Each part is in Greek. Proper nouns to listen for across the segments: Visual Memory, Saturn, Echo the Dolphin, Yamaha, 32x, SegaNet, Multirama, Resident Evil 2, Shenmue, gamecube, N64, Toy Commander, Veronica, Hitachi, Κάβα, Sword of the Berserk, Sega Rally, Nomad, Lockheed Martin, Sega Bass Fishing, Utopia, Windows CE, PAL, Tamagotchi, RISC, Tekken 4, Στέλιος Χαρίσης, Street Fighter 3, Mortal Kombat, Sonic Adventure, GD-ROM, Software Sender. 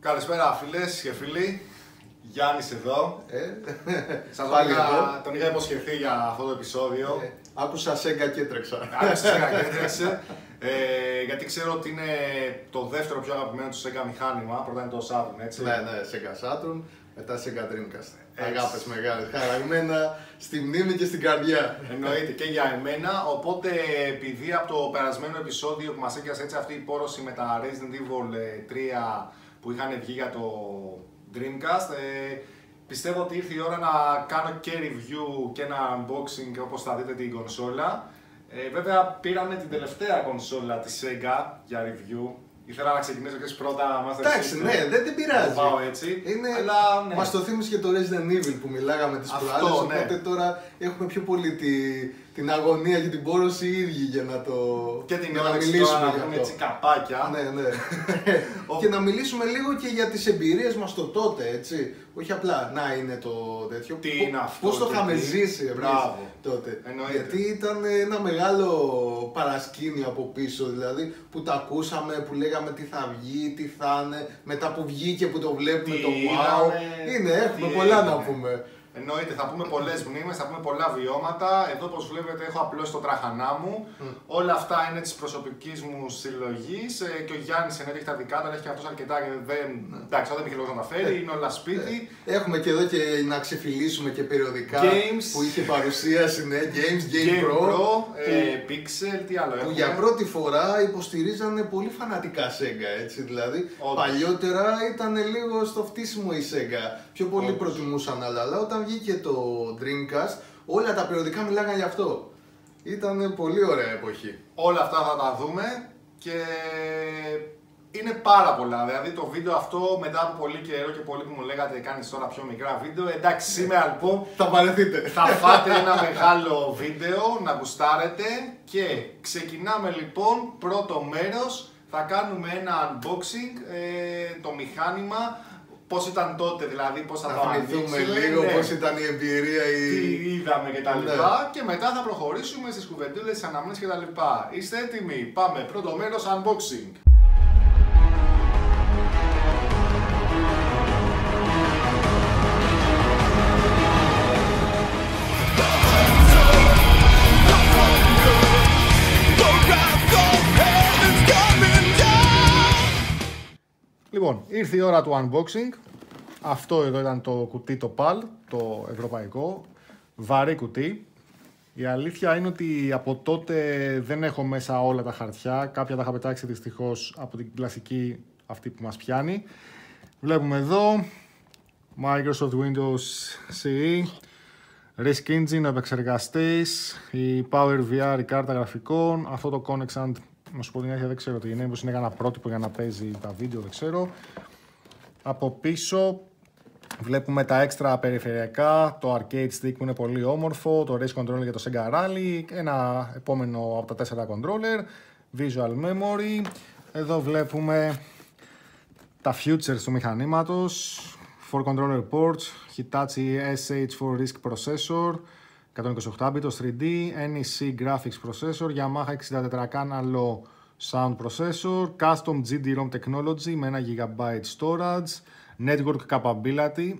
Καλησπέρα φίλες και φίλοι, Γιάννης εδώ. Σας λέγα, τον είχα υποσχεθεί για αυτό το επεισόδιο. Άκουσα Sega και έτρεξα. Γιατί ξέρω ότι είναι το δεύτερο πιο αγαπημένο του Sega μηχάνημα. Πρώτα είναι το Saturn, έτσι. Ναι, ναι, Sega Saturn, μετά Sega Dreamcast. Αγάπες μεγάλες, χαραγμένα στη μνήμη και στην καρδιά. Εννοείται και για εμένα. Οπότε, επειδή από το περασμένο επεισόδιο που μας έκιασε έτσι αυτή η πόρωση με τα Resident Evil 3 που είχαν βγει για το Dreamcast, πιστεύω ότι ήρθε η ώρα να κάνω και review και ένα unboxing όπως θα δείτε την κονσόλα. Βέβαια πήραμε την τελευταία κονσόλα της Sega για review. Ήθελα να ξεκινήσω και πρώτα Master System. Εντάξει, ναι, δεν την πειράζει. Το πάω έτσι. Είναι... αλλά, ναι. Μας το θύμισε και το Resident Evil που μιλάγαμε τις προάλλες. Οπότε ναι, τώρα έχουμε πιο πολύ την αγωνία και την πόρωση οι ίδιοι για να το και την να μιλήσουμε. Να έτσι καπάκια. Ναι, ναι. Και να μιλήσουμε λίγο και για τις εμπειρίες μας το τότε, έτσι. Όχι απλά να είναι το τέτοιο. Τι είναι αυτό. Πώς το είχαμε ζήσει εμείς τότε. Εννοείται. Γιατί ήταν ένα μεγάλο παρασκήνιο από πίσω, δηλαδή που τα ακούσαμε, που λέγαμε τι θα βγει, τι θα είναι. Μετά που βγήκε που το βλέπουμε, τι το wow. Είναι, έχουμε τι πολλά είναι να πούμε. Εννοείται, θα πούμε πολλές μνήμες, θα πούμε πολλά βιώματα. Εδώ όπως βλέπετε έχω απλώσει το τραχανά μου. Όλα αυτά είναι της προσωπικής μου συλλογής. Και ο Γιάννης ενέχει τα δικά του, αλλά έχει και αυτός αρκετά και δεν είχε λόγο να τα φέρει, είναι όλα σπίτι. Έχουμε και εδώ και να ξεφυλίσουμε και περιοδικά games, που είχε παρουσίαση, ναι, Game Pro, Pixel, τι άλλο έχουμε. Που για πρώτη φορά υποστηρίζανε πολύ φανατικά Sega, έτσι δηλαδή. Παλιότερα ήταν λίγο στο φτύσιμο η Sega, πιο πολύ προτιμούσαν άλλα, αλλά όταν βγήκε το Dreamcast, όλα τα περιοδικά μιλάγαν γι' αυτό. Ήταν πολύ ωραία εποχή. Όλα αυτά θα τα δούμε και είναι πάρα πολλά. Δηλαδή το βίντεο αυτό μετά από πολύ καιρό και πολλοί που μου λέγατε κάνεις τώρα πιο μικρά βίντεο. Εντάξει, σήμερα λοιπόν θα παρεθείτε. Θα φάτε ένα μεγάλο βίντεο να γουστάρετε και ξεκινάμε λοιπόν πρώτο μέρος. Θα κάνουμε ένα unboxing, το μηχάνημα. Πώς ήταν τότε, δηλαδή, πώς θα το θυμηθούμε λίγο, ναι, πώς ήταν η εμπειρία, τι είδαμε κτλ. Ναι. Και μετά θα προχωρήσουμε στις κουβεντούλες, στις αναμνήσεις κτλ. Είστε έτοιμοι, πάμε. Πρώτο μέρος, unboxing. Λοιπόν, ήρθε η ώρα του unboxing. Αυτό εδώ ήταν το κουτί, το PAL, το ευρωπαϊκό, βαρύ κουτί. Η αλήθεια είναι ότι από τότε δεν έχω μέσα όλα τα χαρτιά, κάποια τα είχα πετάξει δυστυχώς από την κλασική αυτή που μας πιάνει. Βλέπουμε εδώ, Microsoft Windows CE, Risk Engine, ο επεξεργαστής, η PowerVR, η κάρτα γραφικών, αυτό το Connexant. Να σου πω την αλήθεια, δεν ξέρω τι είναι, μήπως είναι ένα πρότυπο για να παίζει τα βίντεο, δεν ξέρω. Από πίσω βλέπουμε τα έξτρα περιφερειακά, το arcade stick που είναι πολύ όμορφο, το race controller για το Sega Rally, ένα επόμενο από τα 4 controller, Visual Memory. Εδώ βλέπουμε τα futures του μηχανήματος, 4 controller ports, Hitachi SH4 RISC processor, 128 bit 3D, NEC graphics processor, Yamaha 64 κανάλο sound processor, custom GD-ROM technology με 1 GB storage, network capability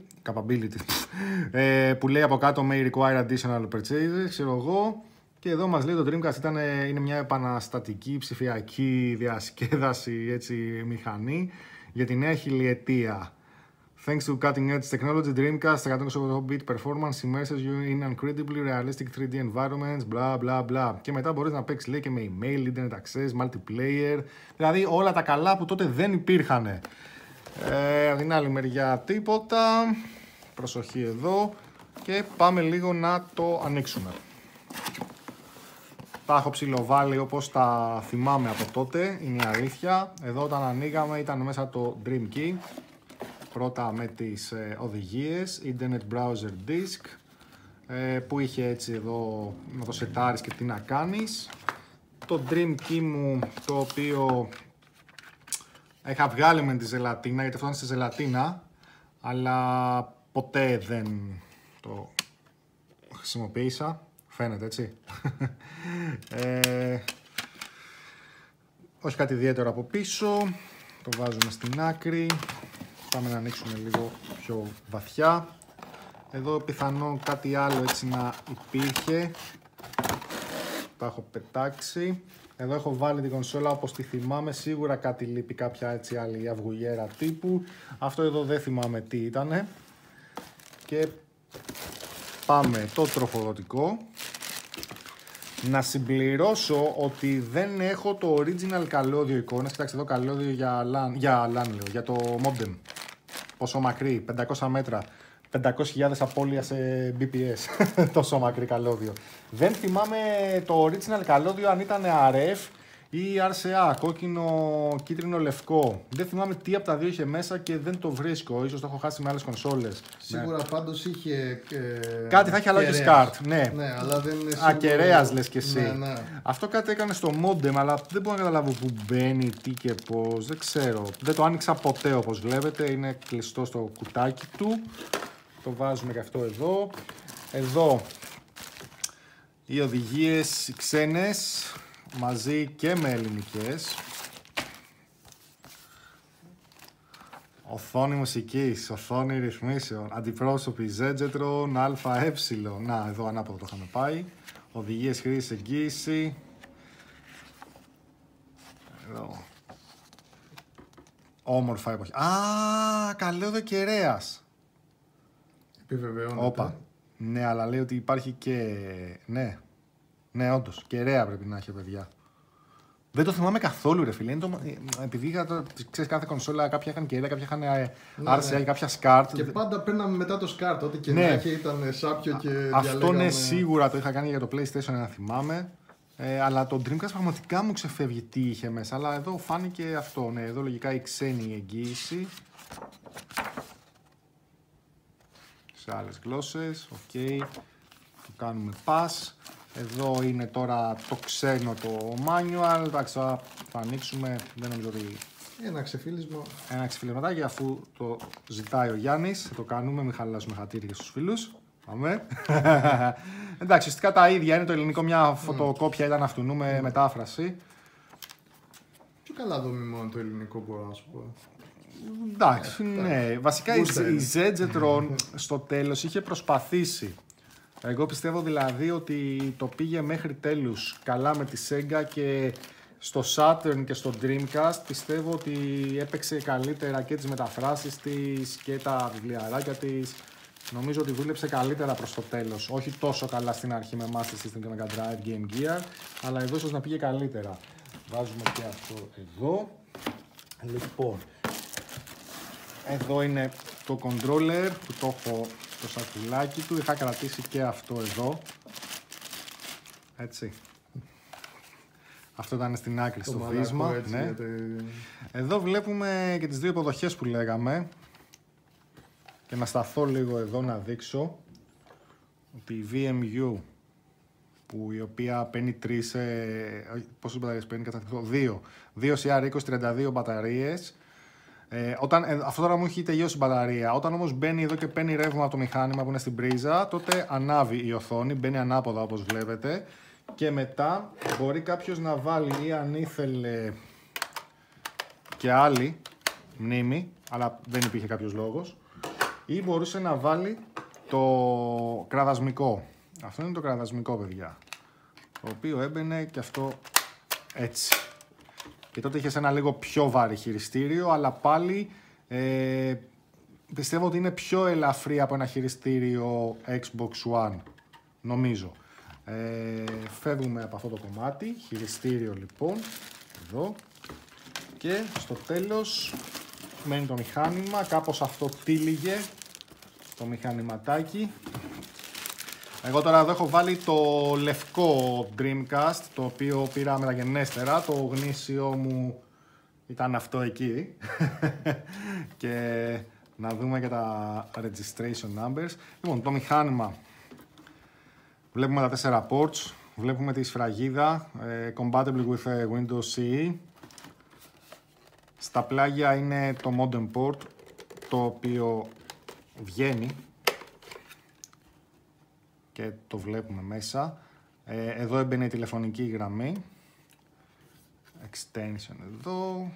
που λέει από κάτω may require additional purchases, ξέρω εγώ. Και εδώ μας λέει το Dreamcast είναι μια επαναστατική ψηφιακή διασκέδαση, έτσι, μηχανή για τη νέα χιλιετία. Thanks to cutting-edge technology, Dreamcast 128-bit performance immerses you in incredibly realistic 3D environments, bla bla bla. Και μετά μπορείς να παίξεις, λέει, και με email, internet access, multiplayer, δηλαδή όλα τα καλά που τότε δεν υπήρχανε. Από την άλλη μεριά τίποτα, προσοχή εδώ και πάμε λίγο να το ανοίξουμε. Τα έχω ψιλοβάλει όπως τα θυμάμαι από τότε, είναι η αλήθεια. Εδώ όταν ανοίγαμε ήταν μέσα το Dream Key. Πρώτα με τις οδηγίες, Internet Browser Disk, που είχε έτσι εδώ να το σετάρεις και τι να κάνεις. Το Dream Key μου, το οποίο είχα βγάλει με τη ζελατίνα, γιατί αυτό ήταν στη ζελατίνα, αλλά ποτέ δεν το χρησιμοποίησα, φαίνεται έτσι. Όχι κάτι ιδιαίτερο από πίσω, το βάζουμε στην άκρη. Πάμε να ανοίξουμε λίγο πιο βαθιά. Εδώ πιθανόν κάτι άλλο έτσι να υπήρχε. Τα έχω πετάξει. Εδώ έχω βάλει την κονσόλα όπως τη θυμάμαι. Σίγουρα κάτι λείπει, κάποια έτσι άλλη αυγουλιέρα τύπου. Αυτό εδώ δεν θυμάμαι τι ήτανε. Και πάμε το τροφοδοτικό. Να συμπληρώσω ότι δεν έχω το original καλώδιο εικόνας. Κοιτάξτε εδώ, καλώδιο για LAN, για το modem. Πόσο μακρύ, 500 μέτρα. 500.000 απώλεια σε BPS, τόσο μακρύ καλώδιο. Δεν θυμάμαι το original καλώδιο αν ήταν RF ή RCA, κόκκινο, κίτρινο, λευκό. Δεν θυμάμαι τι από τα δύο είχε μέσα και δεν το βρίσκω. Ίσως το έχω χάσει με άλλες κονσόλες. Σίγουρα ναι. Πάντως είχε... Κάτι θα είχε αλλάξει σκάρτ, ναι. Ναι, αλλά δεν είναι σίγουρο... Ακερέας λες και εσύ. Ναι, ναι. Αυτό κάτι έκανε στο modem, αλλά δεν μπορώ να καταλάβω που μπαίνει, τι και πώς. Δεν ξέρω. Δεν το άνοιξα ποτέ όπως βλέπετε. Είναι κλειστό στο κουτάκι του. Το βάζουμε και αυτό εδώ. Εδώ οι οδηγίες ξένες μαζί και με ελληνικές. Οθόνη μουσικής, οθόνη ρυθμίσεων, αντιπρόσωποι Zegetron, ΑΕ. Να, εδώ ανάποδο το είχαμε πάει. Οδηγίες χρήσης, εγγύηση. Εδώ. Όμορφα εποχή. Α, καλώδιο κερέας. Όπα. Ναι, αλλά λέει ότι υπάρχει και... Ναι. Ναι, όντως. Κεραία πρέπει να έχει, παιδιά. Δεν το θυμάμαι καθόλου, ρε φίλε. Το... Επειδή είχα... Ξέρεις, κάθε κονσόλα κάποια είχαν κεραία, κάποια είχαν RCA, ναι. Κάποια SCART. Και πάντα παίρναμε μετά το SCART. Ό,τι και ναι, ήταν σάπιο και διαλέγαμε... Αυτό ναι, σίγουρα το είχα κάνει για το PlayStation, να θυμάμαι. Αλλά το Dreamcast πραγματικά μου ξεφεύγει τι είχε μέσα. Αλλά εδώ φάνηκε αυτό. Ναι, εδώ λογικά η ξένη εγγύηση. Σε άλλες γλώσσες, ok, το κάνουμε pass. Εδώ είναι τώρα το ξένο το manual, εντάξει θα ανοίξουμε, δεν νομίζω ότι... Ένα ξεφύλισμα. Ένα ξεφύλισματάκι, αφού το ζητάει ο Γιάννης, το κάνουμε, μην χαλάσουμε χατήρι και στους φίλους. Πάμε. Εντάξει, ουσιαστικά τα ίδια είναι, το ελληνικό μια φωτοκόπια ήταν αυτού νου με μετάφραση. Πιο καλά δομή μόνο το ελληνικό μπορώ να σου πω. Εντάξει, ναι. Βασικά η Zegetron στο τέλος είχε προσπαθήσει. Εγώ πιστεύω δηλαδή ότι το πήγε μέχρι τέλους καλά με τη Sega και στο Saturn και στο Dreamcast πιστεύω ότι έπαιξε καλύτερα και τις μεταφράσεις της και τα βιβλιαράκια της. Νομίζω ότι δούλεψε καλύτερα προς το τέλος. Όχι τόσο καλά στην αρχή με Master System και Mega Drive Game Gear, αλλά εδώ ίσως να πήγε καλύτερα. Βάζουμε και αυτό εδώ. Λοιπόν... Εδώ είναι το controller που το έχω στο σακουλάκι του. Είχα κρατήσει και αυτό εδώ. Έτσι. Αυτό ήταν στην άκρη στο βίσμα. Ναι. Γιατί... Εδώ βλέπουμε και τις δύο υποδοχές που λέγαμε. Και να σταθώ λίγο εδώ να δείξω ότι η VMU που η οποία παίρνει 3... Πόσες μπαταρίες παίρνει κατακτήσω? 2 CR20, 32 μπαταρίες. Αυτό τώρα μου έχει τελειώσει η μπαταρία. Όταν όμως μπαίνει εδώ και παίρνει ρεύμα από το μηχάνημα που είναι στην πρίζα, τότε ανάβει η οθόνη, μπαίνει ανάποδα όπως βλέπετε. Και μετά μπορεί κάποιος να βάλει ή αν ήθελε και άλλη μνήμη, αλλά δεν υπήρχε κάποιος λόγος, ή μπορούσε να βάλει το κραδασμικό. Αυτό είναι το κραδασμικό, παιδιά, το οποίο έμπαινε και αυτό έτσι. Και τότε είχες ένα λίγο πιο βαρύ χειριστήριο, αλλά πάλι πιστεύω ότι είναι πιο ελαφρύ από ένα χειριστήριο Xbox One, νομίζω. Φεύγουμε από αυτό το κομμάτι, χειριστήριο λοιπόν, εδώ. Και στο τέλος μένει το μηχάνημα, κάπως αυτό τύλιγε το μηχανηματάκι. Εγώ τώρα εδώ έχω βάλει το λευκό Dreamcast, το οποίο πήρα μεταγενέστερα. Το γνήσιο μου ήταν αυτό εκεί. Και να δούμε και τα registration numbers. Λοιπόν, το μηχάνημα. Βλέπουμε τα 4 ports. Βλέπουμε τη σφραγίδα. Compatible with Windows CE. Στα πλάγια είναι το modem port, το οποίο βγαίνει. Και το βλέπουμε μέσα. Εδώ έμπαινε η τηλεφωνική γραμμή. Extension εδώ.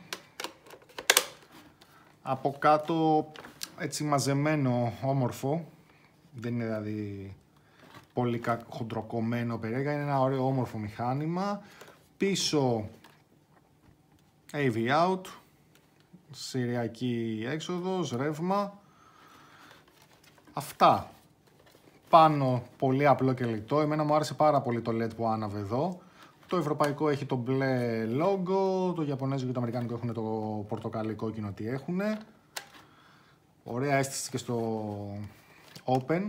Από κάτω έτσι μαζεμένο, όμορφο. Δεν είναι δηλαδή πολύ χοντροκομμένο περίεργα. Είναι ένα ωραίο όμορφο μηχάνημα. Πίσω AV out, σηριακή έξοδος, ρεύμα. Αυτά. Πάνω πολύ απλό και λιτό. Εμένα μου άρεσε πάρα πολύ το LED που άναβε εδώ. Το ευρωπαϊκό έχει το μπλε logo, το ιαπωνέζικο και το αμερικάνικο έχουν το πορτοκαλί κόκκινο τι έχουν. Ωραία αίσθηση και στο open.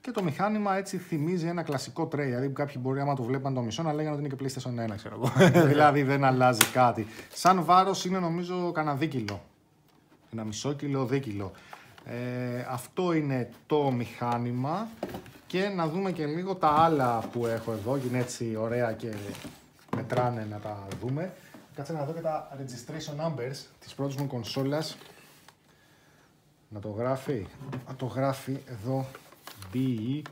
Και το μηχάνημα έτσι θυμίζει ένα κλασικό tray. Δηλαδή κάποιοι μπορεί άμα το βλέπαν το μισό να λέγανε ότι είναι και PlayStation 1, ξέρω εγώ. Δηλαδή δεν αλλάζει κάτι. Σαν βάρος είναι νομίζω κανένα δίκυλο. Ένα μισό κιλό δίκυλο. Αυτό είναι το μηχάνημα. Και να δούμε και λίγο τα άλλα που έχω εδώ. Είναι έτσι ωραία και μετράνε να τα δούμε. Κάτσε να δω και τα registration numbers της πρώτης μου κονσόλας. Να το γράφει. Να το γράφει εδώ. DE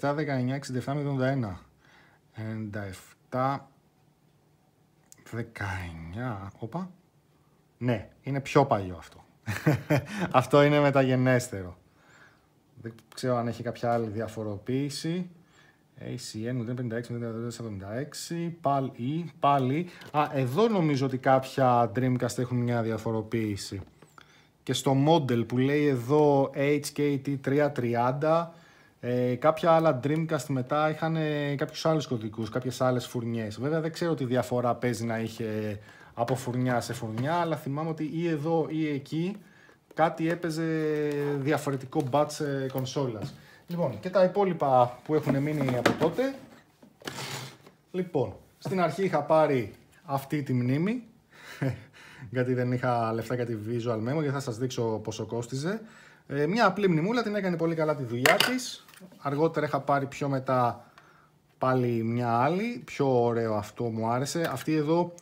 97 19 67 081, 97 19. Όπα. Ναι, είναι πιο παλιό αυτό. Αυτό είναι μεταγενέστερο. Δεν ξέρω αν έχει κάποια άλλη διαφοροποίηση. ACN 56 πάλι. Α, εδώ νομίζω ότι κάποια Dreamcast έχουν μια διαφοροποίηση. Και στο model που λέει εδώ HKT330, κάποια άλλα Dreamcast μετά είχαν κάποιους άλλους κωδικούς, κάποιες άλλες φουρνιές. Βέβαια δεν ξέρω τι διαφορά παίζει να είχε από φουρνιά σε φουρνιά, αλλά θυμάμαι ότι ή εδώ ή εκεί κάτι έπαιζε διαφορετικό μπατς κονσόλας. Λοιπόν, και τα υπόλοιπα που έχουν μείνει από τότε. Λοιπόν, στην αρχή είχα πάρει αυτή τη μνήμη, γιατί δεν είχα λεφτά για τη Visual Memory και θα σας δείξω πόσο κόστιζε. Μια απλή μνημούλα, την έκανε πολύ καλά τη δουλειά της. Αργότερα είχα πάρει πιο μετά πάλι μια άλλη, πιο ωραίο αυτό μου άρεσε. Αυτή εδώ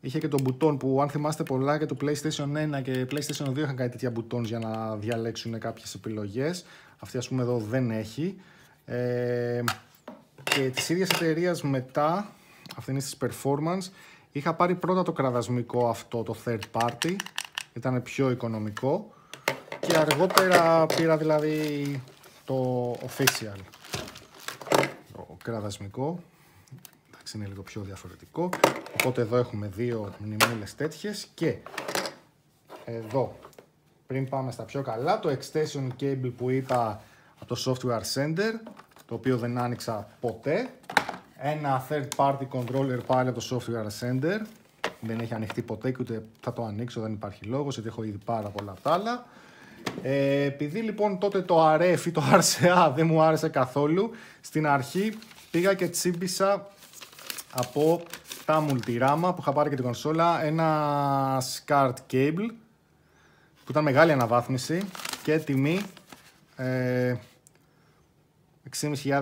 είχε και το μπουτόν που αν θυμάστε πολλά και το PlayStation 1 και PlayStation 2 είχαν κάνει τέτοια μπουτόν για να διαλέξουν κάποιες επιλογές. Αυτή ας πούμε εδώ δεν έχει. Και της ίδιας εταιρείας μετά, αυτή είναι στις Performance, είχα πάρει πρώτα το κραδασμικό αυτό, το third party, ήταν πιο οικονομικό και αργότερα πήρα δηλαδή το official, το κραδασμικό, εντάξει είναι λίγο πιο διαφορετικό, οπότε εδώ έχουμε δύο μνημείλες τέτοιες και εδώ, πριν πάμε στα πιο καλά, το extension cable που είπα από το Software Sender, το οποίο δεν άνοιξα ποτέ. Ένα third party controller πάλι από το Software Sender. Δεν έχει ανοιχτεί ποτέ και ούτε θα το ανοίξω, δεν υπάρχει λόγος, γιατί έχω ήδη πάρα πολλά απ' τα άλλα. Επειδή λοιπόν τότε το RF ή το RCA δεν μου άρεσε καθόλου, στην αρχή πήγα και τσίμπησα από τα Multirama που είχα πάρει και την κονσόλα ένα SCART cable που ήταν μεγάλη αναβάθμιση και τιμή 6.500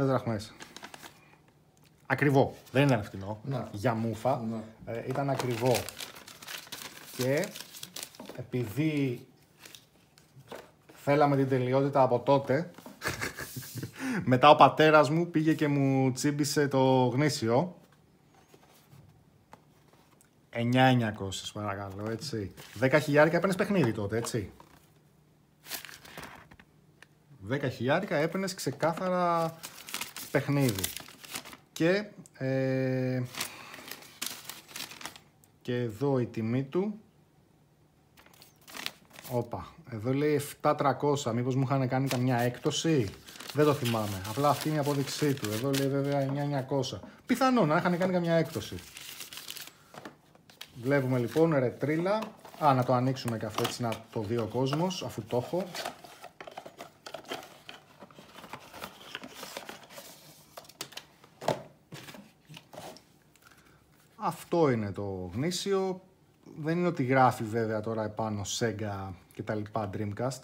δραχμές. Ακριβό, δεν ήταν φτηνό, για μούφα, ήταν ακριβό και επειδή θέλαμε την τελειότητα από τότε, μετά ο πατέρας μου πήγε και μου τσίμπησε το γνήσιο, 9.900 παρακαλώ, έτσι, 10.000 έπαιρνες παιχνίδι τότε, έτσι, 10.000 έπαιρνες ξεκάθαρα παιχνίδι. Και, και εδώ η τιμή του, όπα, εδώ λέει 7.300, μήπως μου είχαν κάνει καμιά έκπτωση, δεν το θυμάμαι, απλά αυτή είναι η απόδειξή του, εδώ λέει βέβαια 9.900, πιθανόν να είχαν κάνει καμιά έκπτωση. Βλέπουμε λοιπόν ρετρίλα, α να το ανοίξουμε και αυτό έτσι να το δει ο κόσμος αφού το έχω. Αυτό είναι το γνήσιο, δεν είναι ότι γράφει βέβαια τώρα επάνω Sega και τα λοιπά Dreamcast.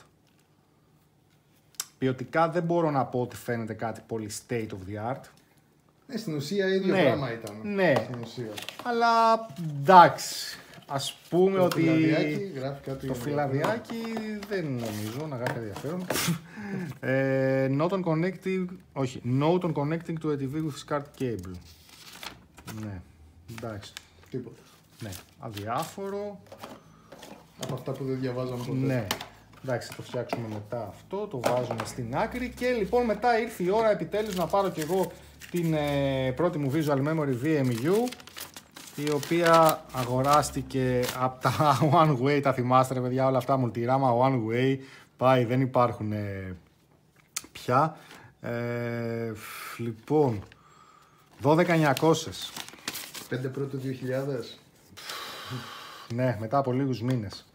Ποιοτικά δεν μπορώ να πω ότι φαίνεται κάτι πολύ state of the art. Ναι, στην ουσία ίδιο πράγμα ήταν. Ναι, στην ουσία. Αλλά εντάξει, ας πούμε το ότι το φυλαδιάκι δεν νομίζω να γράφει ενδιαφέρον. Note on connecting to a TV with SCART cable. Ναι. Εντάξει. Τίποτα. Ναι, αδιάφορο. Από αυτά που δεν διαβάζαμε ποτέ. Ναι. Εντάξει, το φτιάξουμε μετά αυτό, το βάζουμε στην άκρη και λοιπόν μετά ήρθε η ώρα επιτέλους να πάρω και εγώ την πρώτη μου Visual Memory VMU, η οποία αγοράστηκε από τα One Way, τα θυμάστε ρε παιδιά, όλα αυτά, Multirama, One Way, πάει, δεν υπάρχουν πια. Λοιπόν, 12.900. 5 πρώτου 2000. Ναι, μετά από λίγους μήνες.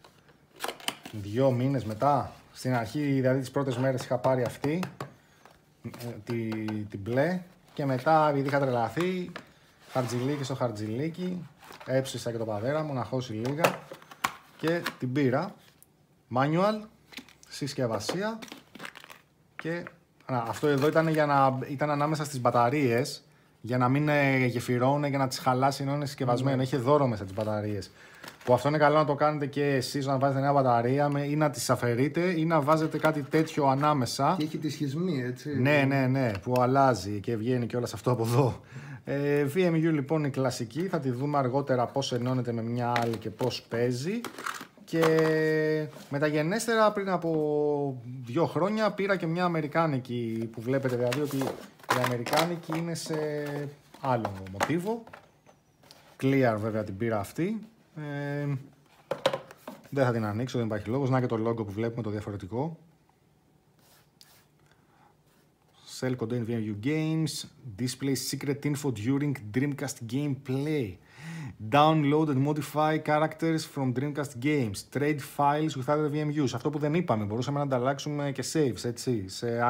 2 μήνες μετά. Στην αρχή, δηλαδή τις πρώτες μέρες είχα πάρει αυτή, την μπλε, και μετά επειδή είχα τρελαθεί, χαρτζιλίκι στο χαρτζιλίκι, έψησα και τον πατέρα μου να χώσει λίγα και την πήρα. Manual, συσκευασία και... Αυτό εδώ ήταν ανάμεσα στις μπαταρίες, για να μην γεφυρώνουν, για να τις χαλάσει ενώ είναι συσκευασμένο. Mm. Έχει δώρο μέσα τις μπαταρίες. Που αυτό είναι καλό να το κάνετε και εσείς όταν βάζετε νέα μπαταρία, ή να τις αφαιρείτε ή να βάζετε κάτι τέτοιο ανάμεσα. Και έχει τη σχισμή, έτσι. Ναι, ναι, ναι, που αλλάζει και βγαίνει και όλα σε αυτό από εδώ. VMU λοιπόν η κλασική, θα τη δούμε αργότερα πώς ενώνεται με μια άλλη και πώς παίζει. Και μεταγενέστερα πριν από 2 χρόνια πήρα και μια αμερικάνικη, που βλέπετε δηλαδή ότι η αμερικάνικη είναι σε άλλο μοτίβο. Clear βέβαια την πήρα αυτή. Δεν θα την ανοίξω, δεν υπάρχει λόγος. Να και το logo που βλέπουμε, το διαφορετικό. Cell contain VMU games, display secret info during Dreamcast gameplay. Download and modify characters from Dreamcast games. Trade files with other VMUs. Αυτό που δεν είπαμε, μπορούσαμε να ανταλλάξουμε και saves, έτσι, σε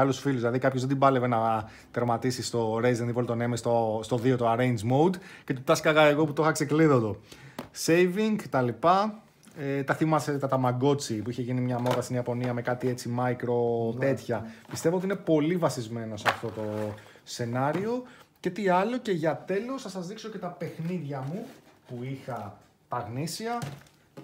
άλλους φίλους. Δηλαδή κάποιος δεν την πάλευε να τερματίσει στο Resident Evil, τον M στο 2 το Arrange Mode, και του τάσκαγα εγώ που το είχα ξεκλείδωτο. Saving, τα λοιπά. Τα θυμάσαι τα Tamagotchi που είχε γίνει μια μόδα στην Ιαπωνία με κάτι έτσι micro τέτοια. Πιστεύω ότι είναι πολύ βασισμένο σε αυτό το σενάριο. Και τι άλλο, και για τέλος θα σας δείξω και τα παιχνίδια μου που είχα παρνήσια.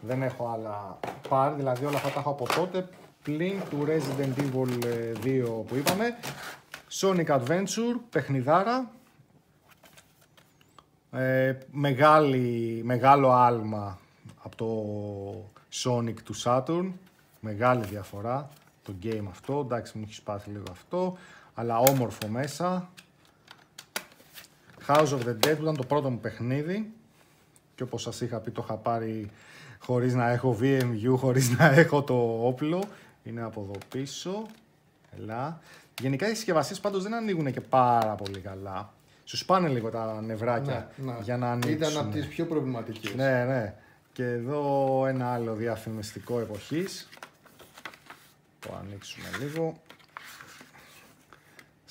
Δεν έχω άλλα πάρει, δηλαδή όλα αυτά τα έχω από τότε, πλην του Resident Evil 2 που είπαμε. Sonic Adventure, παιχνιδάρα. Μεγάλο άλμα από το Sonic του Saturn. Μεγάλη διαφορά το game αυτό, εντάξει μου έχει σπάσει λίγο αυτό, αλλά όμορφο μέσα. House of the Dead που ήταν το πρώτο μου παιχνίδι και όπως σας είχα πει το είχα πάρει χωρίς να έχω VMU, χωρίς να έχω το όπλο. Είναι από εδώ πίσω. Ελά. Γενικά οι συσκευασίες πάντως δεν ανοίγουν και πάρα πολύ καλά. Σου σπάνε λίγο τα νευράκια, ναι. Για να ανοίξουν. Ήταν από τις πιο προβληματικές. Ναι, ναι. Και εδώ ένα άλλο διαφημιστικό εποχής. Το ανοίξουμε λίγο.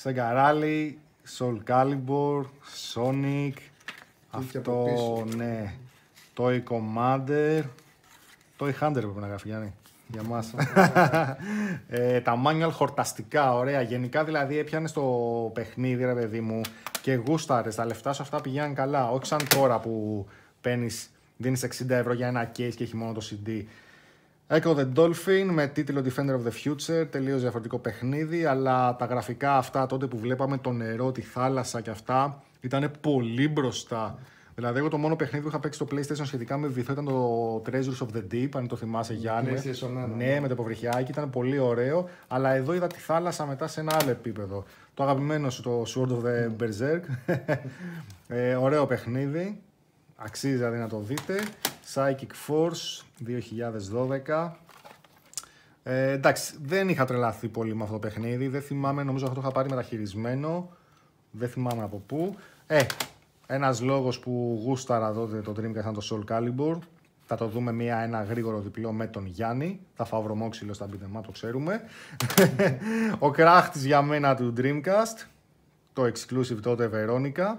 Sega Rally, Soul Calibur, Sonic, αυτό, ναι, Toy Commander, Toy Hunter πρέπει να γράφει Γιάννη, για μας. Τα manual χορταστικά, ωραία, γενικά δηλαδή έπιανε στο παιχνίδι ρε παιδί μου και γούσταρες, τα λεφτά σου αυτά πηγαίνουν καλά, όχι σαν τώρα που παίρνεις, δίνεις 60 ευρώ για ένα case και έχει μόνο το CD. Echo the Dolphin με τίτλο Defender of the Future, τελείως διαφορετικό παιχνίδι, αλλά τα γραφικά αυτά τότε που βλέπαμε το νερό, τη θάλασσα και αυτά ήταν πολύ μπροστά. Δηλαδή εγώ το μόνο παιχνίδι που είχα παίξει στο PlayStation σχετικά με βυθό ήταν το Treasures of the Deep, αν το θυμάσαι Γιάννη. Ναι, με το υποβρυχιάκι, ήταν πολύ ωραίο, αλλά εδώ είδα τη θάλασσα μετά σε ένα άλλο επίπεδο. Το αγαπημένο σου το Sword of the Berserk, ωραίο παιχνίδι. Αξίζει δηλαδή να το δείτε. Psychic Force 2012. Εντάξει, δεν είχα τρελαθεί πολύ με αυτό το παιχνίδι. Δεν θυμάμαι, νομίζω αυτό το είχα πάρει μεταχειρισμένο. Δεν θυμάμαι από πού. Ένας λόγος που γούσταρα τότε το Dreamcast ήταν το Soul Calibur. Θα το δούμε ένα γρήγορο διπλό με τον Γιάννη. Θα φαυρομόξυλο στα μπιτεμά, το ξέρουμε. Ο κράχτης για μένα του Dreamcast. Το exclusive τότε Veronica.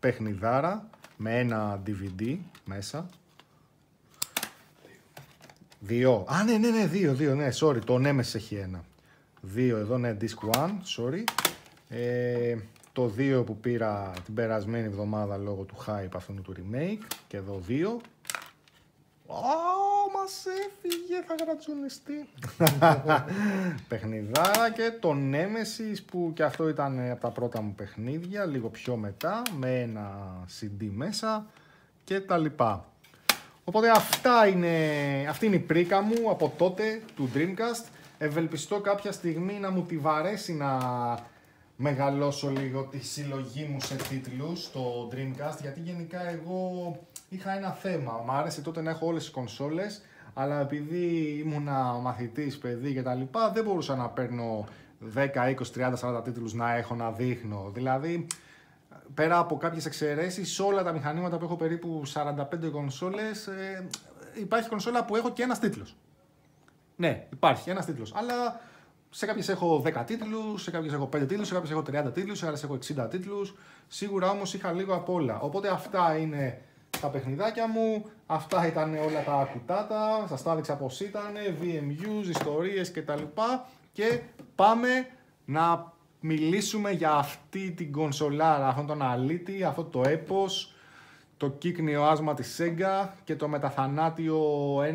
Παιχνιδάρα. Με ένα DVD μέσα. 2. Α, ναι, ναι, ναι, 2, ναι, sorry. Το Nemesis έχει ένα. 2 εδώ, ναι, Disc 1, sorry. Το 2 που πήρα την περασμένη εβδομάδα λόγω του hype αυτού του remake. Και εδώ 2. Μας έφυγε, θα γρατσουνιστεί. Παιχνιδάρα και το Nemesis που και αυτό ήταν από τα πρώτα μου παιχνίδια, λίγο πιο μετά, με ένα CD μέσα και τα λοιπά. Οπότε αυτή είναι η πρίκα μου από τότε του Dreamcast. Ευελπιστώ κάποια στιγμή να μου τη βαρέσει να μεγαλώσω λίγο τη συλλογή μου σε τίτλους στο Dreamcast, γιατί γενικά εγώ είχα ένα θέμα. Μ' άρεσε τότε να έχω όλες τις κονσόλες, αλλά επειδή ήμουνα μαθητής, παιδί και τα λοιπά, δεν μπορούσα να παίρνω 10, 20, 30, 40 τίτλους να έχω να δείχνω. Δηλαδή, πέρα από κάποιες εξαιρέσεις, όλα τα μηχανήματα που έχω περίπου 45 κονσόλες, υπάρχει κονσόλα που έχω και ένας τίτλος. Ναι, υπάρχει ένας τίτλος. Αλλά σε κάποιες έχω 10 τίτλους, σε κάποιες έχω 5 τίτλους, σε κάποιες έχω 30 τίτλους, σε άλλες έχω 60 τίτλους. Σίγουρα όμως είχα λίγο απ' όλα. Οπότε αυτά είναι τα παιχνιδάκια μου, αυτά ήταν όλα τα κουτάτα, σας τα έδειξα πως ήταν, VMUs, ιστορίες κτλ. Και πάμε να μιλήσουμε για αυτή την κονσολάρα, αυτόν τον αλήτη, αυτό το έπος, το κύκνιο άσμα της SEGA και το μεταθανάτιο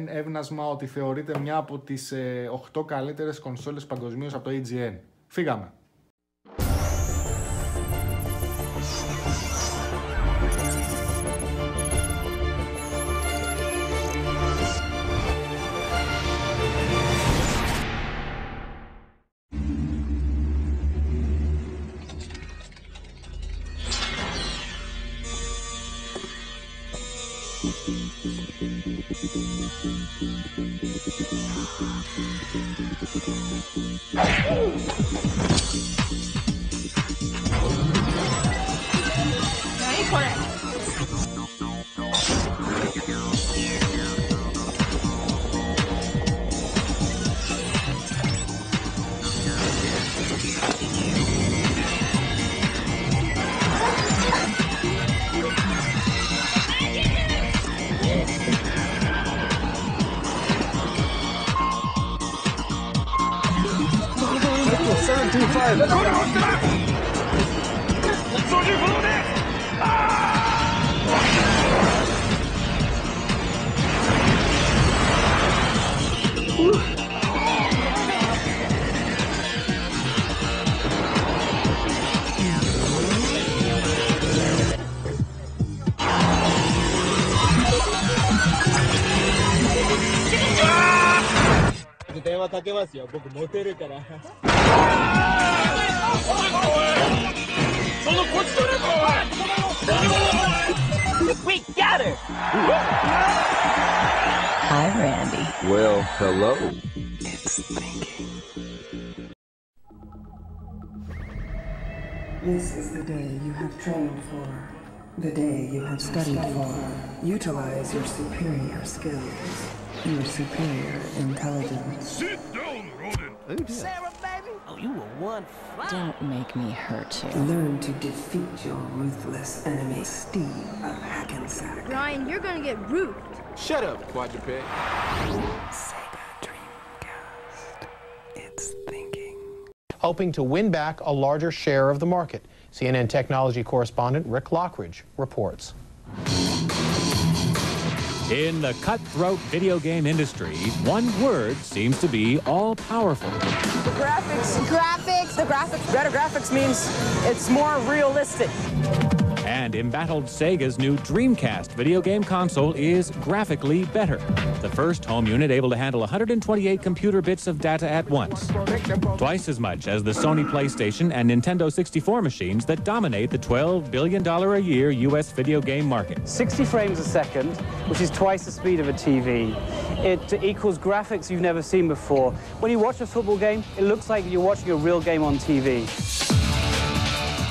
έυνασμα ότι θεωρείται μια από τις 8 καλύτερες κονσόλες παγκοσμίως από το EGN. Φύγαμε! We got her! Hi, Randy. Well, hello. It's thinking. This is the day you have trained for, the day you have studied for. Utilize your superior skills, your superior intelligence. Sit down, Rodin! Oops. Sarah, baby! Oh, you were one fly. Don't make me hurt you. Learn to defeat your ruthless enemy, Steve of Hackensack. Ryan, you're gonna get roofed. Shut up, quadruped. Sega Dreamcast. It's thinking. Hoping to win back a larger share of the market. CNN technology correspondent Rick Lockridge reports. In the cutthroat video game industry, one word seems to be all-powerful. The graphics. Graphics. The graphics. Better graphics means it's more realistic. And embattled Sega's new Dreamcast video game console is graphically better. The first home unit able to handle 128 computer bits of data at once. Twice as much as the Sony PlayStation and Nintendo 64 machines that dominate the $12 billion a year U.S. video game market. 60 frames a second, which is twice the speed of a TV. It equals graphics you've never seen before. When you watch a football game, it looks like you're watching a real game on TV.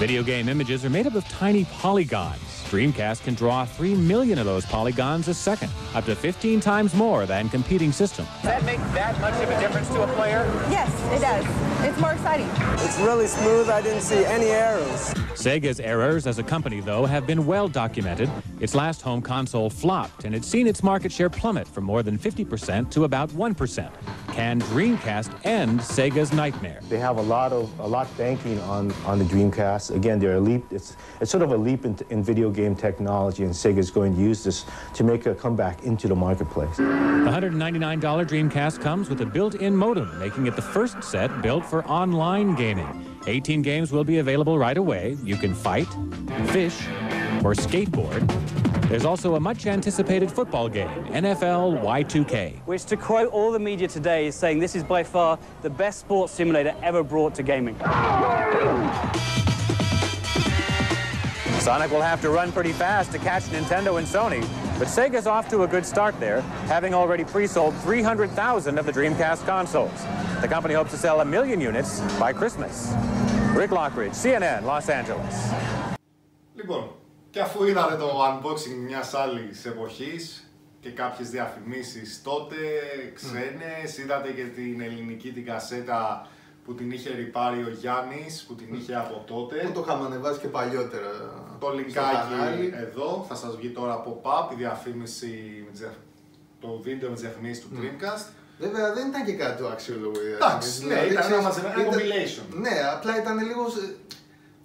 Video game images are made up of tiny polygons. Dreamcast can draw 3 million of those polygons a second, up to 15 times more than competing systems. Does that make that much of a difference to a player? Yes, it does. It's more exciting. It's really smooth. I didn't see any errors. Sega's errors as a company, though, have been well documented. Its last home console flopped, and it's seen its market share plummet from more than 50% to about 1%. Can Dreamcast end Sega's nightmare? They have a lot banking on the Dreamcast. Again, they're a leap. It's sort of a leap in video game technology, and Sega's going to use this to make a comeback into the marketplace. The $199 Dreamcast comes with a built-in modem, making it the first set built for online gaming. 18 games will be available right away. You can fight, fish, or skateboard, There's also a much-anticipated football game, NFL Y2K. Which, to quote all the media today, is saying this is by far the best sports simulator ever brought to gaming. Sonic will have to run pretty fast to catch Nintendo and Sony, but Sega's off to a good start there, having already pre-sold 300,000 of the Dreamcast consoles. The company hopes to sell 1 million units by Christmas. Rick Lockridge, CNN, Los Angeles. Λοιπόν, και αφού είδατε το unboxing μιας άλλης εποχής και κάποιες διαφημίσεις τότε, ξένες, είδατε και την ελληνική την κασέτα που την είχε ρυπάρει ο Γιάννης, που την είχε από τότε. Που το είχαμε ανεβάσει και παλιότερα. Το λινκάκι εδώ, θα σας βγει τώρα pop-up, η διαφήμιση, το βίντεο με τις διαφημίσεις του Dreamcast. Βέβαια δεν ήταν και κάτι το αξιόλογο. Εντάξει, ναι, ήταν ένα compilation. Ναι, απλά ήταν λίγο,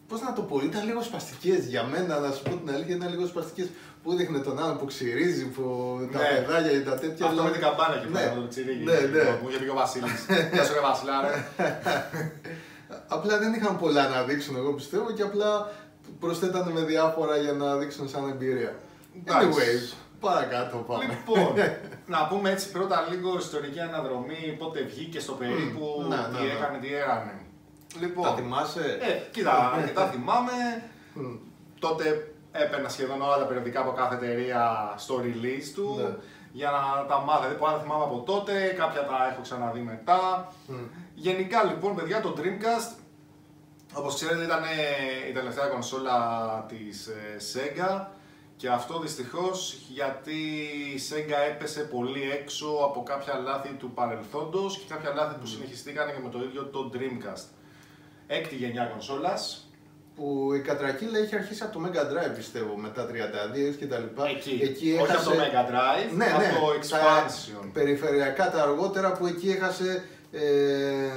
πώς να το πω, ήταν λίγο σπαστικές για μένα, να σου πω την αλήθεια, ήταν λίγο σπαστικές. Που δείχνε τον άλλον που ξυρίζει, που τα παιδάκια και τα τέτοια. Αυτό με την καμπάνα και πέρα το ξυρίζει. Μου είχε πει ο Βασίλης. Γεια σου ρε Βασιλάρε. Απλά δεν είχαν πολλά να δείξουν, εγώ πιστεύω, και απλά προσθέτανε με διάφορα για να δείξουν σαν εμπειρία. Anyways, παρακάτω πάμε. Λοιπόν, να πούμε έτσι πρώτα λίγο ιστορική αναδρομή, πότε βγήκε στο περίπου, τι έκανε. Λοιπόν, τα θυμάσαι? Κοίτα, αρκετά θυμάμαι. Τότε έπαιρνα σχεδόν όλα τα περιοδικά από κάθε εταιρεία στο release του, για να τα μάθω. Δηλαδή, πολλά θυμάμαι από τότε, κάποια τα έχω ξαναδεί μετά. Γενικά λοιπόν, παιδιά, το Dreamcast, όπως ξέρετε, ήταν η τελευταία κονσόλα της Sega, και αυτό δυστυχώς γιατί η Sega έπεσε πολύ έξω από κάποια λάθη του παρελθόντος και κάποια λάθη που συνεχιστήκανε και με το ίδιο το Dreamcast. Έκτη γενιά κονσόλας. Που η κατρακύλα είχε αρχίσει από το Mega Drive, πιστεύω, μετά 32 και τα λοιπά. Εκεί έχασε... Όχι από το Mega Drive, από το Expansion. Τα περιφερειακά, τα αργότερα, που εκεί έχασε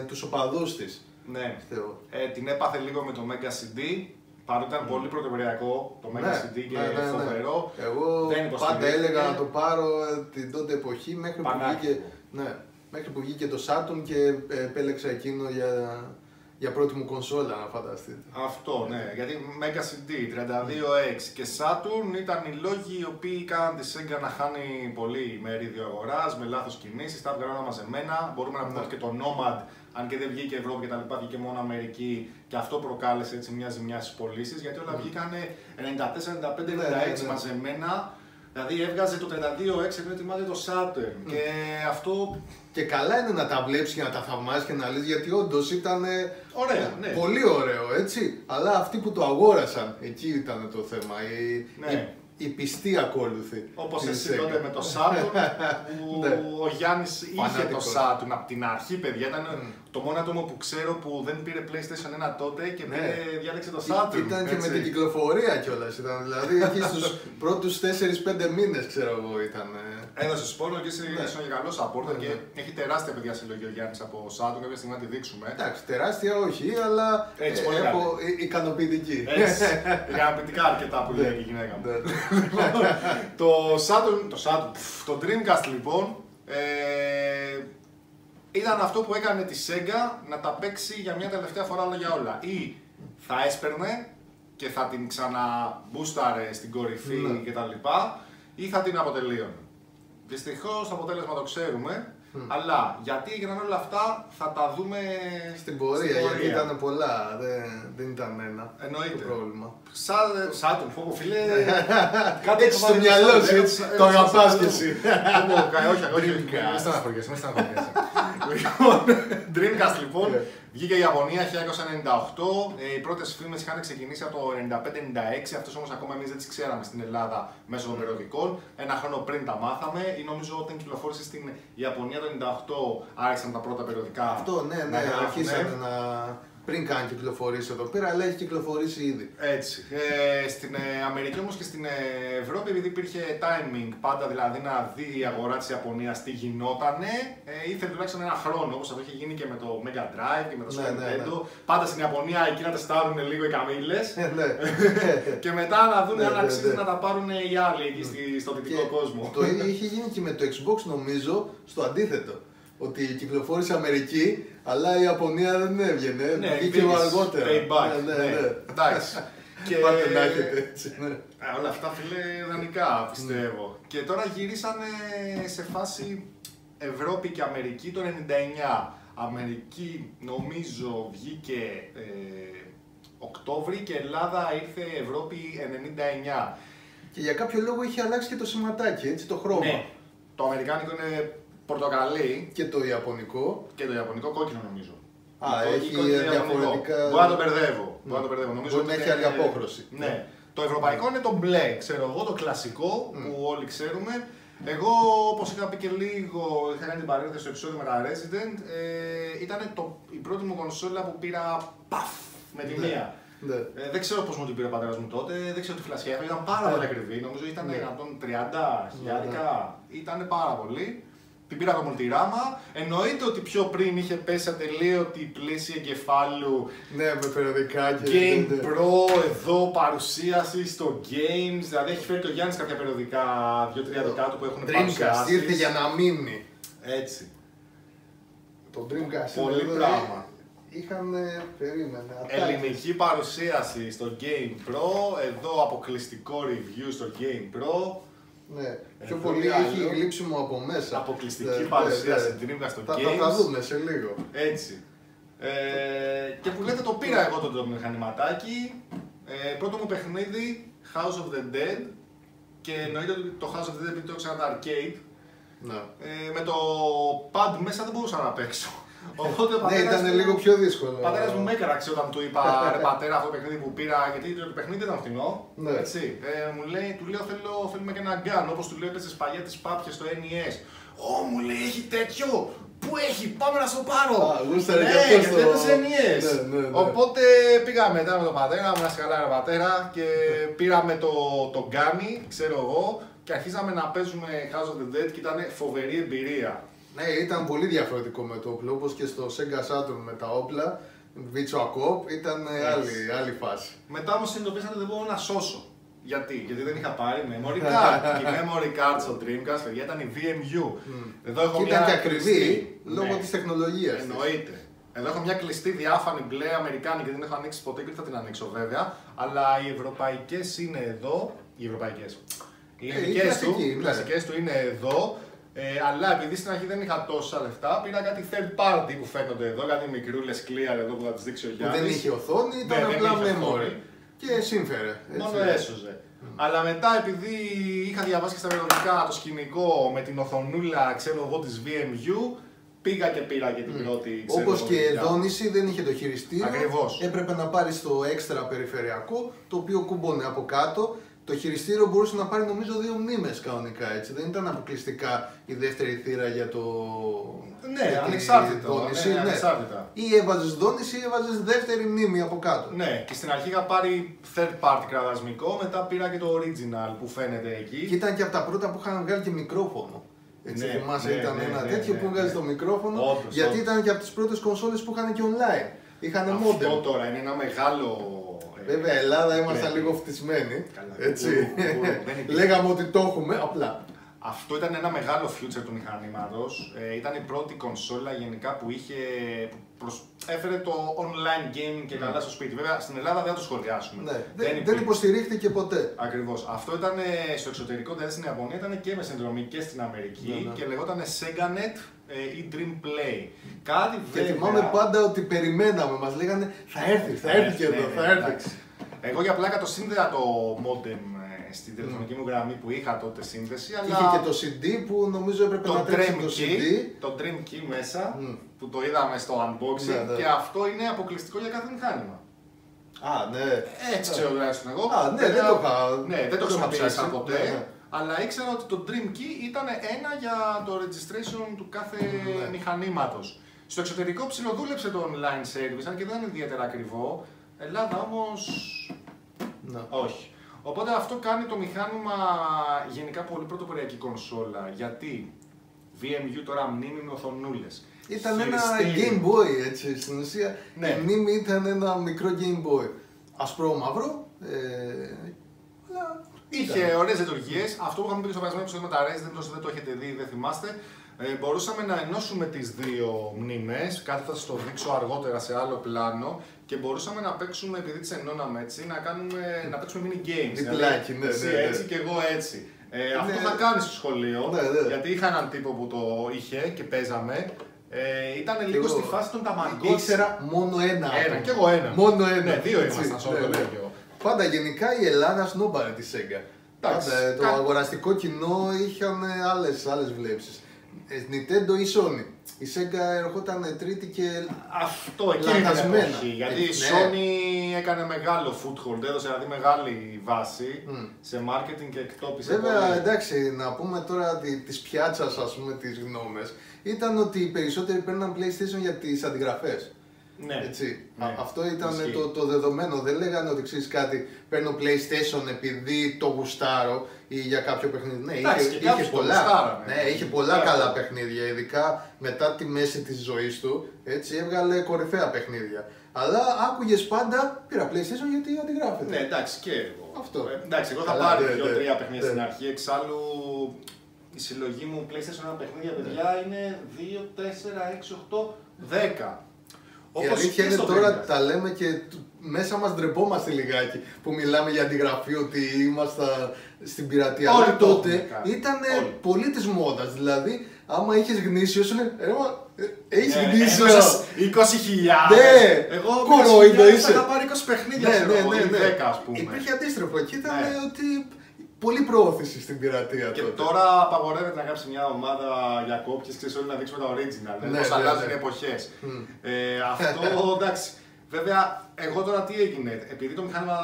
τους οπαδούς της. Ναι, την έπαθε λίγο με το Mega CD, παρότι ήταν πολύ πρωτοποριακό το Mega CD και φοβερό. Εγώ πάντα έλεγα να το πάρω την τότε εποχή, μέχρι που βγήκε το Saturn και επέλεξα εκείνο για... Για πρώτη μου κονσόλα, να φανταστείτε. Αυτό, ναι. Γιατί Mega CD, 32X και Saturn ήταν οι λόγοι οι οποίοι κάναν τη Sega να χάνει πολύ μερίδιο αγοράς, με λάθος κινήσεις, τα βγάλαν μαζεμένα. Μπορούμε να πούμε και το Nomad, αν και δεν βγήκε Ευρώπη και τα λοιπά, βγήκε μόνο Αμερική, και αυτό προκάλεσε έτσι μια ζημιά στις πωλήσεις, γιατί όλα βγήκανε 94, 95, 96 μαζεμένα. Δηλαδή έβγαζε το 32 έξω και ετοιμάζει το Saturn. Και αυτό. Και καλά είναι να τα βλέψει και να τα θαυμάσει και να λες, γιατί όντως ήταν. Ωραία, πολύ ωραίο, έτσι. Αλλά αυτοί που το αγόρασαν, εκεί ήταν το θέμα. Η πιστή ακόλουθη. Όπως εσύ τότε με το Saturn. Ο Γιάννης είχε το Saturn από την αρχή, παιδιά. Ήταν το μόνο άτομο που ξέρω που δεν πήρε PlayStation 1 τότε και διάλεξε το Saturn. Ήταν και με την κυκλοφορία κιόλας. Δηλαδή εκεί στους πρώτους 4-5 μήνες, ξέρω εγώ, ήταν. Έδωσε σπόρο και είσαι ένα καλό support και έχει τεράστια παιδιά συλλογή ο Γιάννης από Saturn. Κάποια στιγμή να τη δείξουμε. Εντάξει, τεράστια όχι, αλλά ικανοποιητική. Ικανοποιητικά αρκετά που λέει η γυναίκα μου. Το Dreamcast λοιπόν ήταν αυτό που έκανε τη Sega να τα παίξει για μια τελευταία φορά όλα για όλα. Ή θα έσπαιρνε και θα την ξαναμπούσταρε στην κορυφή κτλ. Ή θα την αποτελείωνε. Δυστυχώς το αποτέλεσμα το ξέρουμε, αλλά γιατί έγιναν όλα αυτά θα τα δούμε στην πορεία. Γιατί ήταν πολλά, δεν ήταν ένα. Εννοείται. Το πρόβλημα. Σαν τον φόβο, φίλε. Κάτι έτσι στο μυαλό σου, έτσι. Το αγαπάς κι εσύ. Όχι, Dreamcast. Στεναχωριέσαι. Dreamcast λοιπόν, βγήκε η Ιαπωνία 1998. Οι πρώτες φήμες είχαν ξεκινήσει από το 95-96. Αυτές όμως ακόμα εμείς δεν τις ξέραμε στην Ελλάδα μέσω των περιοδικών. Ένα χρόνο πριν τα μάθαμε, ή νομίζω όταν κυκλοφόρησε στην Ιαπωνία το 98 άρχισαν τα πρώτα περιοδικά. Αυτό, ναι, αρχίσανε να. Πριν καν κυκλοφορήσει εδώ πέρα, αλλά έχει κυκλοφορήσει ήδη. Έτσι. Στην Αμερική όμως και στην Ευρώπη, επειδή υπήρχε timing πάντα, δηλαδή να δει η αγορά της Ιαπωνίας τι γινότανε, ήθελε τουλάχιστον ένα χρόνο, όπως αυτό είχε γίνει και με το Mega Drive και με το Super Nintendo. Πάντα στην Ιαπωνία εκεί να τεστάρουν λίγο οι καμήλες και μετά να δουν αν αξίζει να τα πάρουν οι άλλοι εκεί στο δυτικό κόσμο. Το ίδιο είχε γίνει και με το Xbox, νομίζω, στο αντίθετο. Ότι κυκλοφόρησε Αμερική, αλλά η Ιαπωνία δεν έβγαινε. Βγήκε αργότερα. Εντάξει. Και... Πάντα να έχετε έτσι. Ναι. Όλα αυτά φίλε ιδανικά πιστεύω. Ναι. Και τώρα γυρίσανε σε φάση Ευρώπη και Αμερική το 99. Αμερική νομίζω βγήκε Οκτώβρη και Ελλάδα ήρθε Ευρώπη 99. Και για κάποιο λόγο είχε αλλάξει και το σηματάκι, έτσι, το χρώμα. Ναι. Το αμερικάνικο είναι πορτοκαλί. Και το ιαπωνικό. Και το ιαπωνικό κόκκινο νομίζω. Α, έχει διαφορετικά... Μπορεί να το μπερδεύω. Mm. Νομίζω ότι έχει άλλη απόχρωση. Ναι. Το ευρωπαϊκό είναι το μπλε, ξέρω εγώ, το κλασικό που όλοι ξέρουμε. Εγώ, όπως είχα πει και λίγο, είχα κάνει την παρένθεση στο επεισόδιο με τα Resident, ήταν η πρώτη μου κονσόλα που πήρα παφ με τη μία. Ναι. Δεν ξέρω πώς μου την πήρε ο πατέρας μου τότε, δεν ξέρω τι φλασιά είχα, ήταν πάρα πολύ ακριβή. Νομίζω ήταν 130.000, ήταν πάρα πολύ. Την πήρα από Multirama. Εννοείται ότι πιο πριν είχε πέσει ατελείωτη πλήση εγκεφάλου. Ναι, με περιοδικά και. Game Pro, εδώ παρουσίαση στο Games. Δηλαδή έχει φέρει το Γιάννης κάποια περιοδικά, 2-3 δεκάτου που έχουν παρουσιάσει. Dreamcast ήρθε για να μείνει. Έτσι. Το Dreamcast. Πολύ εδώ, πράγμα. Είχαν περίμενε. Ελληνική παρουσίαση στο Game Pro. Εδώ αποκλειστικό review στο Game Pro. Ναι, πιο πολύ έχει γλύψιμο από μέσα. Αποκλειστική παρουσίαση στην Dreamcast στο Games. Θα δούμε σε λίγο. Έτσι. Και που λέτε το πήρα εγώ το μηχανηματάκι. Πρώτο μου παιχνίδι, House of the Dead. Και εννοείται ότι το House of the Dead το ξανά τα arcade. Με το pad μέσα δεν μπορούσα να παίξω. Οπότε, ναι, ήταν λίγο πιο δύσκολο. Ο πατέρας μου με έκραξε όταν του είπα ρε πατέρα αυτό το παιχνίδι που πήρα, γιατί το παιχνίδι ήταν φθηνό. Ναι. Έτσι. Μου λέει, του λέω θέλουμε και ένα γκάν, όπως του λέω έπαιζε παλιά τις πάπιες στο NES. Ω, μου λέει έχει τέτοιο! Πού έχει, πάμε να στο πάρω! Ναι, γιατί έπαιζε NES. Οπότε πήγαμε μετά με τον πατέρα, με ένα σκαλάρα πατέρα και πήραμε το γκάμι, ξέρω εγώ, και αρχίσαμε να παίζουμε House of the Dead και ήταν φοβερή εμπειρία. Ναι, ήταν πολύ διαφορετικό με το όπλο, όπως και στο Sega Saturn με τα όπλα, Visual Cop, ήταν άλλη φάση. Μετά όμως συνειδητοποίησα ότι δεν μπορώ να σώσω. Γιατί δεν είχα πάρει memory card. Η memory card στο Dreamcast, παιδιά, ήταν η VMU. Εδώ έχω και ήταν και ακριβή, λόγω της τεχνολογίας. Εννοείται. Εδώ έχω μια κλειστή διάφανη μπλε αμερικάνικη, δεν έχω ανοίξει ποτέ και δεν θα την ανοίξω βέβαια. Αλλά οι ευρωπαϊκές είναι εδώ. Οι ευρωπαϊκές. Οι κλασικές του είναι εδώ. Αλλά επειδή στην αρχή δεν είχα τόσα λεφτά, πήρα κάτι third party που φαίνονται εδώ, κάτι μικρούλες clear εδώ που θα τις δείξει ο Γιάννης. Δεν είχε οθόνη, ήταν απλά memory. Και σύμφερε. Μόνο έσωζε. Αλλά μετά, επειδή είχα διαβάσει και στα περιοδικά το σκηνικό με την οθονούλα, ξέρω εγώ, της VMU, πήγα και πήρα και την πρώτη. Όπως και δόνηση δεν είχε το χειριστήριο. Ακριβώς. Έπρεπε να πάρεις το έξτρα περιφερειακό, το οποίο κούμπωνε από κάτω. Το χειριστήριο μπορούσε να πάρει νομίζω 2 μνήμες κανονικά, έτσι. Δεν ήταν αποκλειστικά η δεύτερη θύρα για το... Ναι, ανεξάρτητα. Δόνηση, ναι. Ανεξάρτητα. Ή έβαζες δόνηση ή έβαζες δεύτερη μνήμη από κάτω. Ναι, και στην αρχή είχα πάρει third party κραδασμικό, μετά πήρα και το original που φαίνεται εκεί. Και ήταν και από τα πρώτα που είχαν βγάλει και μικρόφωνο. Έτσι, θυμάσαι, ήταν ένα τέτοιο που βγάζει το μικρόφωνο, όντως, γιατί ήταν και από τις πρώτες κονσόλες που είχαν και online. Είχαν modem. Αυτό τώρα είναι ένα μεγάλο. Βέβαια, Ελλάδα ήμασταν λίγο φτισμένοι. Έτσι. Λέγαμε ότι το έχουμε, απλά. Αυτό ήταν ένα μεγάλο future του μηχανήματος. Ήταν η πρώτη κονσόλα γενικά που είχε. Έφερε το online gaming και καλά στο σπίτι. Βέβαια, στην Ελλάδα δεν θα το σχολιάσουμε. Ναι. Δεν υποστηρίχθηκε ποτέ. Ακριβώς. Αυτό ήταν στο εξωτερικό, δηλαδή στην Ιαπωνία, ήταν και με συνδρομή και στην Αμερική και λεγόταν SegaNet ή Dream Play. Κάτι βέβαια. Και θυμάμαι πάντα ότι περιμέναμε, μας λέγανε θα έρθει και εδώ, θα έρθει. Εγώ για πλάκα το σύνδερα το modem στην τηλεφωνική μου γραμμή που είχα τότε σύνδεση, αλλά... Είχε και το CD που νομίζω έπρεπε να τρέξει το CD. Το Dream Key μέσα, που το είδαμε στο unboxing και αυτό είναι αποκλειστικό για κάθε μηχάνημα. Α, ναι. Έτσι ξέρω τουλάχιστον εγώ. Α, ναι, δεν το είχα... Ναι, δεν το χρησιμοποιήσα ποτέ, αλλά ήξερα ότι το Dream Key ήταν ένα για το registration του κάθε μηχανήματος. Στο εξωτερικό ψιλοδούλεψε το online service, αν και δεν είναι ιδιαίτερα ακριβό. Ελλάδα όμως... Όχι. Οπότε αυτό κάνει το μηχάνημα γενικά πολύ πρωτοποριακή κονσόλα, γιατί VMU τώρα μνήμη με οθονούλες. Ήταν ένα Game Boy, έτσι, στην ουσία η μνήμη ήταν ένα μικρό Game Boy, ασπρό μαύρο, αλλά Είχε ωραίες λειτουργίες. Αυτό που είχαμε πει στο παρελθόν με τα Resident Evil, δεν το έχετε δει, δεν θυμάστε. Μπορούσαμε να ενώσουμε τις δύο μνήμες. Κάτι θα σας το δείξω αργότερα σε άλλο πλάνο. Και μπορούσαμε να παίξουμε, επειδή τις ενώναμε έτσι, να παίξουμε mini games. Δηλαδή, ναι, εσύ έτσι και εγώ έτσι. Αυτό θα κάνεις στο σχολείο. Γιατί είχα έναν τύπο που το είχε και παίζαμε. Ήταν λίγο στη φάση των Tamagotchi. Ήξερα μόνο ένα. Κι εγώ ένα. Μόνο ένα. Ναι, δύο ήμασταν σε όλο το λέγιο. Πάντα γενικά η Ελλάδα σνόμπαρε τη Sega. Το αγοραστικό κοινό είχαν άλλες βλέψεις. Nintendo ή Sony. Η Sega ερχόταν τρίτη και λανθασμένα. Γιατί η Sony έκανε μεγάλο foothold, έδωσε δηλαδή μεγάλη βάση σε marketing και εκτόπιση. Βέβαια, εντάξει, να πούμε τώρα τις πιάτσας, ας πούμε, τις γνώμες. Ήταν ότι οι περισσότεροι παίρναν PlayStation για τις αντιγραφές. Ναι. Έτσι. Ναι. Αυτό ήταν το δεδομένο. Δεν λέγανε ότι ξέρεις κάτι, παίρνω PlayStation επειδή το γουστάρω ή για κάποιο παιχνίδι. Ναι, είχε πολλά καλά παιχνίδια, ειδικά μετά τη μέση της ζωής του. Έτσι, έβγαλε κορυφαία παιχνίδια. Αλλά άκουγες πάντα, πήρα PlayStation γιατί αντιγράφεται. Ναι, εντάξει, και εγώ. Αυτό. Εντάξει, εγώ θα πάρω 2-3 παιχνίδια στην αρχή, εξάλλου. Η συλλογή μου PlayStation 1 παιχνίδια, παιδιά, είναι 2, 4, 6, 8, 10. Η αλήθεια είναι τώρα, τα λέμε και μέσα μας ντρεπόμαστε λιγάκι που μιλάμε για αντιγραφή, ότι ήμασταν στην πειρατεία. Αλλά τότε ήταν πολύ της μόδας. Δηλαδή, άμα είχες γνήσιο, έχεις γνήσιο. 20.000. Ναι, εγώ κορόιδο είσαι. Θα πάρει 20 παιχνίδια σε 10, ας πούμε. Υπήρχε αντίστροφο και ήταν ότι πολύ προώθηση στην πειρατεία. Και τότε. Τώρα απαγορεύεται να γράψει μια ομάδα για κόπιες, ξέρεις, όλοι να δείξουμε τα original. Πώς αλλάζουν οι εποχές. Αυτό εντάξει. Βέβαια, εγώ τώρα τι έγινε. Επειδή το μηχάνημα.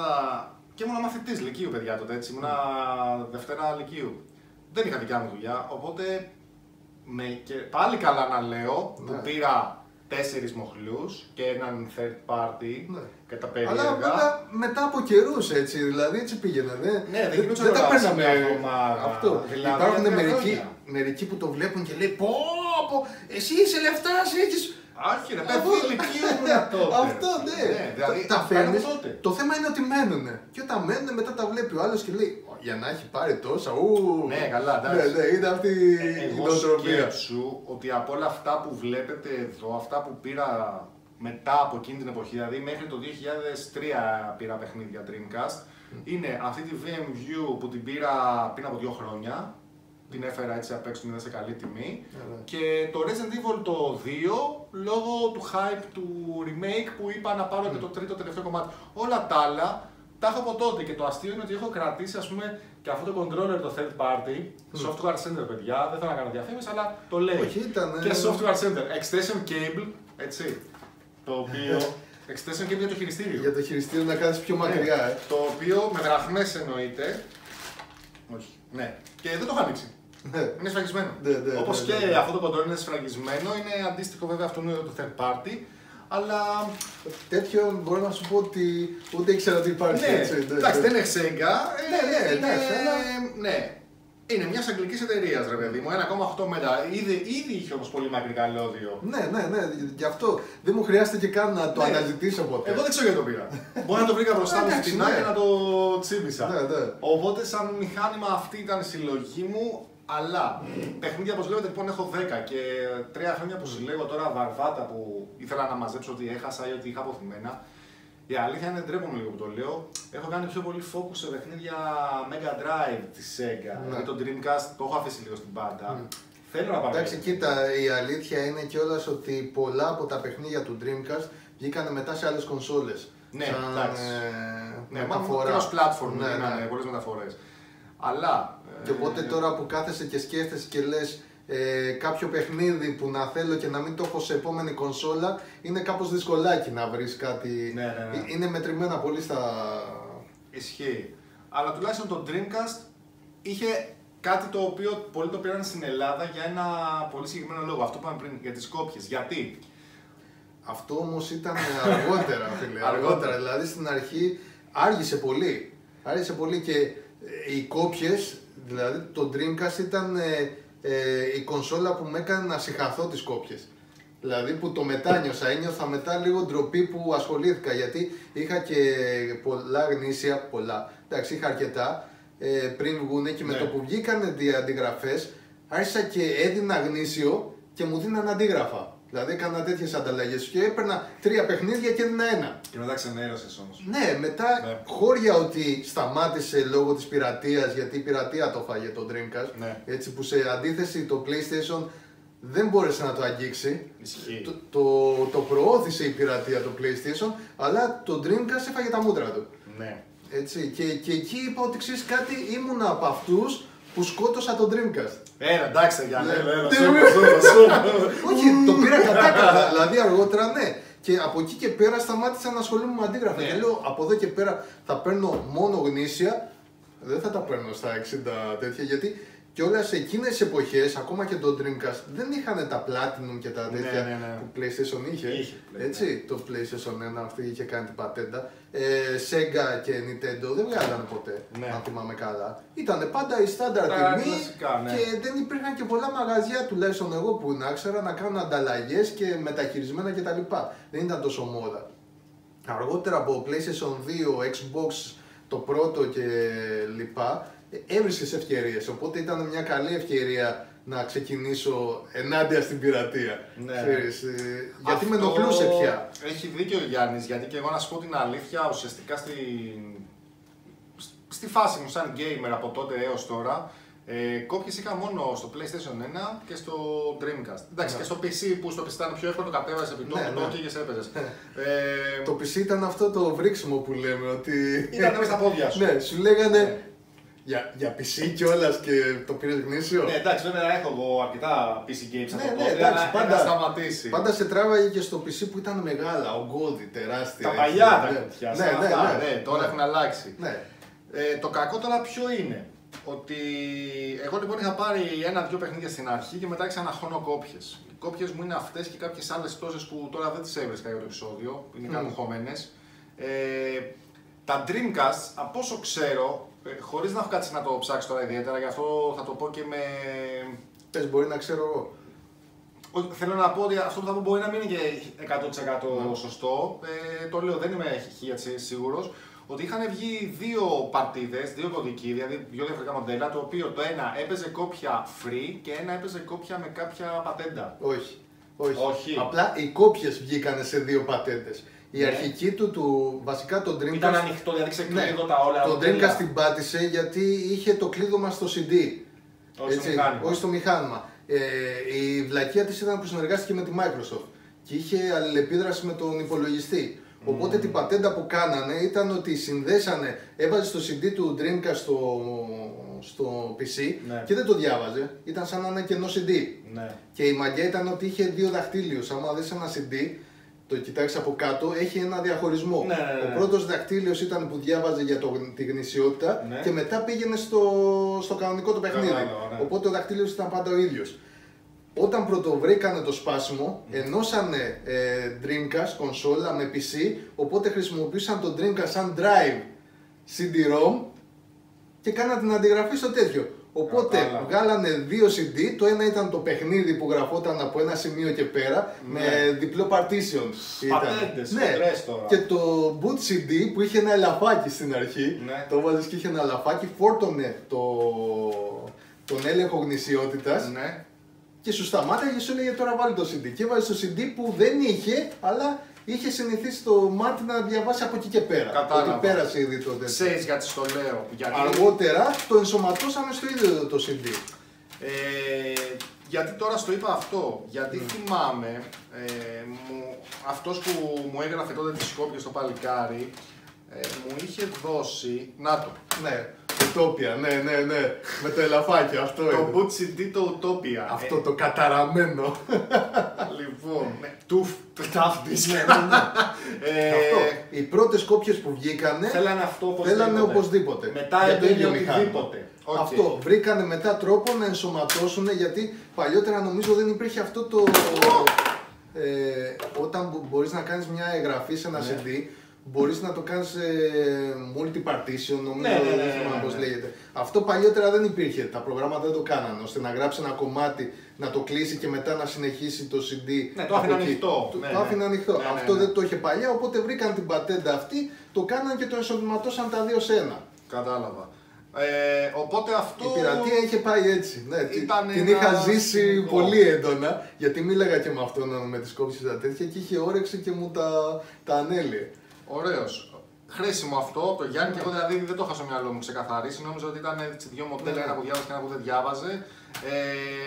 Και ήμουν μαθητής λυκείου, παιδιά, τότε έτσι. Ήμουν Δευτέρα λυκείου. Δεν είχα δικιά μου δουλειά. Οπότε και πάλι καλά να λέω που πήρα 4 μοχλούς και έναν third party κατά περίεργα. Αλλά βέβαια μετά από καιρούς έτσι, δηλαδή έτσι πήγαινε. Δεν τα παίρναμε αυτό. Δηλαδή, υπάρχουν μερικοί που το βλέπουν και λέει πω, εσύ είσαι λεφτάς, έχεις. Άρχι ρε, αυτό ναι, τα φέρνεις. Το θέμα είναι ότι μένουνε. Και όταν μένουνε μετά τα βλέπει ο άλλος και λέει για να έχει πάρει τόσα, ναι, καλά, εντάξει. Ήταν αυτή η νοοτροπία. Εγώ σκέψου ότι από όλα αυτά που βλέπετε εδώ, αυτά που πήρα μετά από εκείνη την εποχή, δηλαδή μέχρι το 2003 πήρα παιχνίδια Dreamcast, είναι αυτή τη VMU που την πήρα πριν από 2 χρόνια. Την έφερα έτσι απ' έξω, την είδα σε καλή τιμή. Και το Resident Evil το 2, λόγω του hype του remake που είπα να πάρω και το τρίτο τελευταίο κομμάτι. Όλα τα άλλα τα έχω από τότε και το αστείο είναι ότι έχω κρατήσει, ας πούμε, και αυτό το controller το third party, Software Sender, παιδιά, δεν θέλω να κάνω διαφήμιση, αλλά το λέει. Όχι, και Software Sender, extension cable, έτσι, το οποίο... extension cable για το χειριστήριο. Για το χειριστήριο να κάνεις πιο μακριά, το οποίο με δραχμές εννοείται. Όχι, ναι. Και δεν το είχα ανοίξει. Είναι σφραγισμένο. Όπως και αυτό το κοντρόλ είναι σφραγισμένο, είναι αντίστοιχο βέβαια αυτού του third party. Αλλά τέτοιο μπορώ να σου πω ότι ούτε ήξερα ότι υπάρχει. Εντάξει, δεν είναι Sega. Ναι, είναι μια αγγλική εταιρεία, ρε παιδί μου, 1,8 μέτρα. Ήδη είχε όμως πολύ μακρύ καλώδιο. Ναι, γι' αυτό δεν μου χρειάζεται και καν να το αναζητήσω ποτέ. Εγώ δεν ξέρω γιατί το πήρα. Μπορεί να το βρήκα μπροστά μου στην άκρη και να το τσίμπησα. Οπότε, σαν μηχάνημα, αυτή ήταν η συλλογή μου. Αλλά παιχνίδια, όπως βλέπετε, λοιπόν, έχω 10 και 3 χρόνια που συλλέγω τώρα βαρβάτα που ήθελα να μαζέψω ότι έχασα ή ότι είχα αποθυμένα. Η αλήθεια είναι, ντρέπομαι λίγο που το λέω, έχω κάνει πιο πολύ focus σε παιχνίδια Mega Drive της Sega. Δηλαδή το Dreamcast το έχω αφήσει λίγο στην πάντα. Θέλω να πάρω. Εντάξει, κοίτα, η αλήθεια είναι κιόλας ότι πολλά από τα παιχνίδια του Dreamcast βγήκαν μετά σε άλλες κονσόλες. Ναι, εντάξει. Ναι, ως platform είχαν πολλές μεταφορές. Αλλά. Και οπότε τώρα που κάθεσαι και σκέφτεσαι και λες κάποιο παιχνίδι που να θέλω και να μην το έχω σε επόμενη κονσόλα, είναι κάπως δυσκολάκι να βρεις κάτι. Είναι μετρημένα πολύ στα. Ισχύει. Αλλά τουλάχιστον το Dreamcast είχε κάτι το οποίο πολλοί το πήραν στην Ελλάδα για ένα πολύ συγκεκριμένο λόγο. Αυτό που είπαμε πριν για τις κόπιες. Γιατί. Αυτό όμως ήταν αργότερα, φίλε. Αργότερα. Δηλαδή στην αρχή άργησε πολύ. Άργησε πολύ και. Οι κόπιες, δηλαδή το Dreamcast ήταν η κονσόλα που με έκανε να συγχαθώ τις κόπιες. Δηλαδή που το μετάνιωσα, ένιωθα μετά λίγο ντροπή που ασχολήθηκα, γιατί είχα και πολλά γνήσια, εντάξει, είχα αρκετά πριν βγουν και με το που βγήκανε αντιγραφές, άρχισα και έδινα γνήσιο και μου δίναν αντίγραφα. Δηλαδή έκανα τέτοιες ανταλλαγές και έπαιρνα 3 παιχνίδια και έδινα ένα. Και μετά ξαναέρασες όμως. Ναι, μετά χώρια ότι σταμάτησε λόγω της πειρατείας, γιατί η πειρατεία το φάγε το Dreamcast. Ναι. Έτσι που σε αντίθεση το PlayStation δεν μπόρεσε να το αγγίξει. Το προώθησε η πειρατεία το PlayStation, αλλά το Dreamcast έφαγε τα μούτρα του. Ναι. Έτσι, και εκεί είπα ότι ξέρεις κάτι, ήμουνα από αυτούς που σκότωσα τον Dreamcast. Έλα, εντάξει, Γιάννη, όχι, το πήρα κατάκατα, δηλαδή αργότερα ναι. Και από εκεί και πέρα σταμάτησα να ασχολούμαι με αντίγραφα. Και λέω, από εδώ και πέρα θα παίρνω μόνο γνήσια, δεν θα τα παίρνω στα 60 τέτοια, γιατί και όλα σε εκείνες τις εποχές, ακόμα και το Dreamcast, δεν είχαν τα Platinum και τα τέτοια που PlayStation είχε. Έτσι, το PlayStation 1 αυτή είχε κάνει την πατέντα. Sega και Nintendo δεν βγάλανε ποτέ, αν θυμάμαι καλά. Ήτανε πάντα η στάνταρ τιμή και δεν υπήρχαν και πολλά μαγαζιά, τουλάχιστον εγώ που να ξέρα, να κάνουν ανταλλαγές και μεταχειρισμένα κτλ. Δεν ήταν τόσο μόδα. Αργότερα από PlayStation 2, Xbox το πρώτο κλπ. Έβρισκες ευκαιρίες, οπότε ήταν μια καλή ευκαιρία να ξεκινήσω ενάντια στην πειρατεία. Ναι. Ξέρεις, γιατί αυτό με ενοχλούσε πια. Έχει δίκιο ο Γιάννης, γιατί και εγώ να σου πω την αλήθεια, ουσιαστικά στη φάση μου σαν gamer από τότε έως τώρα, κόπιες είχα μόνο στο PlayStation 1 και στο Dreamcast. Εντάξει, και στο PC που στο PC ήταν πιο εύκολο, κατέβαζες επί τόπου και έπαιζες. Το PC ήταν αυτό το βρίξιμο που λέμε, ότι ήταν μέσα στα πόδια σου. Ναι, σου λέγανε για PC κιόλας και το πήρες γνήσιο. Ναι, εντάξει, βέβαια έχω εγώ αρκετά PC games από τότε, εντάξει, πάντα σταματήσει. Πάντα σε τράβαγε και στο PC που ήταν μεγάλα, ογκώδη, τεράστια. Τα παλιά τα κουτιά, τώρα έχουν αλλάξει. Ναι. Το κακό τώρα ποιο είναι, ότι εγώ λοιπόν είχα πάρει 1-2 παιχνίδια στην αρχή και μετά ξαναχρονώ κόπιες. Οι κόπιες μου είναι αυτές και κάποιες άλλες τόσες που τώρα δεν τις έβρισκα για το επεισόδιο, είναι κάπου χωμένες. Τα Dreamcast, από όσο ξέρω, χωρίς να έχω κάτσει να το ψάξω τώρα ιδιαίτερα, γι' αυτό θα το πω και με... Πες, μπορεί να ξέρω εγώ. Θέλω να πω ότι αυτό που θα πω μπορεί να μην είναι και 100% σωστό. Το λέω, δεν είμαι 100% σίγουρος. Ότι είχαν βγει 2 κωδικοί, δηλαδή 2 διαφορετικά μοντέλα, το οποίο το ένα έπαιζε κόπια free και ένα έπαιζε κόπια με κάποια πατέντα. Όχι. Απλά οι κόπιες βγήκανε σε 2 πατέντες. Η αρχική του, βασικά το Dreamcast... Ήταν ανοιχτό, δηλαδή ξεκλείδωτα όλα. Το Dreamcast την πάτησε γιατί είχε το κλείδωμα στο CD. Όχι στο μηχάνημα. Η βλακεία της ήταν που συνεργάστηκε με τη Microsoft και είχε αλληλεπίδραση με τον υπολογιστή. Οπότε την πατέντα που κάνανε ήταν ότι συνδέσανε, έβαζε το CD του Dreamcast στο PC και δεν το διάβαζε. Ήταν σαν ένα κενό CD. Και η μαγιά ήταν ότι είχε 2 δαχτύλιους. Άμα δες ένα CD, το κοιτάξεις από κάτω, έχει ένα διαχωρισμό. Ο πρώτος δακτύλιος ήταν που διάβαζε για τη γνησιότητα και μετά πήγαινε στο κανονικό το παιχνίδι. Οπότε ο δακτύλιος ήταν πάντα ο ίδιος. Όταν πρωτοβρήκανε το σπάσιμο, ενώσανε Dreamcast, κονσόλα με PC, οπότε χρησιμοποίησαν τον Dreamcast σαν drive CD-ROM και κάνανε την αντιγραφή στο τέτοιο. Οπότε βγάλανε 2 CD, το ένα ήταν το παιχνίδι που γραφόταν από ένα σημείο και πέρα με διπλό partition. Πατέντες, χοντρές τώρα. Και το boot CD που είχε ένα ελαφάκι στην αρχή, το βάζεις και είχε ένα ελαφάκι, φόρτωνε τον έλεγχο γνησιότητας και σου σταμάταγε και σου έλεγε τώρα βάλει το CD. Και έβαζε το CD που δεν είχε, αλλά είχε συνηθίσει το μάτι να διαβάσει από εκεί και πέρα. Κατάλαβα. Ότι πέρασε ήδη το τέτοιο. Ξέρεις γιατί στο λέω. Γιατί... Αργότερα το ενσωματώσαμε στο ίδιο το CD. Γιατί τώρα στο είπα αυτό. Γιατί θυμάμαι, αυτός που μου έγραφε τότε τη Σκόπια στο παλικάρι, μου είχε δώσει... Να το. Ναι. Utopia, ναι. Με το ελαφάκι αυτό είναι. Το boot CD το Utopia. Αυτό το καταραμένο. Λοιπόν, οι πρώτες κόπιες που βγήκανε θέλανε οπωσδήποτε. Μετά έπαιρνε οτιδήποτε. Αυτό, βρήκανε μετά τρόπο να ενσωματώσουν, γιατί παλιότερα νομίζω δεν υπήρχε αυτό το... Όταν μπορείς να κάνεις μια εγγραφή σε ένα CD, μπορείς να το κάνεις multi-partition, νομίζω, δεν θυμάμαι πώς λέγεται. Αυτό παλιότερα δεν υπήρχε, τα προγράμματα δεν το κάνανε, ώστε να γράψει ένα κομμάτι, να το κλείσει και μετά να συνεχίσει το CD. Ναι, το άφηνε ανοιχτό. Αυτό δεν το είχε παλιά, οπότε βρήκαν την πατέντα αυτή, το κάνανε και το ενσωματώσαν τα 2 σε 1. Κατάλαβα. Οπότε αυτό... Η πειρατεία είχε πάει έτσι, ναι, την είχα ζήσει σημικό. Πολύ έντονα, γιατί μίλαγα και με αυτόν με τις κόψεις τα τέτοια και είχε όρεξη και μου τα ανέλυε. Ωραίος. Χρήσιμο αυτό, το Γιάννη, και εγώ δηλαδή δεν το είχα στο μυαλό μου ξεκαθαρίσει. Νόμιζα ότι ήταν έτσι δύο μοντέλα, ένα που διάβαζε και ένα που δεν διάβαζε.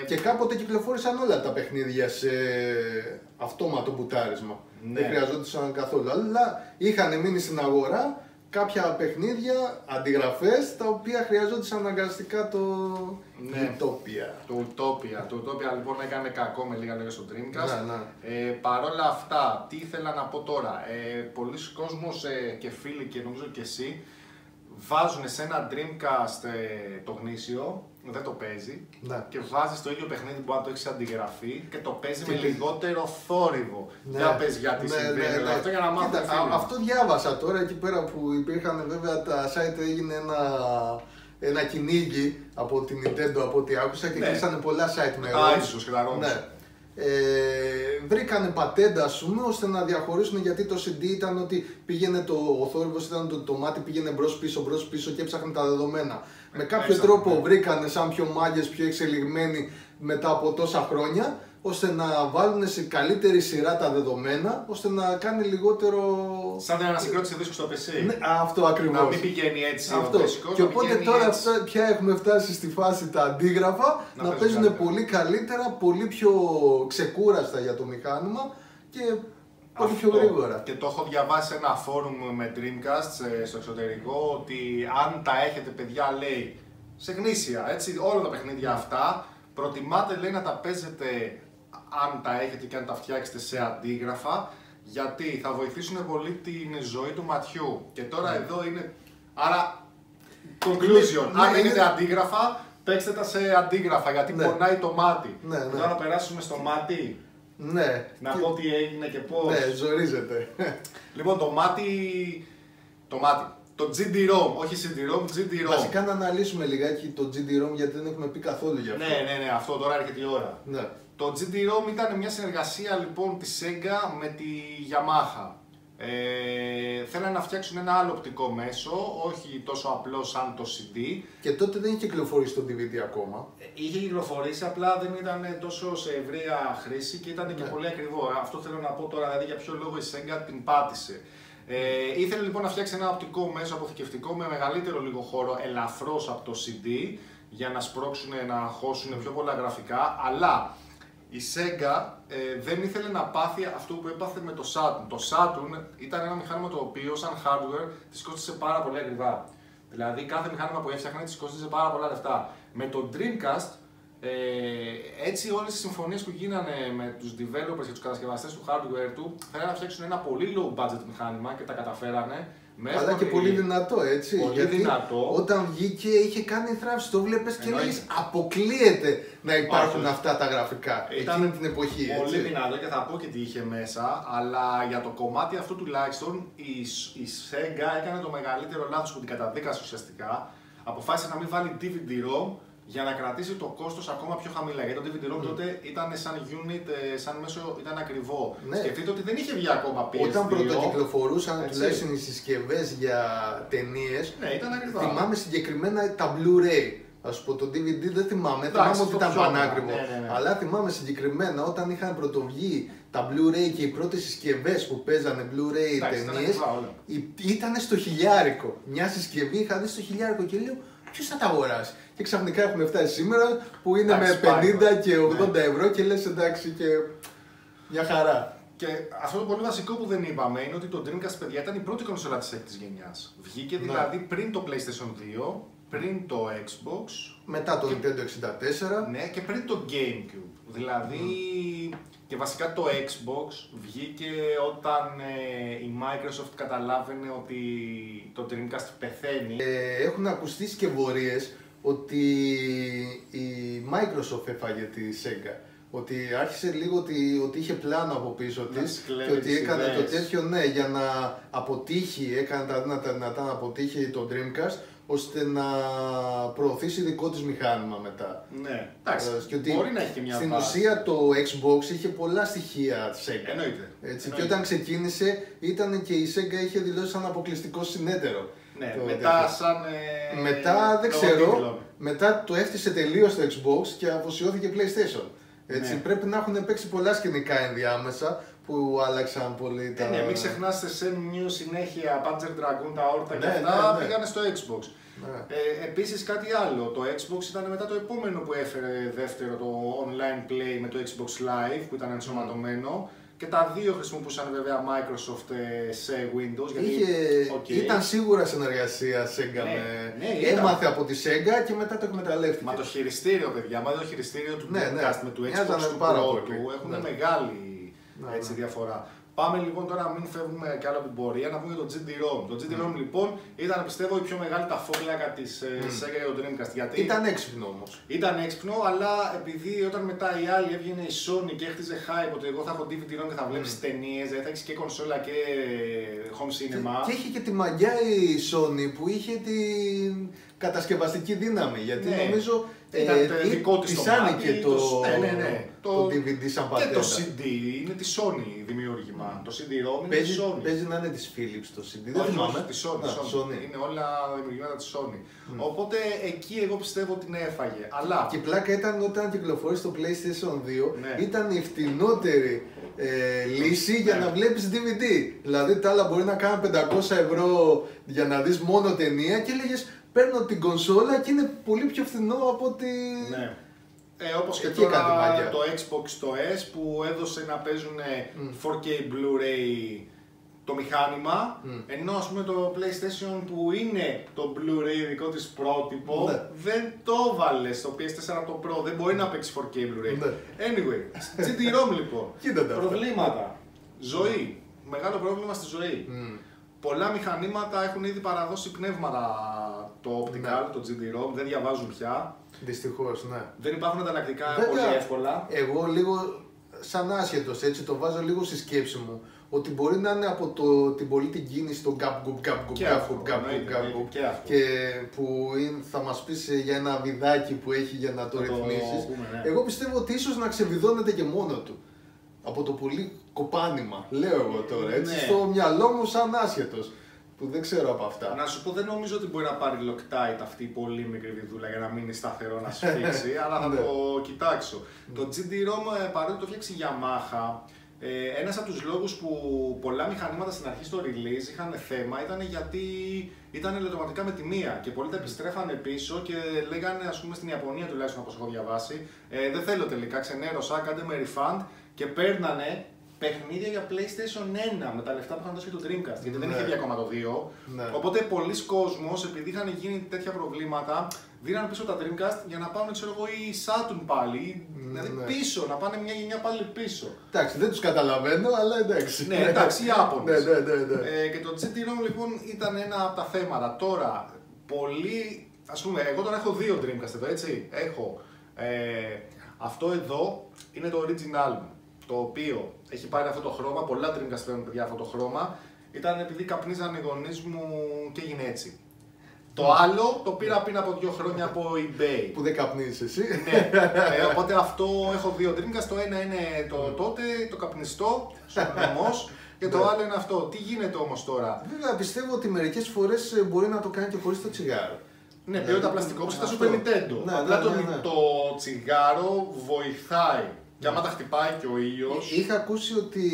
Και κάποτε κυκλοφόρησαν όλα τα παιχνίδια σε αυτόματο μπουτάρισμα. Ναι. Δεν χρειαζόντουσαν καθόλου. Αλλά είχαν μείνει στην αγορά κάποια παιχνίδια, αντιγραφές, τα οποία χρειαζόντουσαν αναγκαστικά το Utopia. Το Utopia λοιπόν έκανε κακό με λίγα λόγια στο Dreamcast. Παρ' όλα αυτά, τι ήθελα να πω τώρα. Πολλοί κόσμος και φίλοι και νομίζω και εσύ βάζουν σε ένα Dreamcast το γνήσιο, δεν το παίζει, ναι, και βάζεις το ίδιο παιχνίδι που αν το έχεις αντιγραφεί και το παίζει με λιγότερο θόρυβο. Ναι. Για πες γιατί συμβαίνει αυτό, για να μάθω. Αυτό διάβασα τώρα εκεί πέρα που υπήρχαν, βέβαια τα site έγινε ένα κυνήγι από την Nintendo από ό,τι άκουσα και κλείσανε πολλά site με errors. Ναι. Βρήκανε πατέντα, ας πούμε, ώστε να διαχωρίσουν, γιατί το CD ήταν ότι πήγαινε ο θόρυβος, ήταν το μάτι πήγαινε μπρος-πίσω και έψαχνε τα δεδομένα. Με κάποιο τρόπο βρήκανε σαν πιο μάγες, πιο εξελιγμένοι μετά από τόσα χρόνια, ώστε να βάλουν σε καλύτερη σειρά τα δεδομένα, ώστε να κάνει λιγότερο... Σαν να ανασυγκρότησε δίσκο στο PC. Ναι, αυτό ακριβώς. Να μην πηγαίνει έτσι αυτό. Και οπότε τώρα έτσι... πια έχουμε φτάσει στη φάση τα αντίγραφα, να παίζουν πολύ καλύτερα, πολύ πιο ξεκούραστα για το μηχάνημα και πολύ πιο γρήγορα. Και το έχω διαβάσει σε ένα φόρουμ με Dreamcast στο εξωτερικό, ότι αν τα έχετε παιδιά, λέει, σε γνήσια, έτσι, όλα τα παιχνίδια αυτά, προτιμάτε, λέει, να τα παίζετε αν τα έχετε και αν τα φτιάξετε σε αντίγραφα, γιατί θα βοηθήσουν πολύ την ζωή του ματιού. Και τώρα εδώ είναι... Άρα, conclusion, αν έχετε αντίγραφα, παίξτε τα σε αντίγραφα, γιατί πονάει το μάτι. Τώρα να περάσουμε στο μάτι, να πω τι έγινε και πώς. Ναι, ζορίζεται. Λοιπόν, το μάτι. Το GD-ROM, όχι CD-ROM, GD-ROM. Βασικά να αναλύσουμε λιγάκι το GD-ROM, γιατί δεν έχουμε πει καθόλου για αυτό. Ναι, αυτό τώρα έρχεται η ώρα. Ναι. Το GD-ROM ήταν μια συνεργασία λοιπόν της SEGA με τη Yamaha. Θέλανε να φτιάξουν ένα άλλο οπτικό μέσο, όχι τόσο απλό σαν το CD. Και τότε δεν είχε κυκλοφορήσει το DVD ακόμα. Είχε κυκλοφορήσει, απλά δεν ήταν τόσο σε ευρεία χρήση και ήταν και πολύ ακριβό. Αυτό θέλω να πω τώρα, δηλαδή για ποιο λόγο η SEGA την πάτησε. Ήθελε λοιπόν να φτιάξει ένα οπτικό μέσο αποθηκευτικό με μεγαλύτερο λίγο χώρο, ελαφρώς από το CD, για να σπρώξουν, να χώσουν πιο πολλά γραφικά, αλλά η SEGA δεν ήθελε να πάθει αυτό που έπαθε με το Saturn. Το Saturn ήταν ένα μηχάνημα το οποίο σαν hardware της κόστισε πάρα πολύ ακριβά. Δηλαδή κάθε μηχάνημα που έφτιαχνε της κόστισε πάρα πολλά λεφτά. Με το Dreamcast, έτσι όλες οι συμφωνίες που γίνανε με τους developers και τους κατασκευαστές του hardware του, θέλανε να φτιάξουν ένα πολύ low budget μηχάνημα και τα καταφέρανε. Αλλά και πολύ δυνατό, έτσι. Πολύ δυνατό. Όταν βγήκε είχε κάνει θράψη, το βλέπεις και λέγεις αποκλείεται να υπάρχουν αυτά τα γραφικά. Ήταν την εποχή. Πολύ δυνατό και θα πω και τι είχε μέσα, αλλά για το κομμάτι αυτό τουλάχιστον η SEGA έκανε το μεγαλύτερο λάθος που την καταδίκασε ουσιαστικά. Αποφάσισε να μην βάλει DVD-ROM για να κρατήσει το κόστος ακόμα πιο χαμηλά. Γιατί το DVD-ROM τότε ήταν σαν unit, σαν μέσο, ήταν ακριβό. Ναι. Σκεφτείτε ότι δεν είχε βγει ακόμα PS2. Όταν πρωτοκυκλοφορούσαν τουλάχιστον οι συσκευές για ταινίες, ήταν ακριβά. Θυμάμαι συγκεκριμένα τα Blu-ray. Α πω, το DVD δεν θυμάμαι, θυμάμαι ότι ήταν πανάκριβο. Αλλά θυμάμαι συγκεκριμένα όταν είχαν πρωτοβγεί τα Blu-ray και οι πρώτες συσκευές που παίζανε Blu-ray ταινίες, ήταν στο χιλιάρικο. Μια συσκευή είχα δει στο χιλιάρικο και λέω, ποιος θα τα αγοράσει. Και ξαφνικά έχουμε φτάσει σήμερα που είναι με 50 και 80 ευρώ και λες εντάξει, και μια χαρά. Και αυτό το πολύ βασικό που δεν είπαμε είναι ότι το Dreamcast, παιδιά, ήταν η πρώτη κονσόλα της έκτης γενιάς. Βγήκε δηλαδή πριν το PlayStation 2, πριν το Xbox, μετά το Nintendo 64, ναι, και πριν το GameCube. Δηλαδή και βασικά το Xbox βγήκε όταν η Microsoft καταλάβαινε ότι το Dreamcast πεθαίνει. Έχουν ακουστεί σκευωρίες ότι η Microsoft έφαγε τη SEGA, ότι άρχισε λίγο ότι είχε πλάνο από πίσω της και ότι έκανε το τέτοιο, ναι, για να αποτύχει, έκανε τα δυνατά να αποτύχει το Dreamcast, ώστε να προωθήσει δικό της μηχάνημα μετά. Ναι, εντάξει, μπορεί να έχει και μια στην ουσία το Xbox είχε πολλά στοιχεία της Sega. Εννοείται. Έτσι, και όταν ξεκίνησε ήταν και η Sega είχε δηλώσει σαν αποκλειστικό συνέτερο. Ναι, μετά σαν... μετά δεν ξέρω, μετά το έφτιασε τελείως το Xbox και αφοσιώθηκε PlayStation. Έτσι, ναι. Πρέπει να έχουν παίξει πολλά σκηνικά ενδιάμεσα που άλλαξαν πολύ τα... Ναι, μην ξεχνάς σε Shenmue συνέχεια, Panzer Dragoon, τα όρτα και αυτά πήγανε στο Xbox. Ναι. Επίσης κάτι άλλο, το Xbox ήταν μετά το επόμενο που έφερε δεύτερο το online play με το Xbox Live που ήταν ενσωματωμένο. Και τα δύο χρησιμοποιούσαν βέβαια Microsoft σε Windows. Γιατί... ήταν σίγουρα συνεργασία Sega με. Έμαθε από τη Sega και μετά το εκμεταλλεύτηκε. Μα το χειριστήριο, παιδιά, μα το χειριστήριο του Dreamcast με του Xbox του Pro του έχουν μεγάλη διαφορά. Πάμε λοιπόν τώρα, μην φεύγουμε κι άλλο από την πορεία, να πούμε για το GD-ROM. Το GD-ROM λοιπόν ήταν πιστεύω η πιο μεγάλη ταφόλακα της Sega για το Dreamcast. Γιατί... ήταν έξυπνο όμως. Ήταν έξυπνο, αλλά επειδή όταν μετά οι άλλοι έβγαινε η Sony και έχτιζε hype ότι εγώ θα έχω DVD-ROM και θα βλέπεις ταινίες, θα έχεις και κονσόλα και home cinema. Και είχε και τη μαγιά η Sony που είχε την κατασκευαστική δύναμη, γιατί νομίζω... ήταν δικό της το μάτι, το DVD σαν πατέντα. Και το CD είναι τη Sony δημιούργημα, το CD-ROM είναι τη Sony. Παίζει να είναι της Philips το CD, δεν θυμάμαι. Τη Sony, είναι όλα δημιουργήματα της Sony. Οπότε εκεί εγώ πιστεύω ότι την έφαγε. Αλλά... και η πλάκα ήταν όταν κυκλοφορεί στο PlayStation 2, ήταν η φτηνότερη λύση για να βλέπεις DVD. Δηλαδή τα άλλα μπορεί να κάνουν 500 € για να δεις μόνο ταινία και έλεγες παίρνω την κονσόλα και είναι πολύ πιο φθηνό από ότι... ναι. Όπως και τώρα το Xbox το S που έδωσε να παίζουν 4K Blu-ray το μηχάνημα, ενώ ας πούμε το PlayStation που είναι το Blu-ray δικό της πρότυπο δεν το βάλε στο PS4 το Pro, δεν μπορεί να παίξει 4K Blu-ray. Anyway, GD-ROM λοιπόν, προβλήματα, ζωή, μεγάλο πρόβλημα στη ζωή. Πολλά μηχανήματα έχουν ήδη παραδώσει πνεύματα το optical, το GD-ROM, δεν διαβάζουν πια. Δυστυχώς, ναι. Δεν υπάρχουν ανταλλακτικά πολύ εύκολα. Εγώ λίγο, σαν άσχετος έτσι, το βάζω λίγο στη σκέψη μου. Ότι μπορεί να είναι από την πολύτη κίνηση το γκαπ γκουπ και που θα μας πεις για ένα βιδάκι που έχει για να το ρυθμίσεις. Εγώ πιστεύω ότι ίσως να ξεβιδώνεται και μόνο του. Από το πολύ κοπάνημα, λέω εγώ τώρα, έτσι, στο μυαλό μου σαν άσχετος, που δεν ξέρω από αυτά. Να σου πω, δεν νομίζω ότι μπορεί να πάρει Loctite αυτή η πολύ μικρή βιδούλα για να μείνει σταθερό να σφίξει, αλλά θα το κοιτάξω. Το GD-ROM, παρότι το φτιάξει η Yamaha, ένας από τους λόγους που πολλά μηχανήματα στην αρχή στο release είχαν θέμα ήταν γιατί ήταν ελαττωματικά με τη μία και πολλοί τα επιστρέφανε πίσω και λέγανε, ας πούμε στην Ιαπωνία τουλάχιστον όπως έχω διαβάσει, δεν θέλω τελικά, ξενέρωσα, κάντε με refund. Και παίρνανε παιχνίδια για PlayStation 1 με τα λεφτά που είχαν δώσει και το Dreamcast, γιατί δεν είχε βγει ακόμα το 2. Οπότε πολλοί κόσμος, επειδή είχαν γίνει τέτοια προβλήματα, δίνανε πίσω τα Dreamcast για να πάνε, ξέρω εγώ, ή Saturn πάλι, ή δηλαδή πίσω, να πάνε μια γενιά πάλι πίσω. Εντάξει, δεν τους καταλαβαίνω, αλλά εντάξει. Ναι, εντάξει, οι Άπωνες. Και το GD-ROM λοιπόν ήταν ένα από τα θέματα. Τώρα, πολλοί, ας πούμε, εγώ τώρα έχω δύο Dreamcast εδώ, έτσι. Έχω αυτό εδώ, είναι το original μου, το οποίο έχει πάρει αυτό το χρώμα, πολλά Dreamcast παίρνουν παιδιά αυτό το χρώμα, ήταν επειδή καπνίζαν οι γονείς μου και έγινε έτσι. Το άλλο το πήρα πριν από 2 χρόνια από eBay. Που δεν καπνίζεις εσύ. Ναι, οπότε αυτό έχω δύο Dreamcast, το ένα είναι το τότε, το καπνιστό, σοκνομός, και το άλλο είναι αυτό. Τι γίνεται όμως τώρα. Βέβαια πιστεύω ότι μερικές φορές μπορεί να το κάνει και χωρίς το τσιγάρο. Ναι, ποιότητα πλαστικό, όπως τα Super Nintendo. Απλά το τσιγάρο βοηθάει. Και άμα τα χτυπάει και ο ήλιος. Είχα ακούσει ότι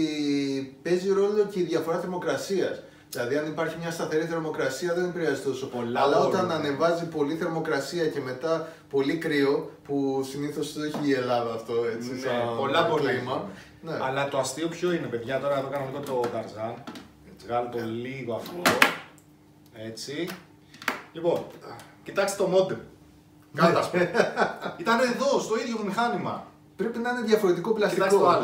παίζει ρόλο και η διαφορά θερμοκρασίας. Δηλαδή, αν υπάρχει μια σταθερή θερμοκρασία, δεν επηρεάζει τόσο πολύ. Αλλά όταν ανεβάζει πολύ θερμοκρασία και μετά πολύ κρύο, που συνήθως το έχει η Ελλάδα αυτό, έτσι. Ναι, πολλά κλίμα. Αλλά το αστείο ποιο είναι, παιδιά. Τώρα εδώ κάνω λίγο το Ταρζάν. Βγάλω το λίγο αυτό. Έτσι. Λοιπόν, κοιτάξτε το modem. Κάτω ήταν εδώ, στο ίδιο μηχάνημα. Πρέπει να είναι διαφορετικό πλαστικό.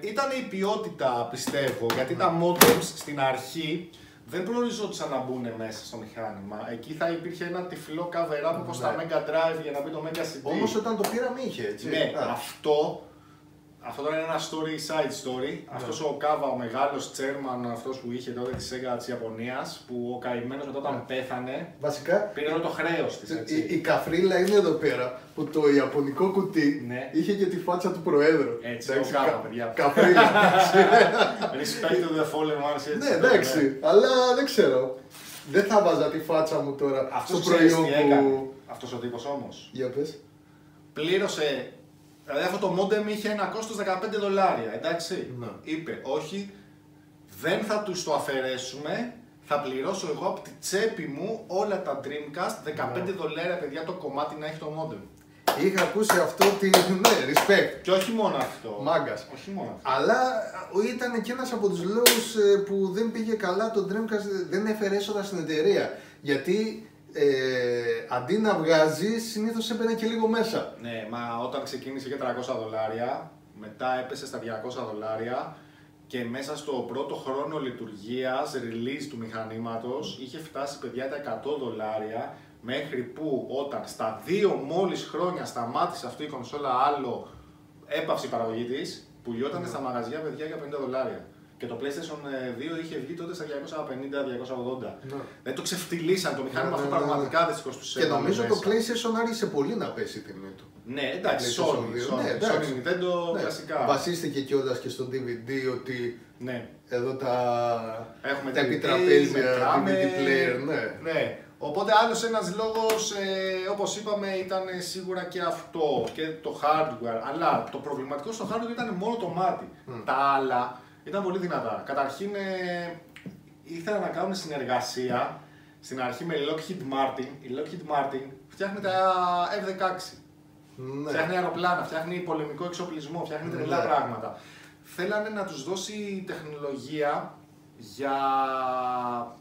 Ήταν η ποιότητα, πιστεύω, γιατί τα modems στην αρχή δεν προοριζόντουσαν να μπουν μέσα στο μηχάνημα. Εκεί θα υπήρχε ένα τυφλό cover up όπως τα Mega Drive για να μπει το Mega CD. Όμως όταν το πήραμε είχε, έτσι. Ναι, αυτό Αυτό τώρα είναι ένα story, side story. Yeah. Αυτός ο Κάβα, ο μεγάλος chairman, αυτός που είχε τότε τη Sega της Ιαπωνίας, που ο καημένος μετά όταν πέθανε, βασικά, πήρε όλο το χρέος της. Η καφρίλα είναι εδώ πέρα που το ιαπωνικό κουτί είχε και τη φάτσα του προέδρου. Έτσι, ο Κάβα. Καφρίλα. Respect to the fallen ones. Ναι, εντάξει, αλλά δεν ξέρω. Δεν θα βάζα τη φάτσα μου τώρα αυτός στο προϊόν που... Αυτός ο τύπος όμως. Για πες. Πλήρωσε. Δηλαδή αυτό το modem είχε ένα κόστος $15, εντάξει. Ναι. Είπε, όχι, δεν θα τους το αφαιρέσουμε, θα πληρώσω εγώ από τη τσέπη μου όλα τα Dreamcast, $15 παιδιά το κομμάτι να έχει το modem. Είχα ακούσει αυτό ότι, ναι, respect. Και όχι μόνο αυτό. Μάγκας. Όχι μόνο αυτό. Αλλά ήταν και ένας από τους λόγους που δεν πήγε καλά το Dreamcast, δεν εφαιρέσονταν στην εταιρεία. Γιατί... αντί να βγάζει, συνήθως έπαιρνε και λίγο μέσα. Ναι, μα όταν ξεκίνησε για $300, μετά έπεσε στα $200 και μέσα στο πρώτο χρόνο λειτουργίας, release του μηχανήματος, είχε φτάσει παιδιά τα $100 μέχρι που όταν στα 2 μόλις χρόνια σταμάτησε αυτή η κονσόλα άλλο έπαυση παραγωγή της, πουλιότανε στα μαγαζιά παιδιά για $50. Και το PlayStation 2 είχε βγει τότε στα 250-280. Ναι. Δεν το ξεφτυλίσαν το μηχάνημα αυτό πραγματικά δεν σηκώστησε. Και νομίζω το PlayStation άρχισε πολύ να πέσει η τιμή του. Ναι, εντάξει, Sony, Nintendo, κλασικά. Βασίστηκε κιόλας και στο DVD ότι εδώ τα επιτραπέζια, DVD player, ναι. Οπότε άλλος ένας λόγος, όπως είπαμε, ήταν σίγουρα και αυτό και το hardware. Αλλά το προβληματικό στο hardware ήταν μόνο το μάτι. Τα άλλα ήταν πολύ δυνατά. Καταρχήν ήθελαν να κάνουν συνεργασία στην αρχή με Lockheed Martin. Η Lockheed Martin φτιάχνει τα F-16. Ναι. Φτιάχνει αεροπλάνα, φτιάχνει πολεμικό εξοπλισμό, φτιάχνει τρελά πράγματα. Θέλανε να τους δώσει τεχνολογία για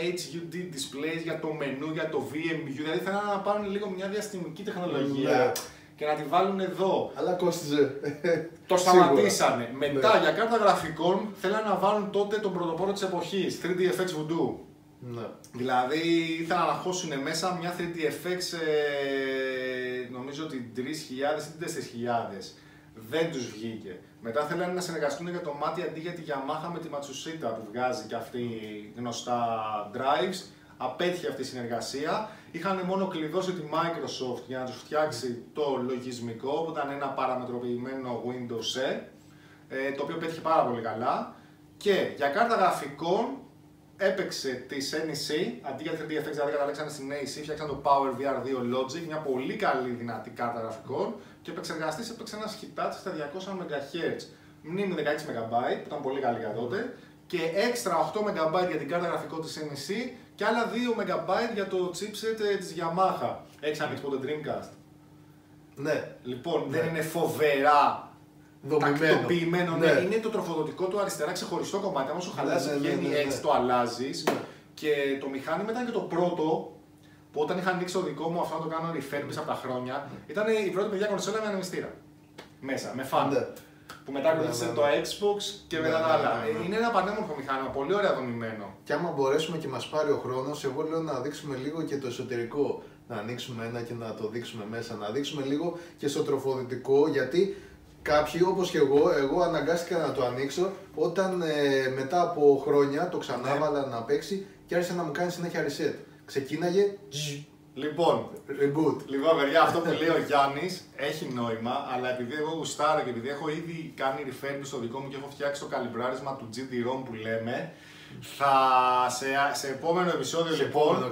HUD displays, για το μενού, για το VMU. Δηλαδή θέλανε να πάρουν λίγο μια διαστημική τεχνολογία. Ναι. Και να τη βάλουν εδώ. Αλλά κόστιζε. Το σταματήσανε. Μετά για κάρτα γραφικών θέλανε να βάλουν τότε τον πρωτοπόρο της εποχής, 3DFX Voodoo. Ναι. Δηλαδή ήθελαν να χώσουν μέσα μια 3DFX, νομίζω ότι 3.000 ή 4.000. Δεν τους βγήκε. Μετά θέλανε να συνεργαστούν για το μάτι αντί για τη Yamaha με τη Matsushita που βγάζει και αυτή γνωστά drives. Απέτυχε αυτή η συνεργασία. Είχαν μόνο κλειδώσει τη Microsoft για να τους φτιάξει το λογισμικό που ήταν ένα παραμετροποιημένο Windows CE, το οποίο πέτυχε πάρα πολύ καλά. Και για κάρτα γραφικών έπαιξε τη NEC, αντί για 3DFX δηλαδή καταλήξανε στην NEC, φτιάξαν το PowerVR 2 Logic, μια πολύ καλή δυνατή κάρτα γραφικών και επεξεργαστής έπαιξε ένα Hitachi στα 200 MHz, μνήμη 16 MB που ήταν πολύ καλή για τότε και έξτρα 8 MB για την κάρτα γραφικών της NEC και άλλα 2 MB για το chipset της Yamaha. Έχεις ανοίξει ποτέ Dreamcast? Ναι. Λοιπόν, δεν είναι φοβερά τακτοποιημένο, είναι το τροφοδοτικό του αριστερά ξεχωριστό κομμάτι. Όσο χαλάζει βγαίνει έτσι, το αλλάζεις. Και το μηχάνημα ήταν και το πρώτο που όταν είχα ανοίξει το δικό μου, αυτό να το κάνω refurbish από τα χρόνια, ήταν η πρώτη παιδιά κονσόλα με ανεμιστήρα. Μέσα, με fan. Που μετά ακολούθησε το Xbox και μετά τα άλλα. Είναι ένα πανέμορφο μηχάνημα, πολύ ωραία δομημένο. Και άμα μπορέσουμε και μας πάρει ο χρόνος, εγώ λέω να δείξουμε λίγο και το εσωτερικό. Να ανοίξουμε ένα και να το δείξουμε μέσα. Να δείξουμε λίγο και στο τροφοδοτικό, γιατί κάποιοι όπως και εγώ αναγκάστηκα να το ανοίξω όταν μετά από χρόνια το ξανάβαλα να παίξει και άρχισε να μου κάνει συνέχεια reset. Ξεκίναγε. Λοιπόν, παιδιά, αυτό που λέει ο Γιάννης έχει νόημα, αλλά επειδή εγώ γουστάρω και επειδή έχω ήδη κάνει reference στο δικό μου και έχω φτιάξει το καλυμπράρισμα του GD-ROM που λέμε, θα σε επόμενο επεισόδιο λοιπόν,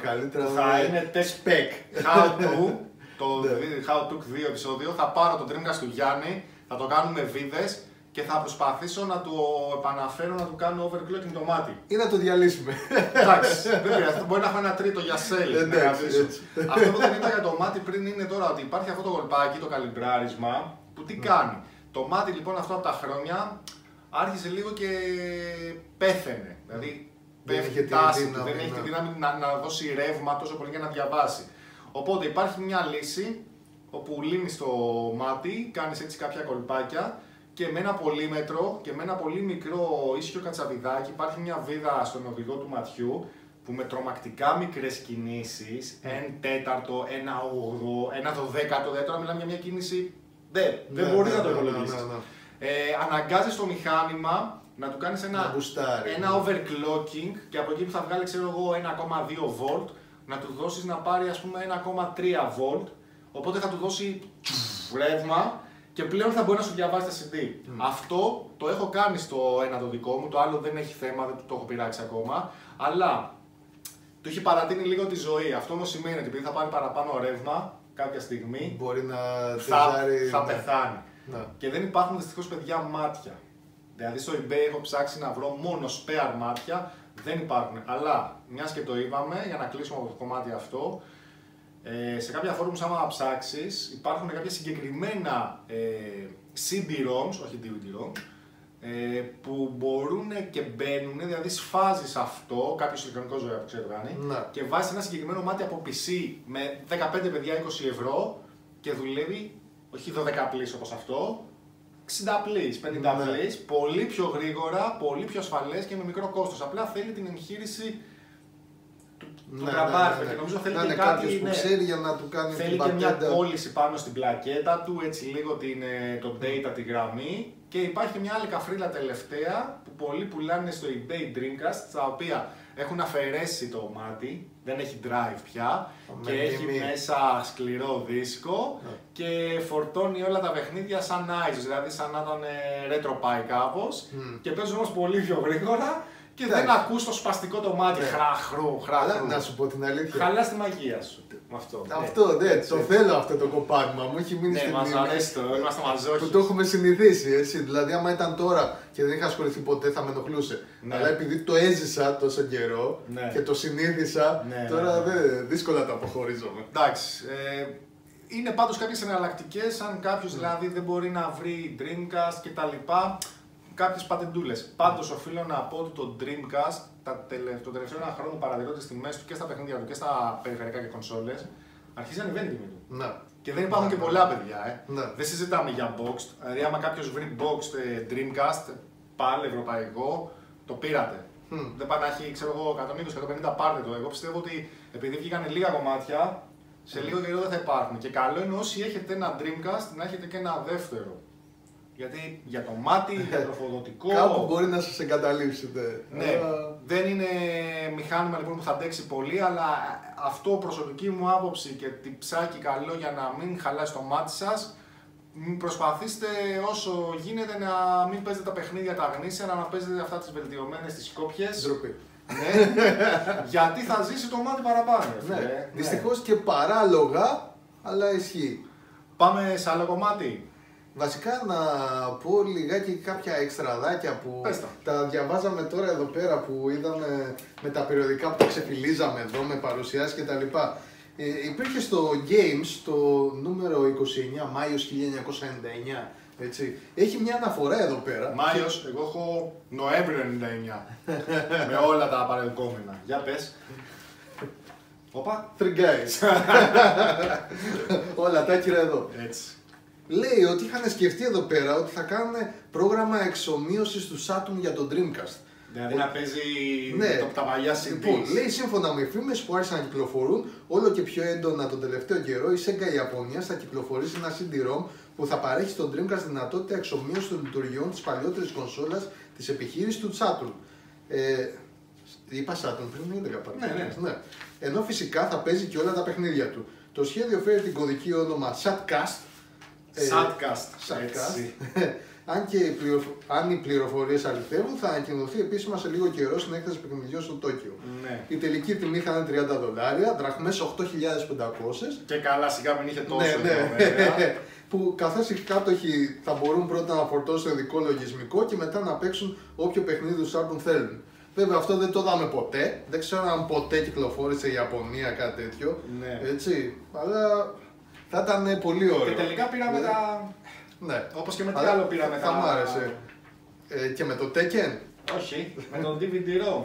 θα είναι test pack, how to 2 επεισόδιο, θα πάρω το Dreamcast του Γιάννη, θα το κάνουμε βίδες και θα προσπαθήσω να του επαναφέρω, να του κάνω overclocking το μάτι. Ή να το διαλύσουμε. Εντάξει, δεν πειράζει. Μπορεί να έχω ένα τρίτο για sale. Αυτό που δεν ήταν για το μάτι πριν είναι τώρα ότι υπάρχει αυτό το γολπάκι, το καλυμπράρισμα, που τι κάνει. Το μάτι λοιπόν αυτό από τα χρόνια άρχισε λίγο και πέθαινε. Δηλαδή πέφτει η τάση του, δεν έχει τη δύναμη να δώσει ρεύμα τόσο πολύ για να διαβάσει. Οπότε υπάρχει μια λύση όπου λύνεις το μάτι, κάνεις έτσι κάποια κολπάκια. Και με ένα πολύμετρο και με ένα πολύ μικρό ίσιο κατσαβιδάκι υπάρχει μια βίδα στον οδηγό του ματιού που με τρομακτικά μικρές κινήσεις, 1/4, 1/8, 1/12, τώρα μιλάμε για μια κίνηση Δεν μπορείς να το υπολογίσεις. Αναγκάζεις το μηχάνημα να του κάνεις ένα overclocking και από εκεί που θα βγάλει, ξέρω εγώ, 1,2 volt, να του δώσεις να πάρει ας πούμε 1,3 volt, οπότε θα του δώσει ρεύμα και πλέον θα μπορεί να σου διαβάζει τα CD. Αυτό το έχω κάνει στο ένα το δικό μου, το άλλο δεν έχει θέμα, δεν το έχω πειράξει ακόμα, αλλά του έχει παρατείνει λίγο τη ζωή. Αυτό όμως σημαίνει ότι επειδή θα πάρει παραπάνω ρεύμα κάποια στιγμή, μπορεί να θα πεθάνει. Και δεν υπάρχουν δυστυχώς παιδιά μάτια. Δηλαδή στο eBay έχω ψάξει να βρω μόνο spare μάτια, δεν υπάρχουν. Αλλά μιας και το είπαμε, για να κλείσουμε από το κομμάτι αυτό, σε κάποια forums άμα ψάξεις υπάρχουν κάποια συγκεκριμένα CD-ROMs, όχι DVD-ROM, που μπορούν και μπαίνουν, δηλαδή σφάζεις αυτό, κάποιος ηλεκτρονικός ζωγράφος που ξέρει το κάνει, και βάζεις ένα συγκεκριμένο μάτι από PC με 15 παιδιά 20 ευρώ και δουλεύει, όχι 12πλής όπως αυτό, 60πλής, 50πλής, πολύ πιο γρήγορα, πολύ πιο ασφαλές και με μικρό κόστος. Απλά θέλει την εγχείρηση του τραμπάρφε και νομίζω θέλει και κάτι, που ξέρει για να του κάνει θέλει και μια πώληση πάνω στην πλακέτα του, έτσι λίγο το data, τη γραμμή. Και υπάρχει και μια άλλη καφρίλα τελευταία που πολλοί πουλάνε στο eBay Dreamcast, τα οποία έχουν αφαιρέσει το μάτι, δεν έχει drive πια και έχει μέσα σκληρό δίσκο και φορτώνει όλα τα παιχνίδια σαν ISOs, δηλαδή σαν να ήταν retro-pie κάπως και παίζουν όμως πολύ πιο γρήγορα και δεν ακούς το σπαστικό το μάτι, χραχρού. Να σου πω την αλήθεια. Χαλάς τη μαγεία σου. Αυτό, ναι, το θέλω αυτό το κοπάγμα μου, έχει μείνει στη μνήμη. Ναι, μας αρέσει το, είμαστε μαζόχοι. Που το έχουμε συνηθίσει, έτσι, δηλαδή άμα ήταν τώρα και δεν είχα ασχοληθεί ποτέ θα με ενοχλούσε. Αλλά επειδή το έζησα τόσο καιρό και το συνήθισα, τώρα δύσκολα τα αποχωρίζομαι. Εντάξει, είναι πάντως κάποιες εναλλακτικές, αν κάποιος δηλαδή δεν μπορεί να βρει Dreamcast κτλ. Κάποιες πατεντούλες. Πάντως οφείλω να πω ότι το Dreamcast το τελευταίο ένα χρόνο παρατηρώ τις τιμές του και στα παιχνίδια του και στα περιφερειακά και κονσόλες. Αρχίζει να ανεβαίνει η τιμή του. Και δεν υπάρχουν και πολλά παιδιά. Δεν συζητάμε για boxed. Δηλαδή, άμα κάποιος βρει boxed Dreamcast, πάλι ευρωπαϊκό, το πήρατε. Δεν πάει να έχει, ξέρω εγώ, 120-150, πάρτε το. Εγώ πιστεύω ότι επειδή βγήκαν λίγα κομμάτια, σε λίγο καιρό δεν θα υπάρχουν. Και καλό είναι όσοι έχετε ένα Dreamcast να έχετε και ένα δεύτερο. Γιατί για το μάτι, για το τροφοδοτικό. Κάπου μπορεί να σας εγκαταλείψετε. Ναι, δεν είναι μηχάνημα λοιπόν που θα αντέξει πολύ, αλλά αυτό προσωπική μου άποψη και τυψάκι καλό για να μην χαλάσει το μάτι σας. Προσπαθήστε όσο γίνεται να μην παίζετε τα παιχνίδια τα αγνήσια, να παίζετε αυτά τις βελτιωμένες, τις κόπιες. Ντροπή. Ναι, γιατί θα ζήσει το μάτι παραπάνω. Ναι, δυστυχώς και παράλογα, αλλά ισχύει. Πάμε σε άλλο κομμάτι. Βασικά να πω λιγάκι κάποια εξτραδάκια που τα διαβάζαμε τώρα εδώ πέρα που είδαμε με τα περιοδικά που τα ξεφυλίζαμε εδώ με παρουσιάσεις και τα λοιπά. Υπήρχε στο Games το νούμερο 29, Μάιος 1999, έτσι. Έχει μια αναφορά εδώ πέρα. Μάιος, εγώ έχω Νοέμβριο 99, με όλα τα παρελκόμενα. Για πες. Όπα. Three guys. Όλα τα κύρα εδώ. Έτσι. Λέει ότι είχαν σκεφτεί εδώ πέρα ότι θα κάνουν πρόγραμμα εξομοίωσης του Saturn για τον Dreamcast. Δηλαδή να παίζει τα παλιά CD. Λέει σύμφωνα με φήμες που άρχισαν να κυκλοφορούν όλο και πιο έντονα τον τελευταίο καιρό, η Sega Ιαπωνίας θα κυκλοφορήσει ένα CD-ROM που θα παρέχει στον Dreamcast δυνατότητα εξομοίωσης των λειτουργιών της παλιότερης κονσόλας της επιχείρησης του Saturn. Είπα Saturn πριν, δεν κατάλαβα. Ναι. Ενώ φυσικά θα παίζει και όλα τα παιχνίδια του. Το σχέδιο φέρει την κωδική όνομα Satcast. Αν οι πληροφορίες αληθεύουν, θα ανακοινωθεί επίσημα σε λίγο καιρό στην έκθεση παιχνιδιών στο Τόκιο. Η τελική τιμή είχαν $30, δραχμές 8.500. Και καλά, σιγά μην είχε τόσο. Που καθώς οι κάτοχοι θα μπορούν πρώτα να φορτώσουν ειδικό λογισμικό και μετά να παίξουν όποιο παιχνίδι του Saturn θέλουν. Βέβαια, αυτό δεν το είδαμε ποτέ. Δεν ξέρω αν ποτέ κυκλοφόρησε η Ιαπωνία κάτι τέτοιο. Έτσι, αλλά. Θα ήταν πολύ ωραίο. Και τελικά πήραμε τα. Όπως και με τι άλλο πήραμε τα. Θα μου άρεσε. Και με το Tekken. Όχι, με το DVD-ROM.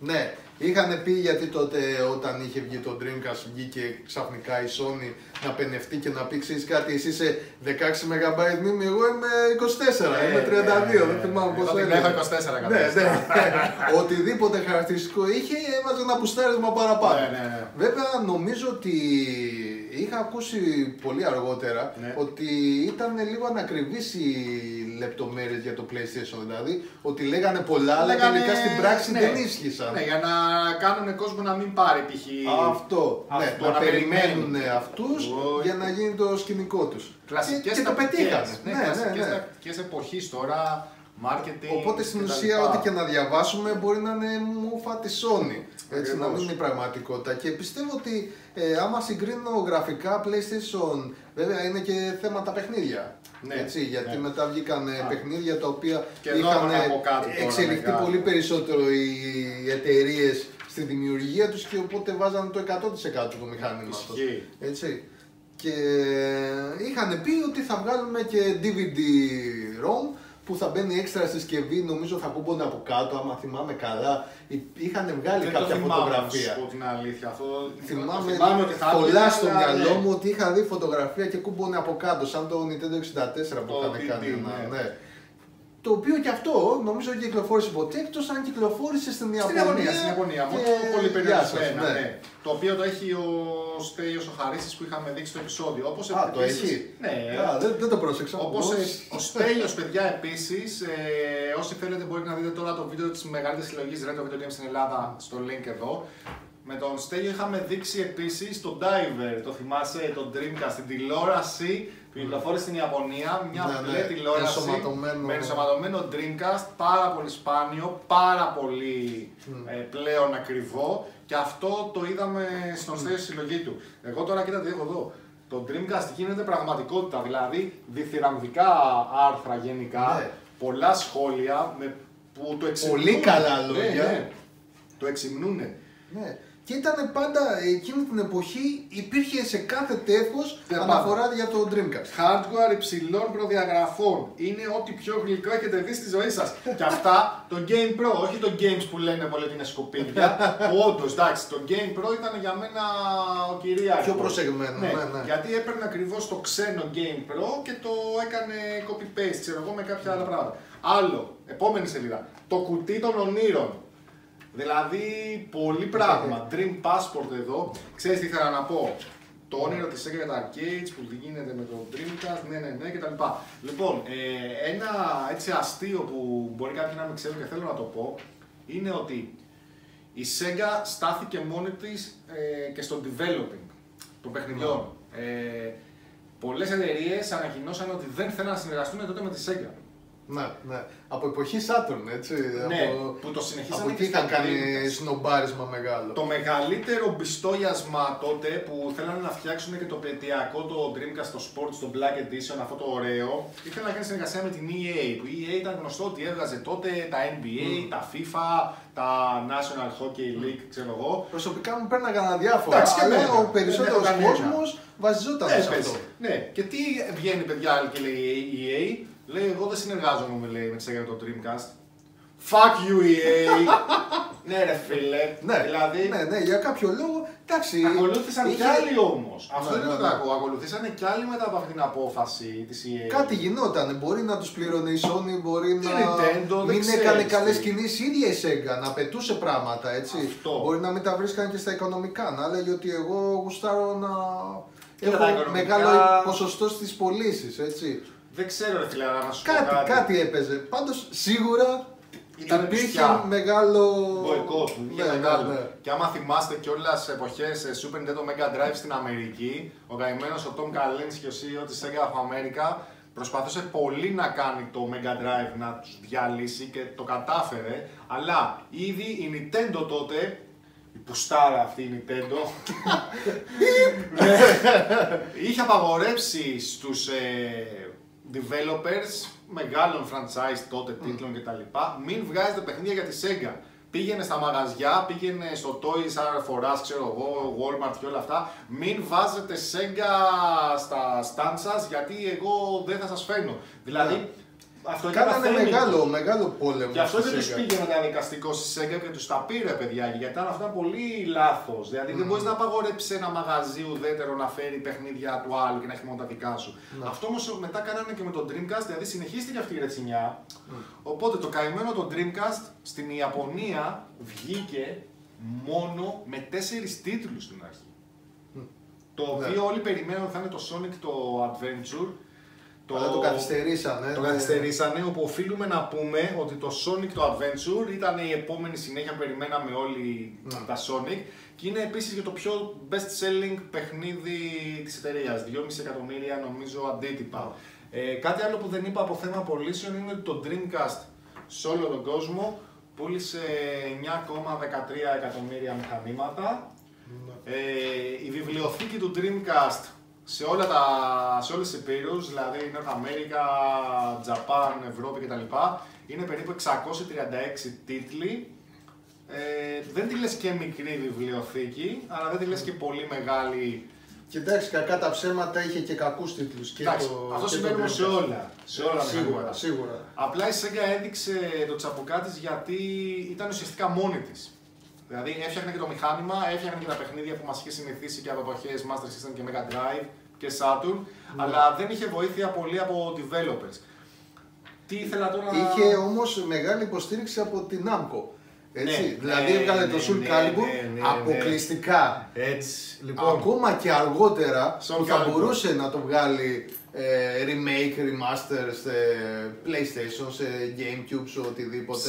Ναι. Είχαν πει γιατί τότε όταν είχε βγει το Dreamcast βγήκε ξαφνικά η Sony να πενευτεί και να πει ξέρεις κάτι, εσύ είσαι 16 MB μνήμη, εγώ είμαι 24, είμαι 32, δεν θυμάμαι πόσο έλεγε. Έχω 24 κατάσταση. Οτιδήποτε χαρακτηριστικό είχε έβαζε ένα πουστάρισμα παραπάνω. Βέβαια νομίζω ότι είχα ακούσει πολύ αργότερα ότι ήταν λίγο ανακριβείς οι λεπτομέρειες για το PlayStation, δηλαδή ότι λέγανε πολλά, αλλά τελικά στην πράξη δεν ίσχυσαν. Ναι, για να κάνουν κόσμο να μην πάρει π.χ. Αυτό, να περιμένουν αυτούς για να γίνει το σκηνικό τους. Και το πετύχανε. Κλασικές εποχής τώρα. Οπότε στην ουσία, ό,τι και να διαβάσουμε μπορεί να είναι μούφα τη Sony. Έτσι, να μην είναι η πραγματικότητα. Και πιστεύω ότι άμα συγκρίνω γραφικά PlayStation, βέβαια είναι και θέματα παιχνίδια. Ναι, έτσι, γιατί μετά βγήκαν παιχνίδια τα οποία είχαν εξελιχθεί πολύ περισσότερο οι εταιρείες στη δημιουργία τους και οπότε βάζανε το 100% του μηχανήματος. Έτσι. Και είχαν πει ότι θα βγάλουμε και DVD-ROM που θα μπαίνει έξτρα στη συσκευή, νομίζω θα κούμπονται από κάτω, άμα θυμάμαι καλά. Είχαν βγάλει κάποια φωτογραφία. Δεν την αλήθεια αυτό. Θυμάμαι ότι θα πολλά στο μυαλό μου ότι είχα δει φωτογραφία και κούμπονται από κάτω, σαν το Nintendo 64 που είχαν κάνει. Το οποίο και αυτό νομίζω ότι κυκλοφόρησε ποτέ, εκτός αν κυκλοφόρησε στην Ιαπωνία. Στην Ιαπωνία, πολύ περιορισμένο. Το οποίο το έχει ο Στέλιος ο Χαρίσης που είχαμε δείξει στο επεισόδιο. Όπως το έχει. Ναι, δεν το πρόσεξα. Όπως ο Στέλιος, παιδιά, επίσης, όσοι θέλετε μπορείτε να δείτε τώρα το βίντεο της μεγαλύτερης συλλογής Retro Video Games στην Ελλάδα στο link εδώ. Με τον Στέλιο είχαμε δείξει επίσης το Diver, το θυμάσαι, το Dreamcast, την τηλεόραση που κυκλοφόρησε στην Ιαπωνία, μια μπλε τηλεόραση με ενσωματωμένο Dreamcast, πάρα πολύ σπάνιο, πάρα πολύ πλέον ακριβό, και αυτό το είδαμε στον Στέλιο στη συλλογή του. Εγώ τώρα κοίτα τι έχω εδώ. Το Dreamcast γίνεται πραγματικότητα, δηλαδή διθυραμβικά άρθρα γενικά, πολλά σχόλια που το εξυμνούνε. Πολύ καλά λόγια. Το εξυμνούνε. Και ήταν πάντα εκείνη την εποχή, υπήρχε σε κάθε τέχος αναφορά για το Dreamcast. Hardware υψηλών προδιαγραφών. Είναι ό,τι πιο γλυκό έχετε δει στη ζωή σας. Και αυτά το Game Pro, όχι το Games που λένε πολλοί ότι είναι σκοπίδια. Όντως, εντάξει, το Game Pro ήταν για μένα ο κυρίαρχος. Πιο προσεγμένο. Γιατί έπαιρνε ακριβώς το ξένο Game Pro και το έκανε copy-paste, ξέρω εγώ, με κάποια άλλα πράγματα. Άλλο, επόμενη σελίδα. Το κουτί των ονείρων. Δηλαδή, πολύ πράγμα. Dream Passport εδώ. Ξέρεις τι ήθελα να πω. Το όνειρο της Sega για τα Arcades που γίνεται με το Dreamcast, κτλ. Λοιπόν, ένα έτσι αστείο που μπορεί κάποιοι να μην ξέρουν και θέλω να το πω είναι ότι η Sega στάθηκε μόνη της και στο developing των παιχνιδιών. Πολλές εταιρείες ανακοινώσαν ότι δεν θέλουν να συνεργαστούν τότε με τη Sega. Ναι, από εποχή Saturn, έτσι, που το συνεχίσαμε. Από εκεί είχαν κάνει σνομπάρισμα μεγάλο. Το μεγαλύτερο μπιστόλιασμα τότε που θέλανε να φτιάξουν και το πετειακό το Dreamcast, το Sport, το Black Edition, αυτό το ωραίο, ήθελαν να κάνει συνεργασία με την EA, που η EA ήταν γνωστό ότι έβγαζε τότε τα NBA, τα FIFA, τα National Hockey League, ξέρω εγώ. Προσωπικά μου πέρναγαν διάφορα, αλλά ο περισσότερος κόσμος βασιζόταν σε αυτό. Ναι, και τι βγαίνει, παιδιά, και λέει η EA. Λέει, εγώ δεν συνεργάζομαι με τη Sega το Dreamcast. Fuck you, EA! Ναι, ρε φίλε. Ναι, για κάποιο λόγο. Εντάξει. Ακολούθησαν κι άλλοι όμως. Αυτό είναι το κακό. Ακολουθήσαν κι άλλοι μετά από αυτή την απόφαση της EA. Κάτι γινόταν. Μπορεί να τους πληρώνει η Sony, μπορεί να. Μην έκανε καλές κινήσεις η ίδια η Sega. Να πετούσε πράγματα, έτσι. Μπορεί να μην τα βρίσκαν και στα οικονομικά. Να έλεγε ότι εγώ γουστάρω να. Έχω μεγάλο ποσοστό στις πωλήσεις, έτσι. Δεν ξέρω ρε φίλε, να σου πω κάτι έπαιζε, πάντως σίγουρα υπήρχε μεγάλο μποϊκότ, και άμα θυμάστε κιόλας εποχές Super Nintendo Mega Drive στην Αμερική, ο καημένος ο Tom Kalins και ο CEO της Sega of America προσπαθούσε πολύ να κάνει το Mega Drive να τους διαλύσει και το κατάφερε, αλλά ήδη η Nintendo τότε, η πουστάρα αυτή η Nintendo, είχε απαγορεύσει στους developers μεγάλων franchise τότε τίτλων κτλ. Μην βγάζετε παιχνίδια για τη Sega. Πήγαινε στα μαγαζιά, πήγαινε στο Toys R Us, ξέρω εγώ, Walmart και όλα αυτά. Μην βάζετε Sega στα stand σας γιατί εγώ δεν θα σας φαίνω. Δηλαδή, κάνανε μεγάλο πόλεμο. Γι' αυτό δεν τους πήγαινε ένα δικαστικό στη Sega και τους τα πήρε, παιδιά, γιατί ήταν αυτά πολύ λάθος. Δηλαδή δεν μπορείς να απαγορέψεις ένα μαγαζί ουδέτερο να φέρει παιχνίδια του άλλου και να έχει μόνο τα δικά σου. Αυτό όμως μετά κάνανε και με τον Dreamcast, δηλαδή συνεχίστηκε αυτή η ρετσινιά. Οπότε το καημένο το Dreamcast στην Ιαπωνία βγήκε μόνο με 4 τίτλους στην αρχή. Το οποίο όλοι περιμέναν θα είναι το Sonic το Adventure. Αλλά το καθυστερήσανε. Το καθυστερήσανε, όπου οφείλουμε να πούμε ότι το Sonic το Adventure ήταν η επόμενη συνέχεια που περιμέναμε όλοι τα Sonic. Και είναι επίσης για το πιο best-selling παιχνίδι της εταιρείας. 2,5 εκατομμύρια νομίζω αντίτυπα. Κάτι άλλο που δεν είπα από θέμα πωλήσεων είναι ότι το Dreamcast σε όλο τον κόσμο πούλησε 9,13 εκατομμύρια μηχανήματα. Η βιβλιοθήκη του Dreamcast σε, σε όλες τις υπήρους, δηλαδή North America, Japan, Ευρώπη κτλ. Είναι περίπου 636 τίτλοι. Δεν τη λες και μικρή βιβλιοθήκη, αλλά δεν τη λες και πολύ μεγάλη. Κοιτάξτε, κακά τα ψέματα είχε και κακούς τίτλους. Αυτό συμβαίνει σε όλα. Σε όλα σίγουρα, σίγουρα. Απλά η Sega έδειξε το τσαπουκά της γιατί ήταν ουσιαστικά μόνη της. Δηλαδή έφτιαχνε και το μηχάνημα, έφτιαχνε και τα παιχνίδια που μας είχε συνηθίσει και από εποχές Master System και Mega Drive και Saturn, αλλά δεν είχε βοήθεια πολύ από developers. Τι ήθελα τώρα... Είχε όμως μεγάλη υποστήριξη από την Namco. Έτσι, ναι, δηλαδή έβγαλε το Soul Calibur αποκλειστικά. Έτσι, λοιπόν, ακόμα και αργότερα που θα μπορούσε να το βγάλει remake, remaster σε PlayStation, σε GameCube, σε οτιδήποτε.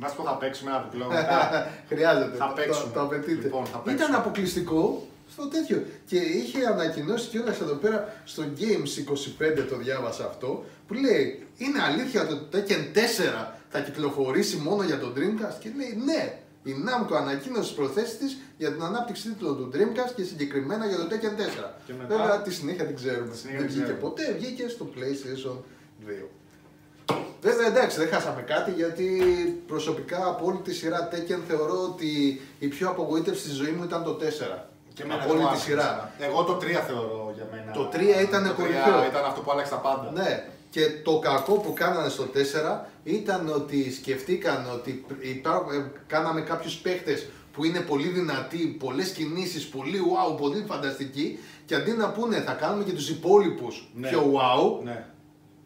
Να σου πω, θα παίξουμε ένα διπλό μετά. Χρειάζεται. Θα παίξουμε. Το απαιτείται. Λοιπόν, θα παίξουμε. Ήταν αποκλειστικό στο τέτοιο. Και είχε ανακοινώσει κιόλας εδώ πέρα στο Games 25, το διάβασα αυτό, που λέει είναι αλήθεια ότι το Tekken 4 θα κυκλοφορήσει μόνο για τον Dreamcast? Και λέει ναι. Η Namco ανακοίνωσε τις προθέσεις της για την ανάπτυξη τίτλων του Dreamcast και συγκεκριμένα για το Tekken 4. Και μετά... Βέβαια τη συνέχεια την ξέρουμε. Δεν βγήκε ποτέ, βγήκε στο PlayStation 2. Βέβαια εντάξει, δεν χάσαμε κάτι γιατί προσωπικά από όλη τη σειρά Tekken θεωρώ ότι η πιο απογοήτευση στη ζωή μου ήταν το 4. Και από όλη τη σειρά. Εγώ το 3 θεωρώ για μένα. Το 3 ήταν κορυφαίο. Ήταν αυτό που άλλαξε τα πάντα. Ναι. Και το κακό που κάνανε στο 4 ήταν ότι σκεφτήκαν ότι κάναμε κάποιους παίχτες που είναι πολύ δυνατοί, πολλές κινήσεις, πολύ wow, πολύ φανταστικοί. Και αντί να πούνε θα κάνουμε και τους υπόλοιπους πιο wow,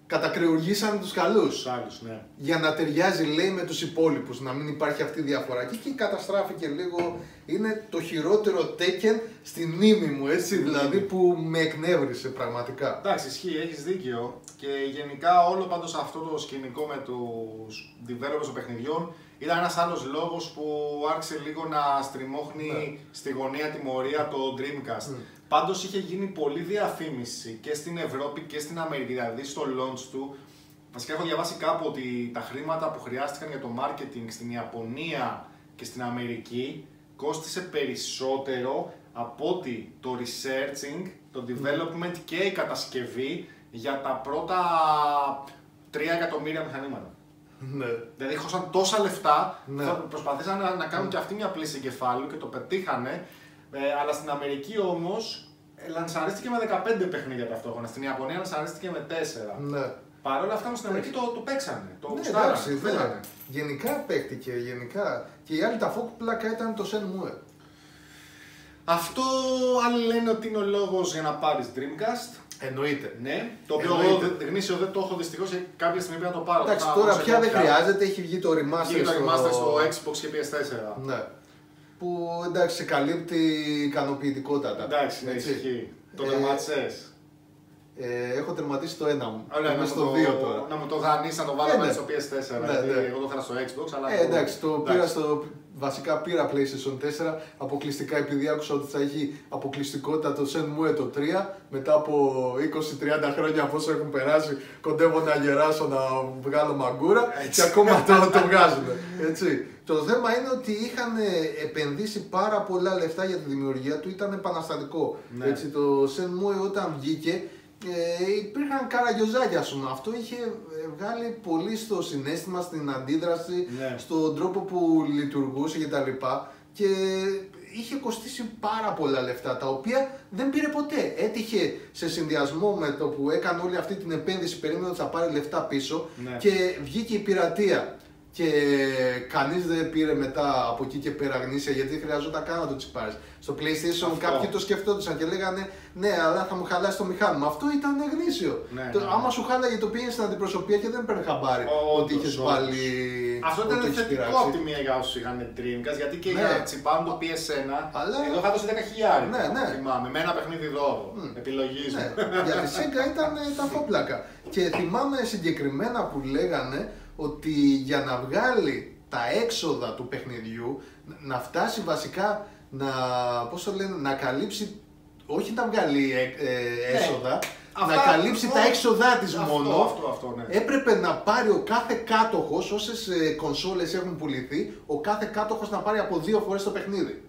κατακρεουργήσαν τους καλούς. Ναι. Για να ταιριάζει λέει με τους υπόλοιπους, να μην υπάρχει αυτή η διαφορά. Και εκεί καταστράφηκε λίγο, είναι το χειρότερο Tekken στη μνήμη μου, έτσι, δηλαδή που με εκνεύρισε πραγματικά. Εντάξει, ισχύει, έχεις δίκιο. Και γενικά όλο πάντως αυτό το σκηνικό με τους developers των παιχνιδιών ήταν ένας άλλος λόγος που άρχισε λίγο να στριμώχνει στη γωνία τιμωρία το Dreamcast. Πάντως είχε γίνει πολλή διαφήμιση και στην Ευρώπη και στην Αμερική, δηλαδή στο launch του. Βασικά έχω διαβάσει κάπου ότι τα χρήματα που χρειάστηκαν για το marketing στην Ιαπωνία και στην Αμερική κόστισε περισσότερο από ότι το researching, το development και η κατασκευή για τα πρώτα 3 εκατομμύρια μηχανήματα. Δηλαδή χώσαν τόσα λεφτά, προσπαθήσαν να κάνουν και αυτοί μια πλήση κεφάλου και το πετύχανε. Αλλά στην Αμερική όμως λανσαρίστηκε με 15 παιχνίδια ταυτόχρονα. Στην Ιαπωνία λανσαρίστηκε με 4. Ναι. Παρ' όλα αυτά στην Αμερική το παίξανε. Το γουστάρανε. Γενικά παίχτηκε, γενικά. Και η άλλη τα φόκου πλάκα ήταν το Shenmue. Αυτό άλλοι λένε ότι είναι ο λόγος για να πάρεις Dreamcast. Εννοείται. Ναι, το οποίο γνήσιο δεν το έχω δυστυχώς και κάποια στιγμή πρέπει να το πάρω. Εντάξει, τώρα πια δεν χρειάζεται, έχει βγει το remaster στο Xbox και PS4. Ναι. Που εντάξει, σε καλύπτει ικανοποιητικότατα. Εντάξει, ναι, ισχύει. Το τερματισές. Έχω τερματίσει το ένα μου. Ωραία, είμαι στο 2 τώρα. Να μου το δανείς, να το βάλω στο PS4. Εγώ το είχα στο Xbox, αλλά. Εντάξει, το πήρα στο. Βασικά πήρα PlayStation 4 αποκλειστικά επειδή άκουσα ότι θα έχει αποκλειστικότητα το Shenmue το 3 μετά από 20-30 χρόνια από όσο έχουν περάσει κοντεύω να γεράσω να βγάλω μαγκούρα και ακόμα το βγάζουν. Έτσι. Το θέμα είναι ότι είχαν επενδύσει πάρα πολλά λεφτά για τη δημιουργία του, ήταν επαναστατικό. Ναι. Έτσι, το Shenmue όταν βγήκε υπήρχαν καραγιοζάκια, ας πούμε. Αυτό είχε βγάλει πολύ στο συναίσθημα, στην αντίδραση, στον τρόπο που λειτουργούσε κτλ. Και είχε κοστίσει πάρα πολλά λεφτά, τα οποία δεν πήρε ποτέ. Έτυχε σε συνδυασμό με το που έκανε όλη αυτή την επένδυση, περίμενε ότι θα πάρει λεφτά πίσω και βγήκε η πειρατεία. και κανείς δεν πήρε μετά από εκεί και πέρα γνήσια, γιατί χρειαζόταν καν να το τσιπάρεις. Στο PlayStation αυτό. Κάποιοι το σκεφτόντουσαν και λέγανε ναι, αλλά θα μου χαλάσει το μηχάνημα. Αυτό ήταν γνήσιο. Ναι, το, ναι, άμα ναι. σου χάλαγε το πήγαινε στην αντιπροσωπεία και δεν παίρνει χαμπάρι ότι είχες βάλει. Αυτό ήταν θετικό από τη μία για όσους είχαν Dreamcast, γιατί και ναι. για τσιπάρουν το PS1. Αλλά... εδώ θα δώσει 10.000. Ναι, ναι. Θυμάμαι, με ένα παιχνίδι δώρο. Επιλογή μου. Ναι. Για τη Sega ήταν τα φόπλακα. Και θυμάμαι συγκεκριμένα που λέγανε ότι για να βγάλει τα έξοδα του παιχνιδιού, να φτάσει βασικά να, πώς το λένε, να καλύψει, όχι να βγάλει έσοδα, να αυτά, καλύψει τα έξοδά της μόνο, ναι. έπρεπε να πάρει ο κάθε κάτοχος, όσες κονσόλες έχουν πουληθεί, ο κάθε κάτοχος να πάρει από 2 φορές το παιχνίδι.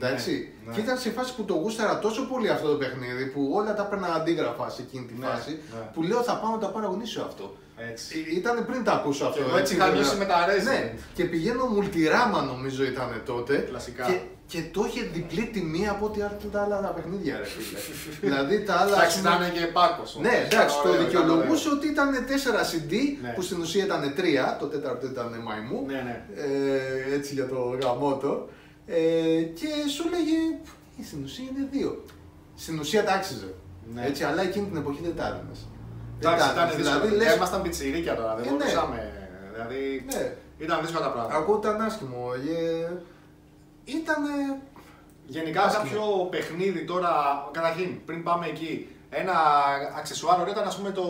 Εντάξει. Ναι, και ήταν σε φάση που το γούσταρα τόσο πολύ αυτό το παιχνίδι που όλα τα έπαιρνα αντίγραφα σε εκείνη τη φάση που λέω θα πάω να τα πάρω γνήσιο αυτό. Ήταν πριν τα ακούσω αυτό. Και έτσι είχα νιώσει με τα αρέσει. Ναι. Και πηγαίνω Multirama νομίζω ήταν τότε. Κλασικά. Και το είχε διπλή τιμή από ό,τι άρχισε τα άλλα παιχνίδια. Δηλαδή τα άλλα. Εντάξει, ήταν και πάκος. Ναι, εντάξει, το δικαιολογούσε ότι ήταν 4 CD που στην ουσία ήταν 3. Το τέταρτο ήταν μαϊμού. Έτσι για το γαμότο. Και σου λέγε, στην ουσία είναι 2. Στην ουσία τα άξιζε. Ναι. Έτσι, αλλά εκείνη την εποχή δεν τα έδινες. Εντάξει, ήταν δύσκολο. Λες... ήμασταν πιτσιρίκια τώρα, δεν μπορούσαμε. Ναι. Δηλαδή, ήταν δύσκολα τα πράγματα. Ακούγονταν άσχημο. Ήτανε... γενικά κάποιο παιχνίδι τώρα, καταρχήν, πριν πάμε εκεί, ένα αξεσουάρο ωραίο ήταν ας πούμε το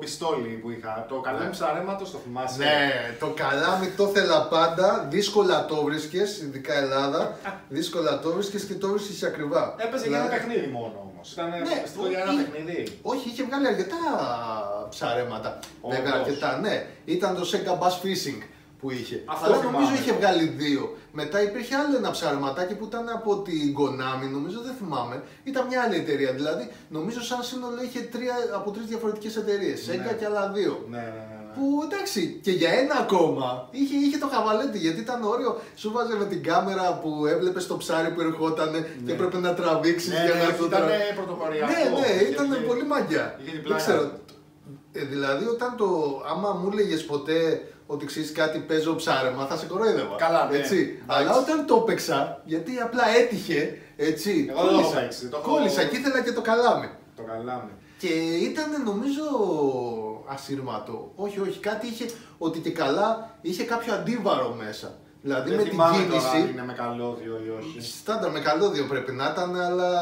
πιστόλι που είχα, το καλάμι ψαρέματος, το θυμάσαι. Ναι, το καλάμι το θέλα πάντα, δύσκολα το βρίσκες, ειδικά Ελλάδα, δύσκολα το βρίσκες και το βρίσκες ακριβά. Έπαιζε για ένα παιχνίδι μόνο όμως, ήταν για ένα παιχνίδι. Όχι, είχε βγάλει αρκετά ψαρέματα, βέβαια αρκετά, ναι. Ήταν το Sega Bass Fishing που είχε. Αυτό αλλά νομίζω είχε βγάλει 2. Μετά υπήρχε άλλο ένα ψαρματάκι που ήταν από την Konami, νομίζω, δεν θυμάμαι. Ήταν μια άλλη εταιρεία, δηλαδή νομίζω σαν σύνολο είχε 3 από 3 διαφορετικές εταιρείες. Sega και άλλα 2. Που εντάξει και για ένα ακόμα είχε το χαβαλέτι γιατί ήταν όριο. Σου βάζε με την κάμερα που έβλεπες το ψάρι που ερχότανε και έπρεπε να τραβήξεις για να το τραβήξεις. Ήταν πρωτοποριακό. Ναι, ήταν πολύ μαγιά. Δεν ξέρω. Δηλαδή όταν άμα μου έλεγες ποτέ ότι ξέρεις κάτι παίζω ψάρεμα, θα σε κοροϊδεύα. Καλά, έτσι. Αλλά όταν το έπαιξα, γιατί απλά έτυχε, έτσι, κόλλησα και ήθελα και το καλάμι. Το καλάμι. Και ήταν νομίζω ασύρματο. Όχι, όχι, κάτι είχε, ότι και καλά είχε κάποιο αντίβαρο μέσα. Δηλαδή δεν με την κίνηση. Τώρα, είναι με καλώδιο ή όχι. Στάνταρ με καλώδιο πρέπει να ήταν, αλλά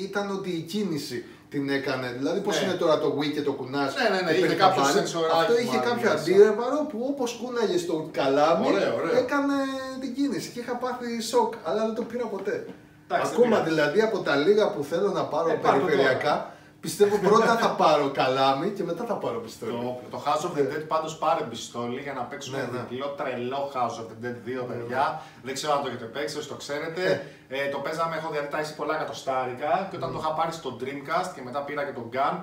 ήταν ότι η κίνηση την έκανε. Δηλαδή πώς είναι τώρα το Wii και το κουνάς. Ναι, είχε κάποιο σενσοράκι. Αυτό είχε κάποιο αντίρρευαρο που όπως κούναγε το καλάμι έκανε την κίνηση και είχα πάθει σοκ, αλλά δεν το πήρα ποτέ. Ακόμα δηλαδή από τα λίγα που θέλω να πάρω περιφερειακά, πιστεύω πρώτα θα πάρω καλάμι και μετά θα πάρω πιστόλι. Το House of the Dead πάντως πάρε πιστόλι για να παίξουμε διπλό τρελό House of the Dead 2 παιδιά. Δεν ξέρω αν το έχετε παίξει, όσοι το ξέρετε. Το παίζαμε, έχω διατάξει πολλά εκατοστάρικα και όταν το είχα πάρει στο Dreamcast και μετά πήρα και τον Gun,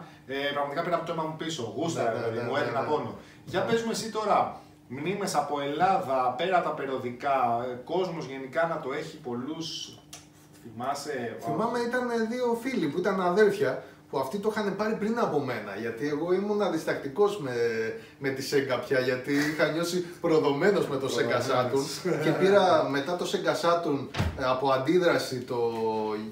πραγματικά πήρα από το αίμα μου πίσω. Γούστα, μου έδινα πόνο. Για παίζουμε εσύ τώρα μνήμες από Ελλάδα, πέρα τα περιοδικά, κόσμος γενικά να το έχει πολλούς. Θυμάσαι. Θυμάμαι ήταν 2 φίλοι που ήταν αδέρφια. Που αυτοί το είχαν πάρει πριν από μένα, γιατί εγώ ήμουν αδιστακτικός με τη Sega πια, γιατί είχα νιώσει προδομένος με το Sega Saturn και πήρα μετά το Sega Saturn από αντίδραση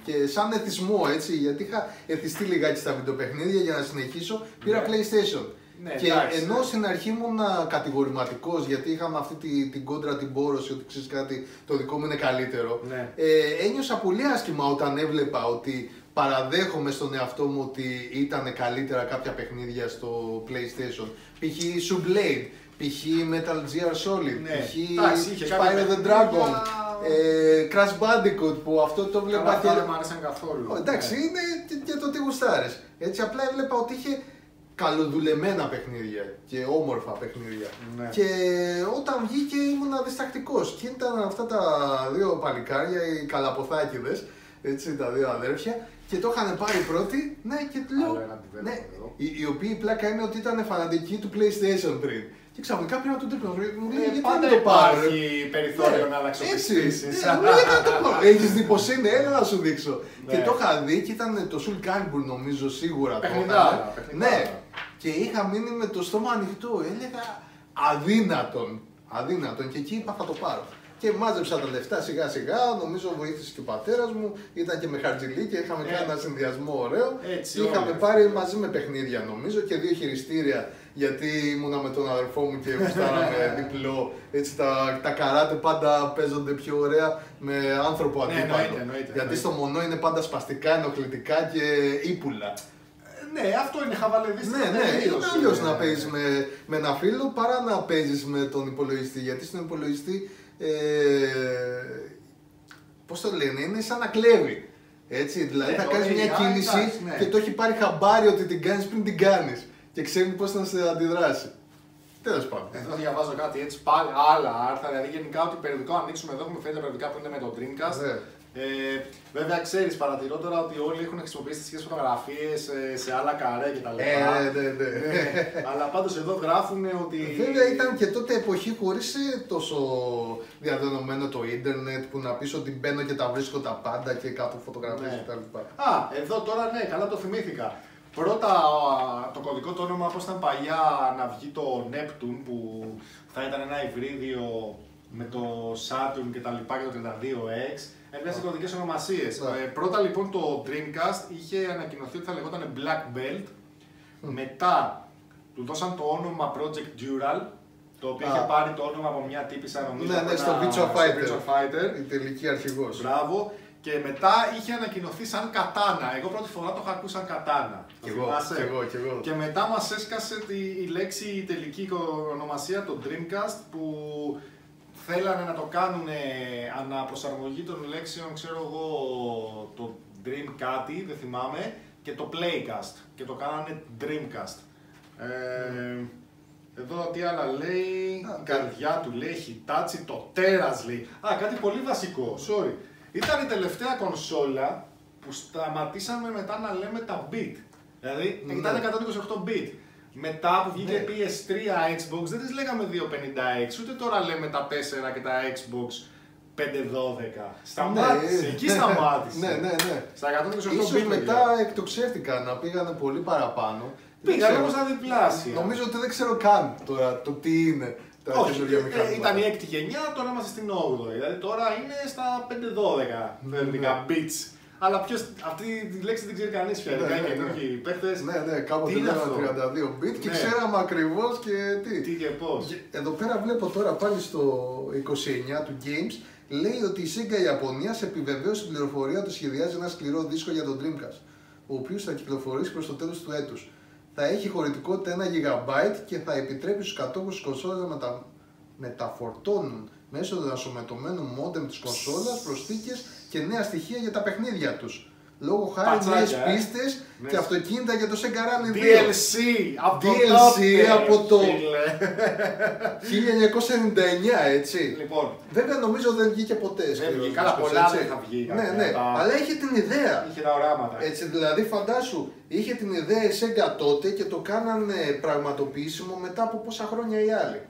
και σαν εθισμό έτσι, γιατί είχα εθιστεί λιγάκι στα βιντεοπαιχνίδια για να συνεχίσω, πήρα PlayStation. Ναι, και εντάξει, ενώ στην αρχή ήμουν κατηγορηματικός γιατί είχαμε αυτή την κόντρα, την πόρωση ότι ξέρεις κάτι, το δικό μου είναι καλύτερο, ένιωσα πολύ άσχημα όταν έβλεπα ότι παραδέχομαι στον εαυτό μου ότι ήταν καλύτερα κάποια παιχνίδια στο PlayStation. Π.χ. Subblade, π.χ. Metal Gear Solid, π.χ. Spyro the Dragon, Crash Bandicoot που αυτό το βλέπα και... δεν μου άρεσαν καθόλου. Εντάξει, είναι και το τι γουστάρες. Έτσι απλά έβλεπα ότι είχε καλοδουλεμένα παιχνίδια και όμορφα παιχνίδια. Ναι. Και όταν βγήκε ήμουν διστακτικός και ήταν αυτά τα 2 παλικάρια, οι καλαποθάκηδες, έτσι τα 2 αδέρφια. Και το είχαν πάρει πρώτοι, και του λέω. Οι οποίοι η πλάκα είναι ότι ήταν φανατικοί του PlayStation πριν. Και ξαφνικά πήραν τον τρίπνο. Μου λέει γιατί δεν το πάρω. Υπάρχει περιθώριο να αλλάξω πιστήσεις. Μου λέει γιατί δεν το πάρω. Έχεις δει πως είναι, έλα να σου δείξω. Και το είχα δει και ήταν το Soul Calibur νομίζω σίγουρα. Παιχνιδάρα. Ναι, και είχα μείνει με το στόμα ανοιχτό. Έλεγα αδύνατον. αδύνατον και εκεί είπα θα το πάρω. Και μάζεψα τα λεφτά σιγά σιγά, νομίζω βοήθησε και ο πατέρας μου, ήταν και με χαρτζιλί και είχαμε κάνει ένα συνδυασμό ωραίο. Έτσι, είχαμε πάρει μαζί με παιχνίδια νομίζω και δύο χειριστήρια, γιατί ήμουνα με τον αδερφό μου και γουστάραμε διπλό. Έτσι τα καράτε πάντα παίζονται πιο ωραία με άνθρωπο αντίπαλο. Γιατί στο μονό είναι πάντα σπαστικά, ενοχλητικά και ύπουλα. Ναι, αυτό είναι χαβαλεδίστης. Ναι, ναι, είναι αλλιώς να παίζεις με ένα φίλο παρά να παίζεις με τον υπολογιστή. Γιατί στον υπολογιστή, πώς το λένε, είναι σαν να κλέβει. Έτσι, δηλαδή θα κάνεις μια κίνηση και το έχει πάρει χαμπάρι ότι την κάνεις πριν την κάνεις. Και ξέρει πώς να σε αντιδράσει. Τέλος πάντων. Εδώ διαβάζω κάτι έτσι, πάλι άλλα άρθρα. Δηλαδή γενικά ότι περιοδικό ανοίξουμε εδώ, έχουμε φέρει τα περιοδικά που είναι με το Dreamcast. Βέβαια, ξέρεις, παρατηρώ τώρα ότι όλοι έχουν χρησιμοποιήσει τις ίδιες φωτογραφίες σε άλλα καρέ και τα λοιπά. Αλλά πάντως εδώ γράφουν ότι. Βέβαια, ήταν και τότε εποχή χωρίς τόσο διαδεδομένο το ίντερνετ που να πεις ότι μπαίνω και τα βρίσκω τα πάντα και κάπου φωτογραφίες κτλ. Α, εδώ τώρα ναι, καλά το θυμήθηκα. Πρώτα το κωδικό το όνομα, όπως ήταν παλιά να βγει το Neptune που θα ήταν ένα υβρίδιο με το Saturn και τα λοιπά και το 32X. Έβγαζε κωδικές ονομασίες. Πρώτα λοιπόν το Dreamcast είχε ανακοινωθεί ότι θα λεγόταν Black Belt. Μετά του δώσαν το όνομα Project Dural, το οποίο είχε πάρει το όνομα από μια τύπισσα νομίζω. Ναι, ναι, στο Virtua Fighter. Η τελική αρχηγός. Μπράβο. Και μετά είχε ανακοινωθεί σαν κατάνα. Εγώ πρώτη φορά το είχα ακούσει σαν κατάνα. Κι εγώ. Και μετά μας έσκασε η λέξη, η τελική ονομασία, το Dreamcast, που θέλανε να το κάνουν αναπροσαρμογή των λέξεων, ξέρω εγώ, το Dream κάτι, δεν θυμάμαι, και το Playcast. Και το κάνανε Dreamcast. Εδώ τι άλλα λέει, η καρδιά του λέει, Hitachi, το τέρας λέει. Α, κάτι πολύ βασικό, sorry. Ήταν η τελευταία κονσόλα που σταματήσαμε μετά να λέμε τα bit. Δηλαδή ήταν 128 bit. Μετά που βγήκε PS3, Xbox, δεν τις λέγαμε 256, ούτε τώρα λέμε τα 4 και τα Xbox 512. Σταμάτησε, εκεί σταμάτησε. Στα 128 ίσως bit μετά εκτοξεύτηκαν, να πήγανε πολύ παραπάνω. Πήγανε όμως τα διπλάσια. Νομίζω ότι δεν ξέρω καν τώρα το τι είναι. Όχι, ήταν η έκτη γενιά, τώρα είμαστε στην 8η. Δηλαδή τώρα είναι στα 5-12 bits. Αλλά αυτή τη λέξη δεν ξέρει κανείς πια. Είναι καινούργιοι παίχτες. Ναι, κάποτε ήταν 32 bit και ξέραμε ακριβώς και τι. Τι και πώς. Εδώ πέρα βλέπω τώρα πάλι στο 29 του Games λέει ότι η Sega Ιαπωνίας επιβεβαίωσε την πληροφορία ότι σχεδιάζει ένα σκληρό δίσκο για τον Dreamcast, ο οποίος θα κυκλοφορήσει προς το τέλος του έτους. Θα έχει χωρητικότητα 1 GB και θα επιτρέπει στους κατόχους της κονσόλας να μεταφορτώνουν μέσω του ασωματωμένου μόντεμ της κονσόλας προσθήκες και νέα στοιχεία για τα παιχνίδια τους. Λόγω χάρη νέες πίστες και αυτοκίνητα για το Sega Rally 2. DLC από το 1999, έτσι. Λοιπόν. Βέβαια νομίζω δεν βγήκε ποτέ. Δεν βγήκε, καλά πολλά δεν θα βγει. Ναι, αλλά είχε την ιδέα. Είχε τα οράματα. Έτσι, δηλαδή φαντάσου, είχε την ιδέα η Sega τότε και το κάνανε πραγματοποιήσιμο μετά από πόσα χρόνια οι άλλοι.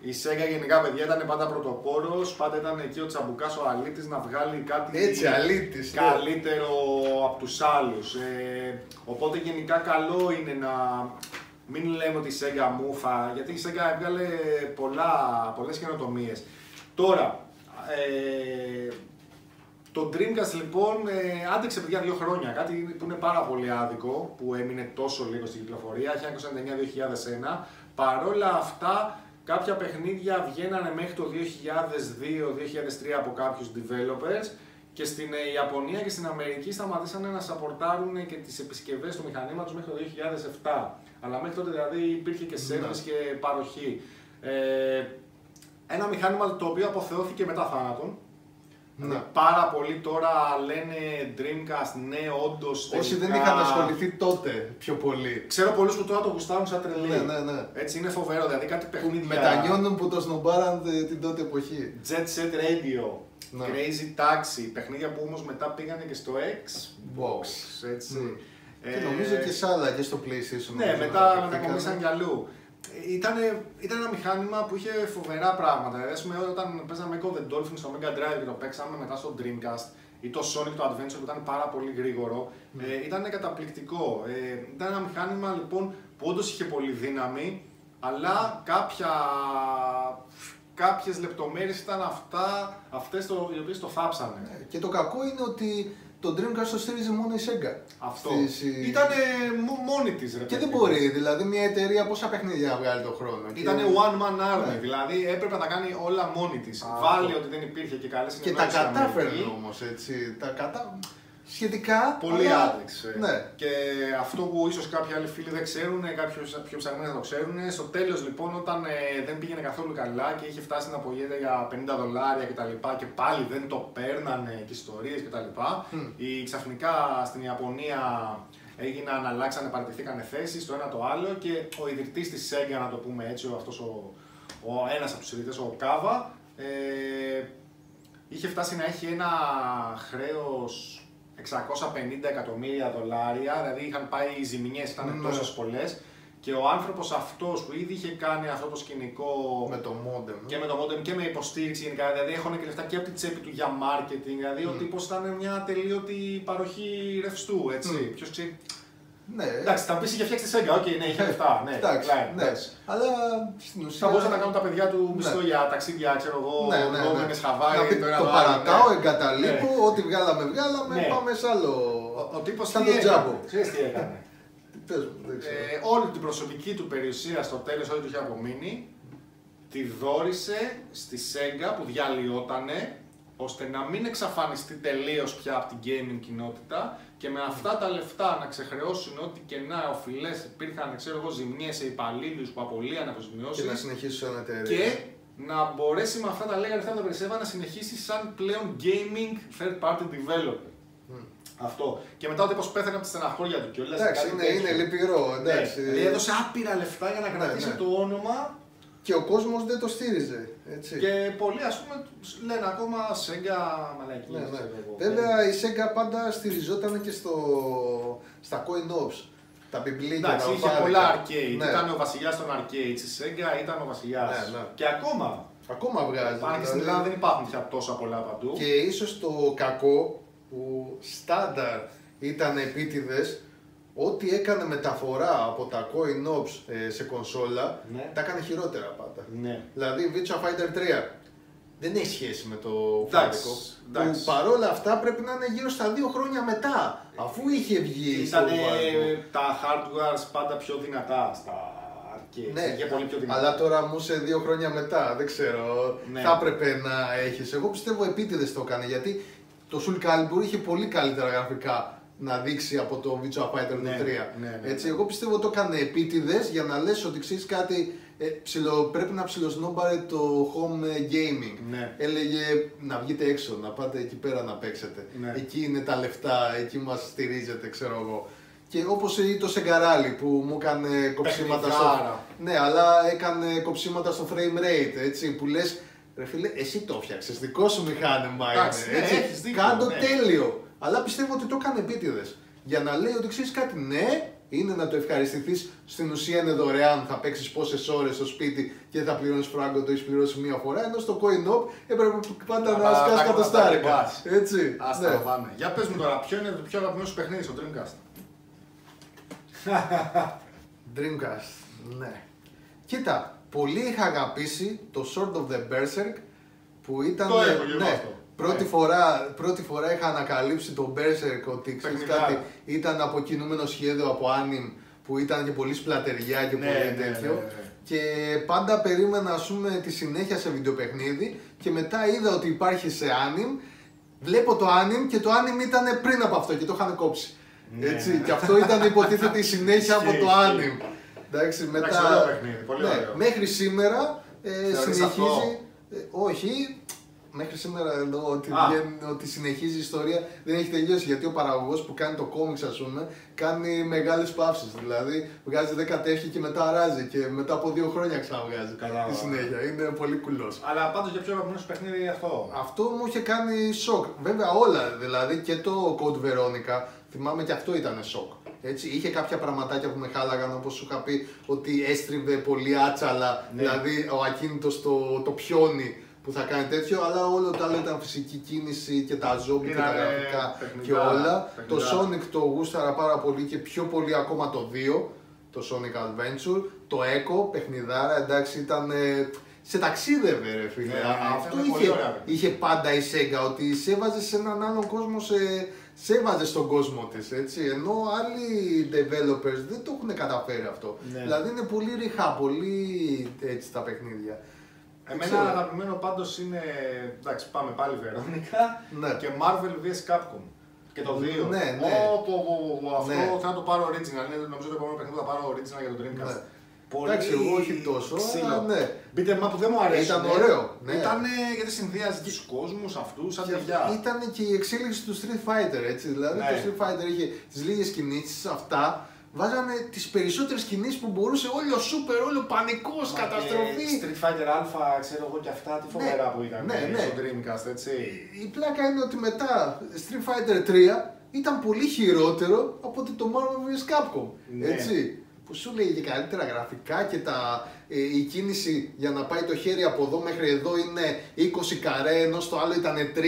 Η Sega γενικά, παιδιά, ήταν πάντα πρωτοπόρος, πάντα ήταν εκεί ο Τσαμπουκάς, ο αλήτης, να βγάλει κάτι έτσι, αλήτης, καλύτερο από τους άλλους. Οπότε γενικά καλό είναι να μην λέμε ότι η Sega μούφα, γιατί η Sega έβγαλε πολλές καινοτομίες. Τώρα, το Dreamcast λοιπόν άντεξε παιδιά 2 χρόνια, κάτι που είναι πάρα πολύ άδικο, που έμεινε τόσο λίγο στην κυκλοφορία, 1999-2001, παρόλα αυτά, κάποια παιχνίδια βγαίνανε μέχρι το 2002-2003 από κάποιους developers και στην Ιαπωνία και στην Αμερική σταματήσανε να σαπορτάρουν και τις επισκευές του μηχανήματος μέχρι το 2007. Αλλά μέχρι τότε δηλαδή υπήρχε και service και παροχή. Ένα μηχάνημα το οποίο αποθεώθηκε μετά θάνατον. Πάρα πολλοί τώρα λένε Dreamcast, ναι, όντως. Όσοι τελικά δεν είχαν ασχοληθεί τότε πιο πολύ. Ξέρω πολλούς που τώρα το γουστάρουν σαν τρελή. Έτσι είναι φοβερό, δηλαδή κάτι παιχνίδια. Μετανιώνουν που το σνομπάραν την τότε εποχή. Jet Set Radio, Crazy Taxi, παιχνίδια που όμως μετά πήγανε και στο Xbox. Και νομίζω και σ' άλλα και στο PlayStation. Ναι, μετά μετακομίσαν κι αλλού. Ήταν ένα μηχάνημα που είχε φοβερά πράγματα. Όταν παίζαμε Echo the Dolphin στο Mega Drive και το παίξαμε μετά στο Dreamcast ή το Sonic το Adventure που ήταν πάρα πολύ γρήγορο, ήταν καταπληκτικό. Ήταν ένα μηχάνημα λοιπόν που όντως είχε πολύ δύναμη, αλλά κάποια κάποιες λεπτομέρειες ήταν αυτές οι οποίες το θάψανε. Και το κακό είναι ότι το Dreamcast το στήριζε μόνο η Sega. Αυτό. Ήτανε μόνη της ρε. Και δεν μπορεί, δηλαδή μια εταιρεία πόσα παιχνίδια βγάλει τον χρόνο. Ήτανε one man army, δηλαδή έπρεπε να τα κάνει όλα μόνη της. Βάλει ότι δεν υπήρχε και καλές συνεννόησεις. Και τα κατάφερνε όμως έτσι. Σχετικά. Πολύ άδειξε. Ναι. Και αυτό που ίσως κάποιοι άλλοι φίλοι δεν ξέρουν, κάποιοι πιο ψαγμένοι το ξέρουν, στο τέλος λοιπόν, όταν δεν πήγαινε καθόλου καλά και είχε φτάσει να απογείται για $50 κτλ. Και πάλι δεν το παίρνανε και ιστορίες κτλ. Ξαφνικά στην Ιαπωνία έγιναν, αλλάξανε, παραιτηθήκανε θέσεις το ένα το άλλο και ο ιδρυτής της Sega, να το πούμε έτσι, ένας από τους ιδρυτές, ο Κάβα, είχε φτάσει να έχει ένα χρέος $650 εκατομμύρια, δηλαδή είχαν πάει οι ζημιές, ήταν τόσες πολλές και ο άνθρωπος αυτός που ήδη είχε κάνει αυτό το σκηνικό με το modem και με, με υποστήριξη γενικά, δηλαδή έχουν και λεφτά και από την τσέπη του για marketing, δηλαδή ο τύπος ήταν μια τελείωτη παροχή ρευστού, έτσι, ποιος ξέρει. Ναι. Εντάξει, θα πεις είχε φτιάξει τη Sega, ναι, είχε λεφτά. Ναι, αλλά στην ουσία. Θα μπορούσαν να κάνουν τα παιδιά του μισθό για ταξίδια, ξέρω εγώ, Λονδίνες, Χαβάι. Το παρατάω, εγκαταλείπω, ό,τι βγάλαμε, πάμε σε άλλο. Ο τύπος ήταν τον τζάμπο. Ξέρεις τι έκανε. Όλη την προσωπική του περιουσία στο τέλος, ό,τι του είχε απομείνει, τη δώρισε στη Sega που διαλυότανε, ώστε να μην εξαφανιστεί τελείως πια από την gaming κοινότητα και με αυτά τα λεφτά να ξεχρεώσουν ό,τι και να οφειλές υπήρχαν, ξέρω εγώ, ζημιές σε υπαλλήλους που απολύανε από ζημιώσεις και να συνεχίσουν σαν εταιρεία. Και να μπορέσει με αυτά τα λέγα λεφτά που τα περισσεύα να συνεχίσει σαν πλέον gaming third party developer. Αυτό. Και μετά ο τύπος πέθανε από τη στεναχώρια του κιόλας. Εντάξει, είναι λυπηρό. Εντάξει. Ναι. Έδωσε άπειρα λεφτά για να κρατήσει το όνομα. Και ο κόσμος δεν το στήριζε, έτσι. Και πολλοί, ας πούμε, λένε ακόμα Sega, μαλακή. Βέβαια, η Sega πάντα στηριζόταν και στα coin-ops, τα πιμπλίκια. Εντάξει, είχε πολλά arcade. Ήταν ο βασιλιάς των arcades, η Sega ήταν ο βασιλιάς. Και ακόμα βγάζει. Πάνε και στην Ελλάδα δεν υπάρχουν πια τόσα πολλά παντού. Και ίσως το κακό που στάνταρ ήταν επίτηδες, ό,τι έκανε μεταφορά από τα coin-ops σε κονσόλα, τα έκανε χειρότερα πάντα. Ναι. Δηλαδή, Virtua Fighter 3 δεν έχει σχέση με το φαντικό. Που παρόλα αυτά πρέπει να είναι γύρω στα 2 χρόνια μετά, αφού είχε βγει. Ήτανε τα hardwares πάντα πιο δυνατά στα arcade. Ναι, πολύ πιο δυνατά. Αλλά τώρα μου σε 2 χρόνια μετά, δεν ξέρω, θα έπρεπε να έχεις. Εγώ πιστεύω επίτηδες το έκανε, γιατί το Soul Calibur είχε πολύ καλύτερα γραφικά να δείξει από το Virtua Fighter 3. Έτσι, εγώ πιστεύω το έκανε επίτηδες για να λες ότι ξέρεις κάτι, πρέπει να ψιλοσνόμπαρε το home gaming. Έλεγε να βγείτε έξω, να πάτε εκεί πέρα να παίξετε. Εκεί είναι τα λεφτά, εκεί μας στηρίζετε, ξέρω εγώ. Και όπως το Sega Rally που μου έκανε κοψίματα στο... Ναι, αλλά έκανε κοψίματα στο frame rate, έτσι, που λες ρε φίλε, εσύ το φτιάξες, δικό σου μηχάνημα είναι, έτσι, κάντο τέλειο. Αλλά πιστεύω ότι το έκανε επίτηδες. Για να λέει ότι ξέρεις κάτι, ναι, είναι να το ευχαριστηθείς. Στην ουσία είναι δωρεάν, θα παίξεις πόσες ώρες στο σπίτι και θα πληρώνεις φράγκο, το έχεις πληρώσει μία φορά. Ενώ στο coin-op έπρεπε πάντα να σκάσεις κατοστάρικα. Έτσι. Ας τα πάμε. Για πες μου τώρα, ποιο είναι το πιο αγαπημένο σου παιχνίδι στο Dreamcast? Dreamcast, ναι. Κοίτα, πολύ είχα αγαπήσει το Sword of the Berserk που ήταν. Το έχω γεμίσει αυτό. Πρώτη φορά είχα ανακαλύψει τον Berserk, ότι ξέρεις κάτι, ήταν από κινούμενο σχέδιο από anime που ήταν και πολύ σπλατεριά και πολύ τέτοιο. Και πάντα περίμενα, ας πούμε, τη συνέχεια σε βιντεοπαιχνίδι και μετά είδα ότι υπάρχει σε anime, βλέπω το anime και το anime ήταν πριν από αυτό και το είχαν κόψει. Έτσι, και αυτό ήταν υποτίθεται η συνέχεια από το anime. Εντάξει, μετά, μέχρι σήμερα συνεχίζει, όχι. Μέχρι σήμερα εννοώ ότι συνεχίζει η ιστορία, δεν έχει τελειώσει, γιατί ο παραγωγός που κάνει το κόμιξ, ας πούμε, κάνει μεγάλες παύσεις, δηλαδή βγάζει 10 τέχη και μετά αράζει και μετά από 2 χρόνια ξαναβγάζει τη συνέχεια, είναι πολύ κουλός. Αλλά πάντως για πιο αγαπημένος παιχνίδι είναι αυτό. Αυτό μου είχε κάνει σοκ, βέβαια όλα, δηλαδή και το Code Veronica, θυμάμαι και αυτό ήταν σοκ. Έτσι, είχε κάποια πραγματάκια που με χάλαγαν, όπως σου είχα πει ότι έστριβε πολύ άτσαλα, δηλαδή ο ακίνητος το πιώνει που θα κάνει τέτοιο, αλλά όλο το άλλο ήταν φυσική κίνηση και τα ζόμπι και τα γραφικά και όλα. Το Sonic το γούσταρα πάρα πολύ και πιο πολύ ακόμα το 2, το Sonic Adventure, το Echo, παιχνιδάρα, εντάξει, ήταν σε ταξίδευε, ρε φίλε. Αυτό είχε πάντα η Sega, ότι σε έβαζε σε έναν άλλον κόσμο, σε έβαζε στον κόσμο της, έτσι. Ενώ άλλοι developers δεν το έχουν καταφέρει αυτό. Ναι. Δηλαδή είναι πολύ ριχά, πολύ έτσι τα παιχνίδια. Εμένα αγαπημένο πάντως είναι, εντάξει πάμε πάλι Βερόνικα, ναι. Και Marvel VS Capcom. Και το 2. Ναι, ναι. Αυτό ναι. Θα το πάρω original, νομίζω το επόμενο παιχνίδι θα πάρω original για το Dreamcast. Ναι. Πολύ... Εντάξει, εγώ όχι τόσο, αλλά ναι. Μπείτε μα που δεν μου αρέσει. Ήταν ωραίο. Ναι. Ήτανε γιατί συνδυάζει τους κόσμους αυτούς, σαν παιδιά. Ήτανε και η εξέλιξη του Street Fighter, έτσι. Δηλαδή ναι. Το Street Fighter είχε τις λίγες κινήσεις, αυτά. Βάζανε τις περισσότερες κινήσεις που μπορούσε, όλο σούπερ, όλο πανικός, καταστροφή. Street Fighter Α, ξέρω εγώ και αυτά, τι φοβερά ναι. Που ήταν ναι, ναι. Στο Dreamcast, έτσι. Η πλάκα είναι ότι μετά Street Fighter 3 ήταν πολύ χειρότερο από ότι το Marvel vs Capcom, ναι. Έτσι. Που σου λέει και καλύτερα γραφικά και τα, η κίνηση για να πάει το χέρι από εδώ μέχρι εδώ είναι 20 καρέ, ενώ στο άλλο ήταν 3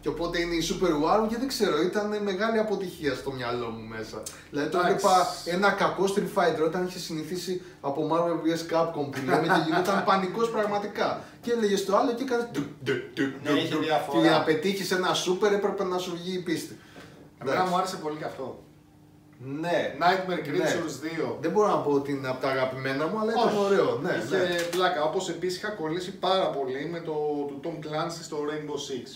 και οπότε είναι η Super War και δεν ξέρω, ήταν μεγάλη αποτυχία στο μυαλό μου μέσα. Δηλαδή το έβλεπα ένα κακό Street Fighter όταν είχε συνηθίσει από Marvel vs Capcom που λέμε και γινόταν πανικός πραγματικά. Και έλεγε στο άλλο και έκανε και για να πετύχεις ένα Super έπρεπε να σου βγει η πίστη. Εμένα μου άρεσε πολύ και αυτό. Ναι, Nightmare Creatures 2. Δεν μπορώ να πω ότι είναι από τα αγαπημένα μου, αλλά ήταν ωραίο. Ναι, είχε πλάκα. Όπως επίσης είχα κολλήσει πάρα πολύ με το του Tom Clancy στο Rainbow Six.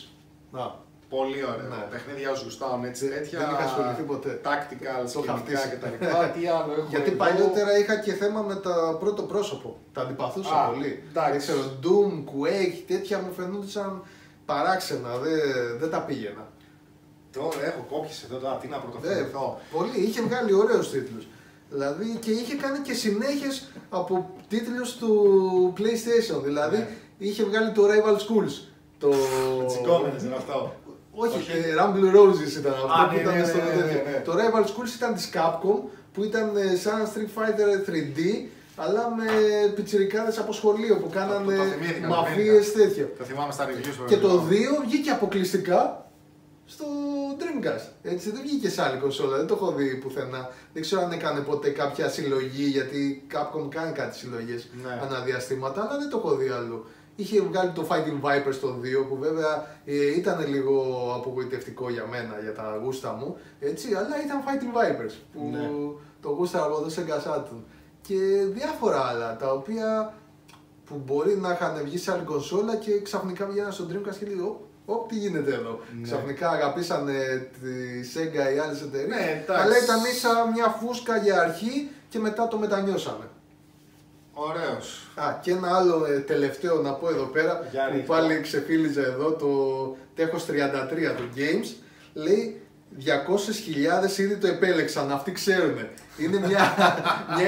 Να. Πολύ ωραία. Ναι. Παιχνίδια όσους γουστάουν έτσι. Τέτοια... Δεν είχα ασχοληθεί ποτέ. Tactical, σκηνικά κτλ. Τι άλλο έχω. Γιατί εδώ... παλιότερα είχα και θέμα με τα πρώτο πρόσωπο. Τα αντιπαθούσα πολύ. Εντάξει. Doom, Quake, τέτοια μου φαινόντουσαν παράξενα. Δεν τα πήγαινα. Τώρα έχω κόψει εδώ, τι να πρωτοφορηθώ. Πολύ, είχε βγάλει ωραίους τίτλους. Δηλαδή και είχε κάνει και συνέχειες από τίτλους του PlayStation. Δηλαδή είχε βγάλει το Rival Schools. Το... Τσικόμενες είναι αυτό. Όχι, Rumble Roses ήταν αυτό που ήταν στο τέτοιο. Το Rival Schools ήταν της Capcom που ήταν σαν Street Fighter 3D. Αλλά με πιτσιρικάδες από σχολείο που κάνανε μαφίες τέτοια. Το θυμάμαι στα reviews. Και το 2 βγήκε αποκλειστικά στο Dreamcast. Έτσι, δεν βγήκε σε άλλη κονσόλα, δεν το έχω δει πουθενά. Δεν ξέρω αν έκανε ποτέ κάποια συλλογή, γιατί Capcom κάνει κάτι συλλογές αναδιαστήματα, αλλά δεν το έχω δει άλλο. Είχε βγάλει το Fighting Viper στο 2, που βέβαια ήταν λίγο απογοητευτικό για μένα, για τα γούστα μου, έτσι, αλλά ήταν Fighting Vipers, που το γούστα από το Sega Saturn. Και διάφορα άλλα, τα οποία που μπορεί να είχαν βγει σε άλλη κονσόλα και ξαφνικά βγαίναν στο Dreamcast και λίγο. Ωπ, τι γίνεται εδώ. Ναι. Ξαφνικά αγαπήσανε τη Sega οι άλλες εταιρείες. Ναι, αλλά ήταν ίσα μια φούσκα για αρχή και μετά το μετανιώσαμε. Ωραίος. Α, και ένα άλλο τελευταίο να πω εδώ πέρα για που πάλι ξεφύλιζα εδώ το Τέχος 33 του Games. Λέει 200.000 ήδη το επέλεξαν, αυτοί ξέρουνε. Είναι μια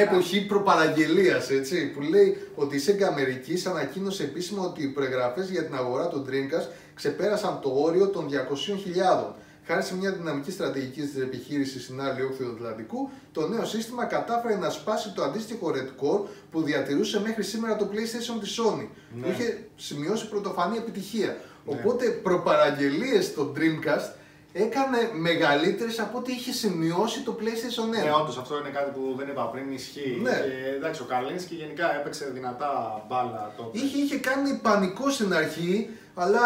εποχή προπαραγγελίας, έτσι, που λέει ότι η Sega Αμερικής ανακοίνωσε επίσημα ότι οι προεγγραφές για την αγορά των Dreamcast ξεπέρασαν το όριο των 200.000. Χάρη σε μια δυναμική στρατηγική της επιχείρησης στην άλλη όχθη του Ατλαντικού, το νέο σύστημα κατάφερε να σπάσει το αντίστοιχο ρετκόρ που διατηρούσε μέχρι σήμερα το PlayStation της Sony, που είχε σημειώσει πρωτοφανή επιτυχία. Οπότε προπαραγγελίες στο Dreamcast έκανε μεγαλύτερες από ό,τι είχε σημειώσει το PlayStation 1. Ναι, όντως αυτό είναι κάτι που δεν είπα πριν, ισχύει. Ναι. Και, εντάξει, ο Καλίνσκι γενικά έπαιξε δυνατά μπάλα τότε. Είχε κάνει πανικό στην αρχή, αλλά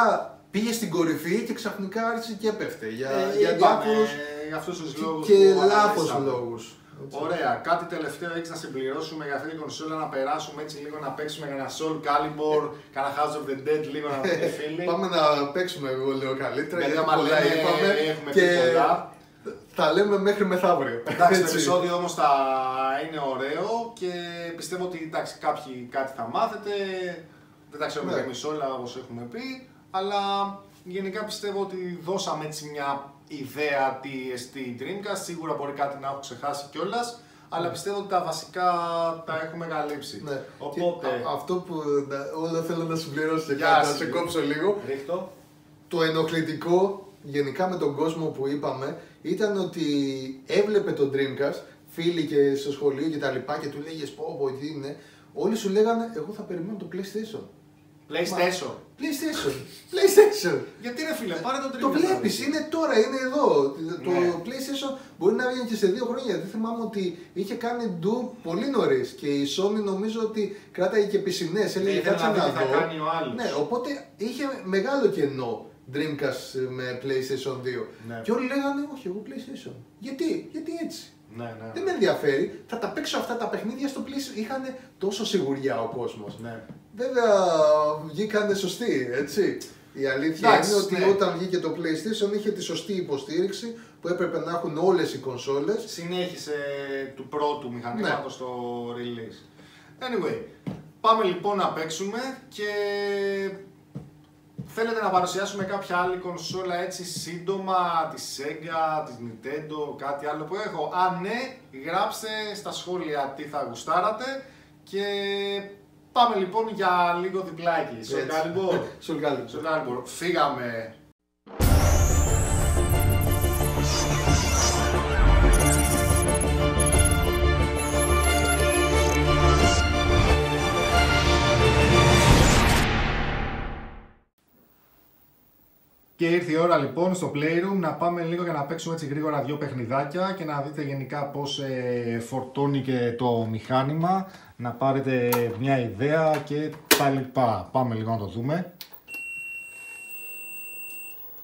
πήγε στην κορυφή και ξαφνικά άρχισε και έπεφτε. Για διάφορους και λάθος λόγους. Ωραία, κάτι τελευταίο έχεις να συμπληρώσουμε για αυτή την κονσόλα, να περάσουμε έτσι λίγο να παίξουμε για ένα Soul Calibur, κάνα House of the Dead λίγο να πούμε φίλοι. Πάμε να παίξουμε εγώ λέω καλύτερα, γιατί πολλά είπαμε και θα λέμε μέχρι μεθαύριο. Εντάξει, το επεισόδιο όμως θα είναι ωραίο και πιστεύω ότι εντάξει, κάποιοι κάτι θα μάθετε, δεν τα ξέρουμε εμείς όλα όπως έχουμε πει, αλλά γενικά πιστεύω ότι δώσαμε έτσι μια ιδέα τι εστί Dreamcast, σίγουρα μπορεί κάτι να έχω ξεχάσει κιόλας, αλλά πιστεύω ότι τα βασικά τα έχουμε καλύψει. Ναι. Οπότε... Αυτό που όλα θέλω να συμπληρώσω και να σε κόψω λίγο, Ρίχτω. Το ενοχλητικό γενικά με τον κόσμο που είπαμε ήταν ότι έβλεπε τον Dreamcast, φίλοι και στο σχολείο και τα λοιπά και του λέγες πω, πω τι είναι, όλοι σου λέγανε εγώ θα περιμένω το PlayStation. PlayStation. PlayStation. Γιατί ρε φίλε, πάρε το τρίμηνο. Το βλέπεις, είναι τώρα, είναι εδώ. Το PlayStation μπορεί να βγει και σε 2 χρόνια. Δεν θυμάμαι ότι είχε κάνει ντου πολύ νωρίς. Και η Sony νομίζω ότι κράταγε και πισινές. Έλεγε κάτι να δω. Ναι, οπότε είχε μεγάλο κενό Dreamcast με PlayStation 2. Ναι. Και όλοι λέγανε, όχι, εγώ PlayStation. Γιατί, γιατί έτσι. Ναι, ναι. Δεν με ενδιαφέρει, θα τα παίξω αυτά τα παιχνίδια στο PlayStation. Είχαν τόσο σιγουριά ο κόσμος. Ναι. Βέβαια βγήκανε σωστοί, έτσι. Η αλήθεια είναι ότι όταν βγήκε το PlayStation είχε τη σωστή υποστήριξη που έπρεπε να έχουν όλες οι κονσόλες. Συνέχισε του πρώτου μηχανήματος στο release. Anyway, πάμε λοιπόν να παίξουμε και θέλετε να παρουσιάσουμε κάποια άλλη κονσόλα έτσι σύντομα, τη Sega, τη Nintendo, κάτι άλλο που έχω. Αν ναι, γράψτε στα σχόλια τι θα γουστάρατε και πάμε λοιπόν για λίγο διπλάκι. Soul Calibur. Φύγαμε. Και ήρθε η ώρα λοιπόν στο Playroom να πάμε λίγο για να παίξουμε έτσι γρήγορα 2 παιχνιδάκια και να δείτε γενικά πώς φορτώνει και το μηχάνημα, να πάρετε μια ιδέα και τα λοιπά. Πάμε λίγο να το δούμε.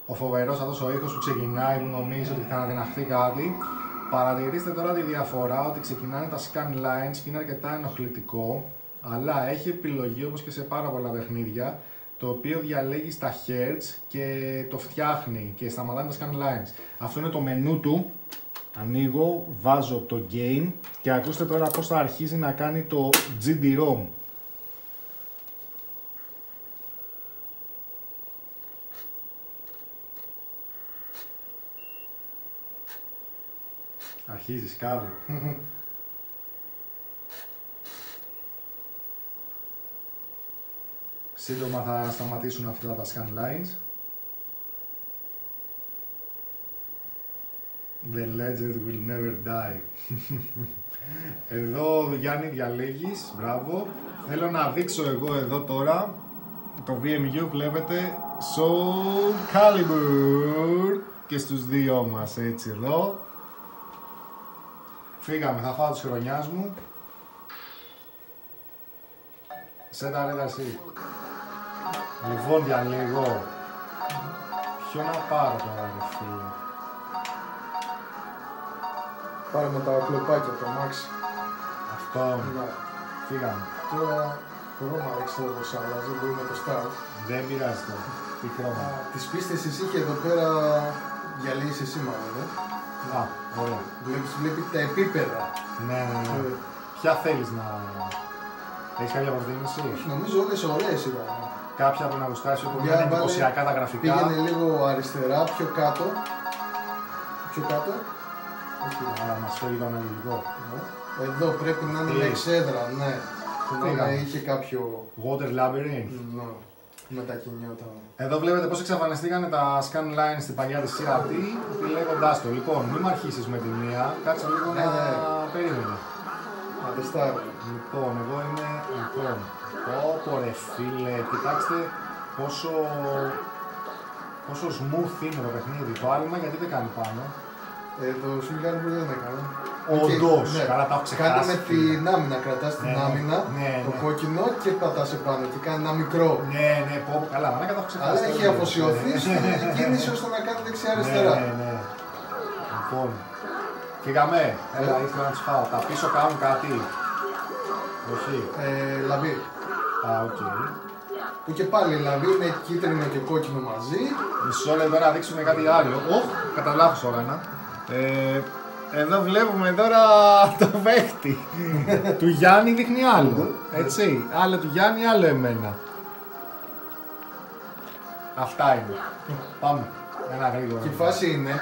Ο φοβερός αυτός ο ήχος που ξεκινάει, που νομίζει ότι θα αναδυναχθεί κάτι. Παρατηρήστε τώρα τη διαφορά ότι ξεκινάνε τα scan lines και είναι αρκετά ενοχλητικό, αλλά έχει επιλογή όπως και σε πάρα πολλά παιχνίδια, το οποίο διαλέγει στα hertz και το φτιάχνει και σταματάει τα scan lines. Αυτό είναι το μενού του. Ανοίγω, βάζω το gain και ακούστε τώρα πώς θα αρχίζει να κάνει το GD-ROM. Αρχίζει, σκάβει. Σύντομα θα σταματήσουν αυτά τα scan lines. The legend will never die. Εδώ Γιάννη διαλέγεις, μπράβο. Θέλω να δείξω εγώ εδώ τώρα το VMU, βλέπετε Soul Calibur και στους 2 μας, έτσι εδώ. Φύγαμε, θα φάω τους χρονιάς μου. Saturn εσύ. Λοιπόν, διαλέγω. Ποιο να πάρω τώρα, ρε φίλε. Πάρε με τα κλοπάκια από το μάξι. Αυτό. Να. Φύγαμε. Τώρα χρώμα έξω όπως αλλάζει, μπορεί να το start. Δεν πειράζει τώρα. Τι χρώμα. Τις πίστες εσύ είχε εδώ πέρα διαλύσεις εσύ μάλλον, δε. Α, ωραία. Βλέπει τα επίπεδα. Ναι, ναι, ναι. Ποια θέλεις να... Έχεις κάποια προτίμηση? Νομίζω όλες ωραίες ήταν. Κάποια που να γουστάσει όπου είναι εντυπωσιακά τα γραφικά. Πήγαινε λίγο αριστερά, πιο κάτω. Πιο κάτω. Άρα μας φέρει το αναλυτικό. Εδώ πρέπει να είναι με εξέδρα, ναι. Να είχε κάποιο... Water Labyrinth. Ναι. Μετακινιόταν. Εδώ βλέπετε πώς εξαφανιστήκαν τα scan lines στην παλιά της CRT, επιλέγοντάς το. Λοιπόν, μην μ' αρχίσεις με τη μία, κάτσε λίγο να περίμενε. Λοιπόν, εγώ είμαι... Λοιπόν, όπο ρε φίλε, κοιτάξτε πόσο... πόσο smooth είναι το παιχνίδι. Το άλυμα γιατί δεν κάνει πάνω. Το Soul που δεν έκανε. Όντως, καλά τα έχω ξεχάσει. Κάνε με την άμυνα, κρατάς την άμυνα, το κόκκινο και πατάς επάνω και κάνει ένα μικρό. Ναι, ναι, καλά, μάνα τα έχω ξεχάσει. Αλλά έχει αφοσιωθεί στην κίνηση ώστε να κάνει δεξιά-αριστερά. Ναι, ναι, λοιπόν. Φύγαμε. Έλα, ήθελα να τους φάω. Τα πίσω κάνουν κάτι. Όχι. Λαμπή. Α, οκ. Που και πάλι λαμπή είναι κίτρινο και κόκκινο μαζί. Μισό λεπτό να δείξουμε κάτι άλλο. Οχ, κατά λάθος όλα ένα. Εδώ βλέπουμε τώρα το παίχτη. Του Γιάννη δείχνει άλλο. Έτσι. Άλλο του Γιάννη, άλλο εμένα. Αυτά είναι. Πάμε. Ένα γρήγορο. Και η φάση είναι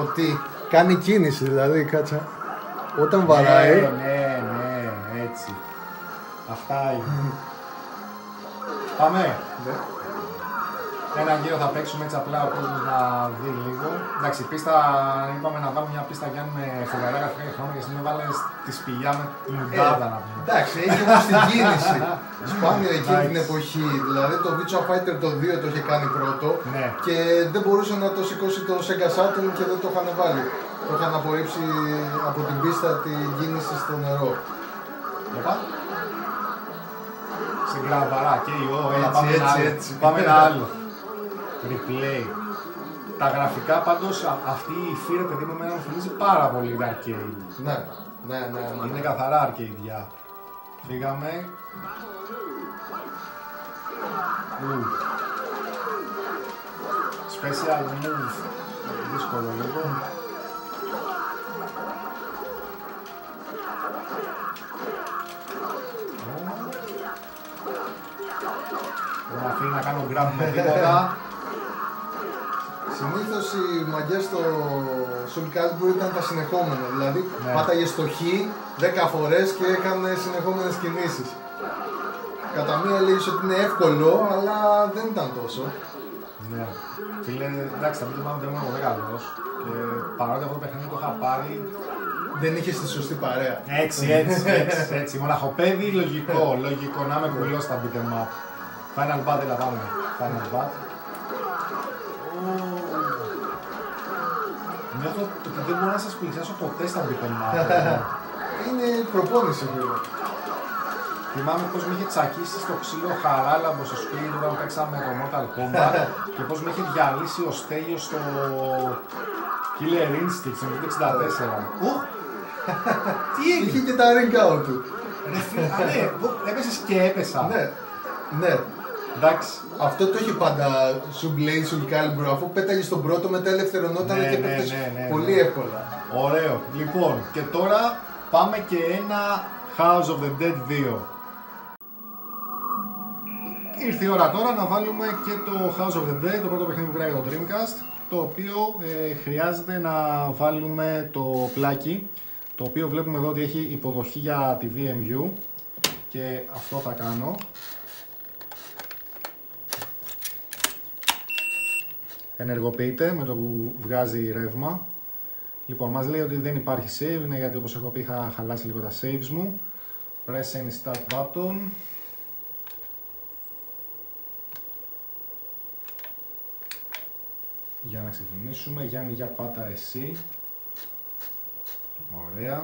ότι κάνει κίνηση, δηλαδή κάτσα. Όταν βαράει. Ναι, ναι, ναι, έτσι. Αυτά είναι. Πάμε. Ένα γύρο θα παίξουμε έτσι απλά ο κόσμος να δει λίγο. Εντάξει, πίστα, είπαμε να βάλουμε μια πίστα για να είναι φοβερά γραφικά χρόνια και σήμερα βάλε τη σπηλιά με την μουντάδα να πούμε. Εντάξει, έχει όμως την κίνηση. Σπάνια εκείνη την εποχή. Δηλαδή το Virtua Fighter το 2 το είχε κάνει πρώτο και δεν μπορούσε να το σηκώσει το Sega Saturn και δεν το είχαν βάλει. Το είχαν απορρίψει από την πίστα την κίνηση στο νερό. Στην κραβαρά και εγώ, πάμε ένα άλλο. Replay. Τα γραφικά πάντως, αυτή η φύρα παιδί μου εμένα μου θυμίζει πάρα πολύ arcade. Ναι. Είναι καθαρά arcade. Φύγαμε. Special move. Δύσκολο λίγο. Δεν με αφήνει να κάνω grab με τίποτα. Συνήθως οι μαγιές στο Soul Calibur ήταν τα συνεχόμενα, δηλαδή πάταγε στο Χ 10 φορές και έκανε συνεχόμενες κινήσεις. Κατά μία έλεγες ότι είναι εύκολο, αλλά δεν ήταν τόσο. Ναι. Φίλε, εντάξει, θα μην το πάνω δεν ήμουν μεγάλος και παρότι αυτό το παιχνίδι το είχα πάρει. Δεν είχε τη σωστή παρέα. Έτσι. Μοναχοπέδι, λογικό. Να είμαι κουλός στα beat'em up. Final battle, θα πάμε. Final battle. Νιώθω ότι δεν μπορώ να σας πλησιάσω ποτέ στα beat'em up. Είναι προπόνηση βέβαια. Θυμάμαι πως με είχε τσακίσει στο ξύλο χαράλαμπο στο σπίτι του όταν παίξαμε το Mortal Kombat και πως με είχε διαλύσει ο Στέλιος στο Killer Instinct στο 1964. Τι έγινε! Είχε και τα ring-out του. Έπεσες και έπεσα. Ναι. Εντάξει. Αυτό το είχε πάντα σου Blade, σου Calibur, αφού πέταγε στον πρώτο μετά ελευθερωνόταν και πέφτες πολύ εύκολα. Ωραίο. Λοιπόν, και τώρα πάμε και ένα House of the Dead 2. Ήρθε η ώρα τώρα να βάλουμε και το House of the Dead, το πρώτο παιχνίδι που βγάζει το Dreamcast, το οποίο χρειάζεται να βάλουμε το πλάκι, το οποίο βλέπουμε εδώ ότι έχει υποδοχή για τη VMU και αυτό θα κάνω. Ενεργοποιείται με το που βγάζει ρεύμα. Λοιπόν, μας λέει ότι δεν υπάρχει save, είναι γιατί όπως έχω πει είχα χαλάσει λίγο τα saves μου. Press any start button. Για να ξεκινήσουμε. Γιάννη, για πάτα εσύ. Ωραία.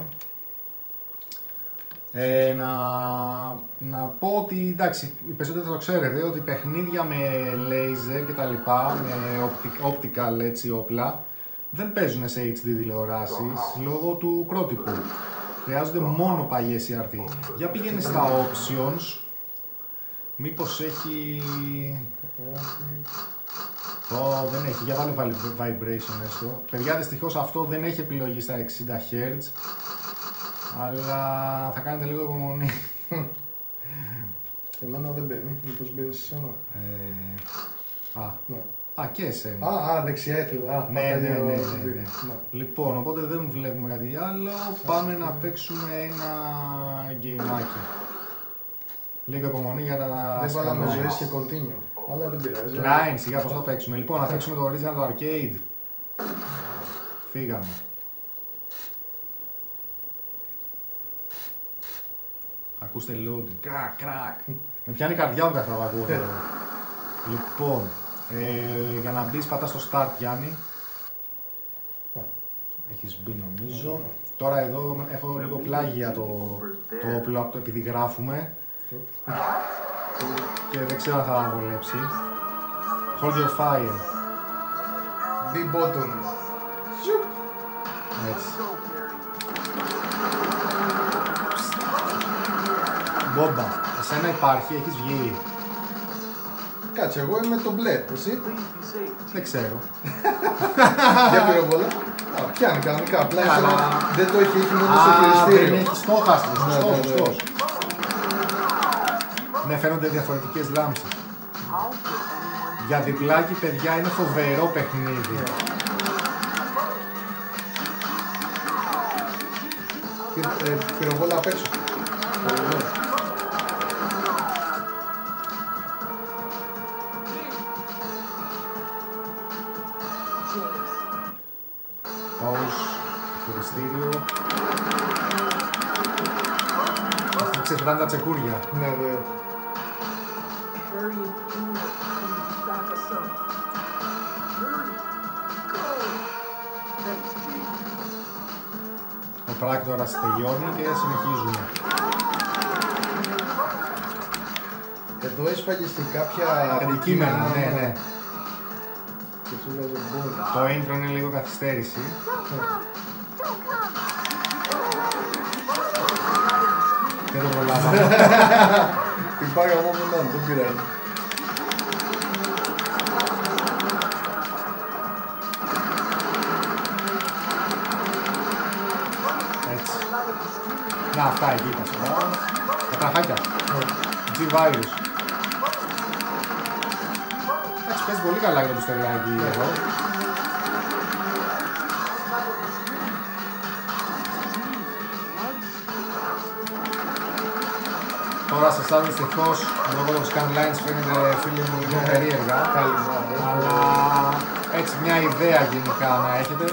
Να πω ότι, εντάξει, οι περισσότεροι θα το ξέρετε, ότι παιχνίδια με laser και τα λοιπά, με optical έτσι όπλα, δεν παίζουν σε HD τηλεοράσεις λόγω του πρότυπου. Χρειάζονται μόνο παλιές CRT. Για πήγαινε στα options. Μήπως έχει... δεν έχει. Για βάλε vibration έστω. Παιδιά, δυστυχώς αυτό δεν έχει επιλογή στα 60 Hz. Αλλά θα κάνετε λίγο υπομονή. Εμένα δεν μπαίνει, μήπως μπαίνει σε εσένα. Και εσένα. Δεξιά ήθελα. Ναι. Λοιπόν, οπότε δεν βλέπουμε κάτι άλλο. Πάμε να παίξουμε ένα γκεϊμάκι. Λίγο υπομονή για τα... Δεν βάλαμε ζωές και continue, αλλά δεν πειράζει. Κλάιν, σιγά πως θα παίξουμε. Λοιπόν, να παίξουμε το original, το arcade. Φύγαμε. Ακούστε loading, κρακ. Με πιάνει η καρδιά μου καθόλου ακούω. Λοιπόν, για να μπεις πατάς στο start, Γιάννη. Έχεις μπει νομίζω. Τώρα εδώ έχω λίγο πλάγια το όπλο επειδή γράφουμε. Και δεν ξέρω αν θα βολέψει. Hold your fire. Big button. Έτσι. Μπόμπα, εσένα υπάρχει, έχεις βγει. Κάτσε, εγώ είμαι το μπλε, εσύ. Δεν ξέρω. Για πυροβολά. Πιάνει κανονικά, απλά δεν το έχει, έχει μόνο στο χειριστήριο. Έχει στόχαστος. Ναι, φαίνονται διαφορετικές λάμψες. Για διπλάκι, παιδιά, είναι φοβερό παιχνίδι. Πυροβολά απ' έξω. Grande τσεκούρια. Ναι, ναι. Ο πράκτορας τελειώνει και συνεχίζουμε. Εδώ έσπαγε στην κάποια αντικείμενα, ναι, ναι. Το intro είναι λίγο καθυστέρηση. Δεν το προλάβαμε. Την πάγα εγώ μετά, δεν πειράζει. Έτσι. Να, αυτά εκεί ήταν. Τα τραχάκια. G-Virus. Εντάξει, παίζει πολύ καλά για το πιστολάκι εδώ. Τώρα σε εσάς δυστυχώς, λόγω των scanlines φαίνεται, φίλοι μου, λίγο περίεργα. Αλλά έτσι μια ιδέα γενικά να έχετε.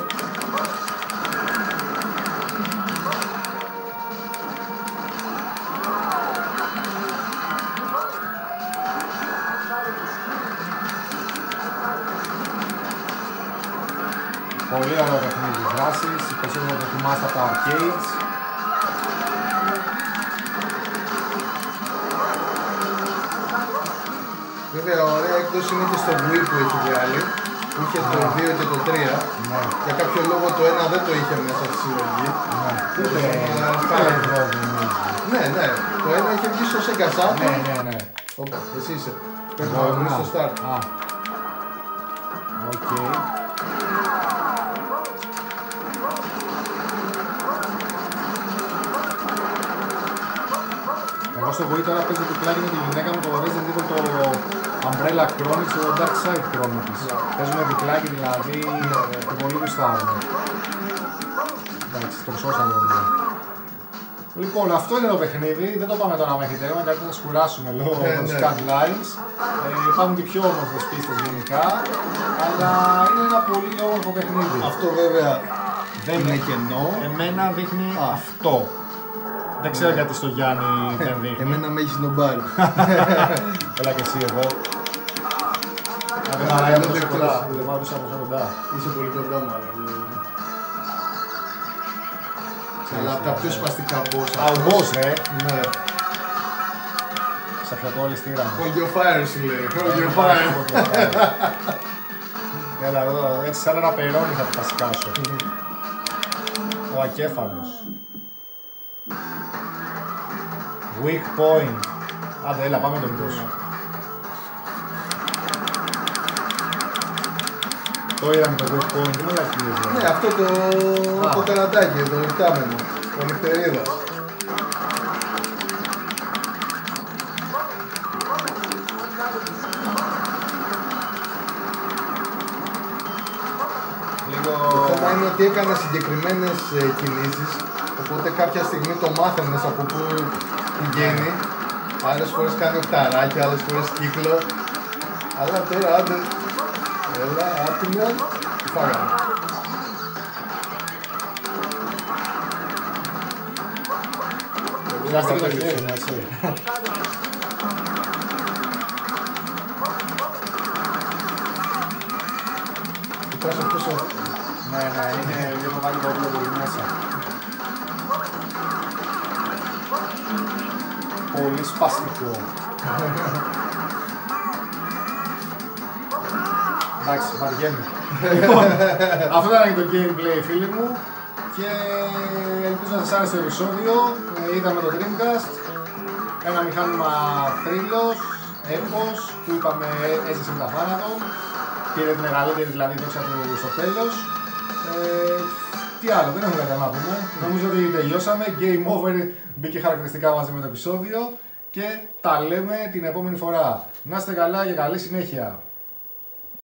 Πολύ ωραίο παιχνίδι δράσης, υποσχέδιο να το θυμάστε από τα arcades. Βέβαια ωραία έκδοση είναι και στο Wii που έχει βγάλει, που είχε το 2 και το 3. Ναι. Για κάποιο λόγο το 1 δεν το είχε μέσα στη συλλογή. Ναι. Ούτε εδώ νομίζω. Ναι, ναι. Το 1 είχε βγει στο Sega Saturn. Ναι, ναι, ναι. Όπα, εσύ είσαι. Εγώ ήμουν στο Start. Οκ. Στο Wii τώρα παίζει διπλάκι με τη γυναίκα μου το Resident Evil, το Umbrella Chronics και το Dark Side Chronicles. Παίζουμε διπλάκι δηλαδή, το πολύ γουστάρουμε. Εντάξει, τον σώσαμε εδώ. Λοιπόν, αυτό είναι το παιχνίδι, δεν το πάμε τώρα μέχρι τέρμα, γιατί θα σκουράσουμε λόγω των scanlines. Υπάρχουν και πιο όμορφες πίστες γενικά, αλλά είναι ένα πολύ όμορφο παιχνίδι. Αυτό βέβαια δεν είναι κενό. Εμένα δείχνει αυτό. Δεν ξέρω γιατί στο Γιάννη δεν δείχνει. Εμένα με έχεις νομπάρει. Έλα και εσύ εδώ. Άρα είναι τόσο κοντά. Είσαι πολύ κοντά μάλλον. Αλλά από τα πιο σπαστικά boss. Α, ο boss ρε. Ναι. Σε αυτό το όλη στήρα. Hold your fire σου λέει. Hold your fire. Έλα εδώ. Έτσι σαν ένα περώνι θα τα σκάσω. Ο ακέφαλος. Weak point. Άντε, έλα, πάμε το Windows. Το είδαμε το weak point, δεν όλα κυρίες. Ναι, αυτό το τερατάκι, το νυχτάμενο, το νυχτερίδα. Το θέμα είναι ότι έκανα συγκεκριμένες κινήσεις, οπότε κάποια στιγμή το μάθαινες από πού πηγαίνει, άλλες φορές κάνει οχταράκι, άλλες φορές κύκλο. Αλλά τώρα άντε, έλα, άτομα, φάγαμε. Είμαστε και το χέρι, έτσι. Κοιτάς αυτός ο... Ναι, ναι, είναι λίγο πάλι το όπλο πολύ μέσα. Πολύ σπαστικό. Εντάξει, βαριέμαι. Λοιπόν, αυτό ήταν και το gameplay, φίλοι μου, και ελπίζω να σας άρεσε το επεισόδιο. Είδαμε το Dreamcast, ένα μηχάνημα θρύλος, έπος, που είπαμε έζησε με τα θάνατο, πήρε την μεγαλύτερη δηλαδή δόξα του στο τέλος. Τι άλλο, δεν έχουμε καλά να πούμε. Νομίζω ότι τελειώσαμε. Game over μπήκε χαρακτηριστικά μαζί με το επεισόδιο. Και τα λέμε την επόμενη φορά. Να είστε καλά και καλή συνέχεια.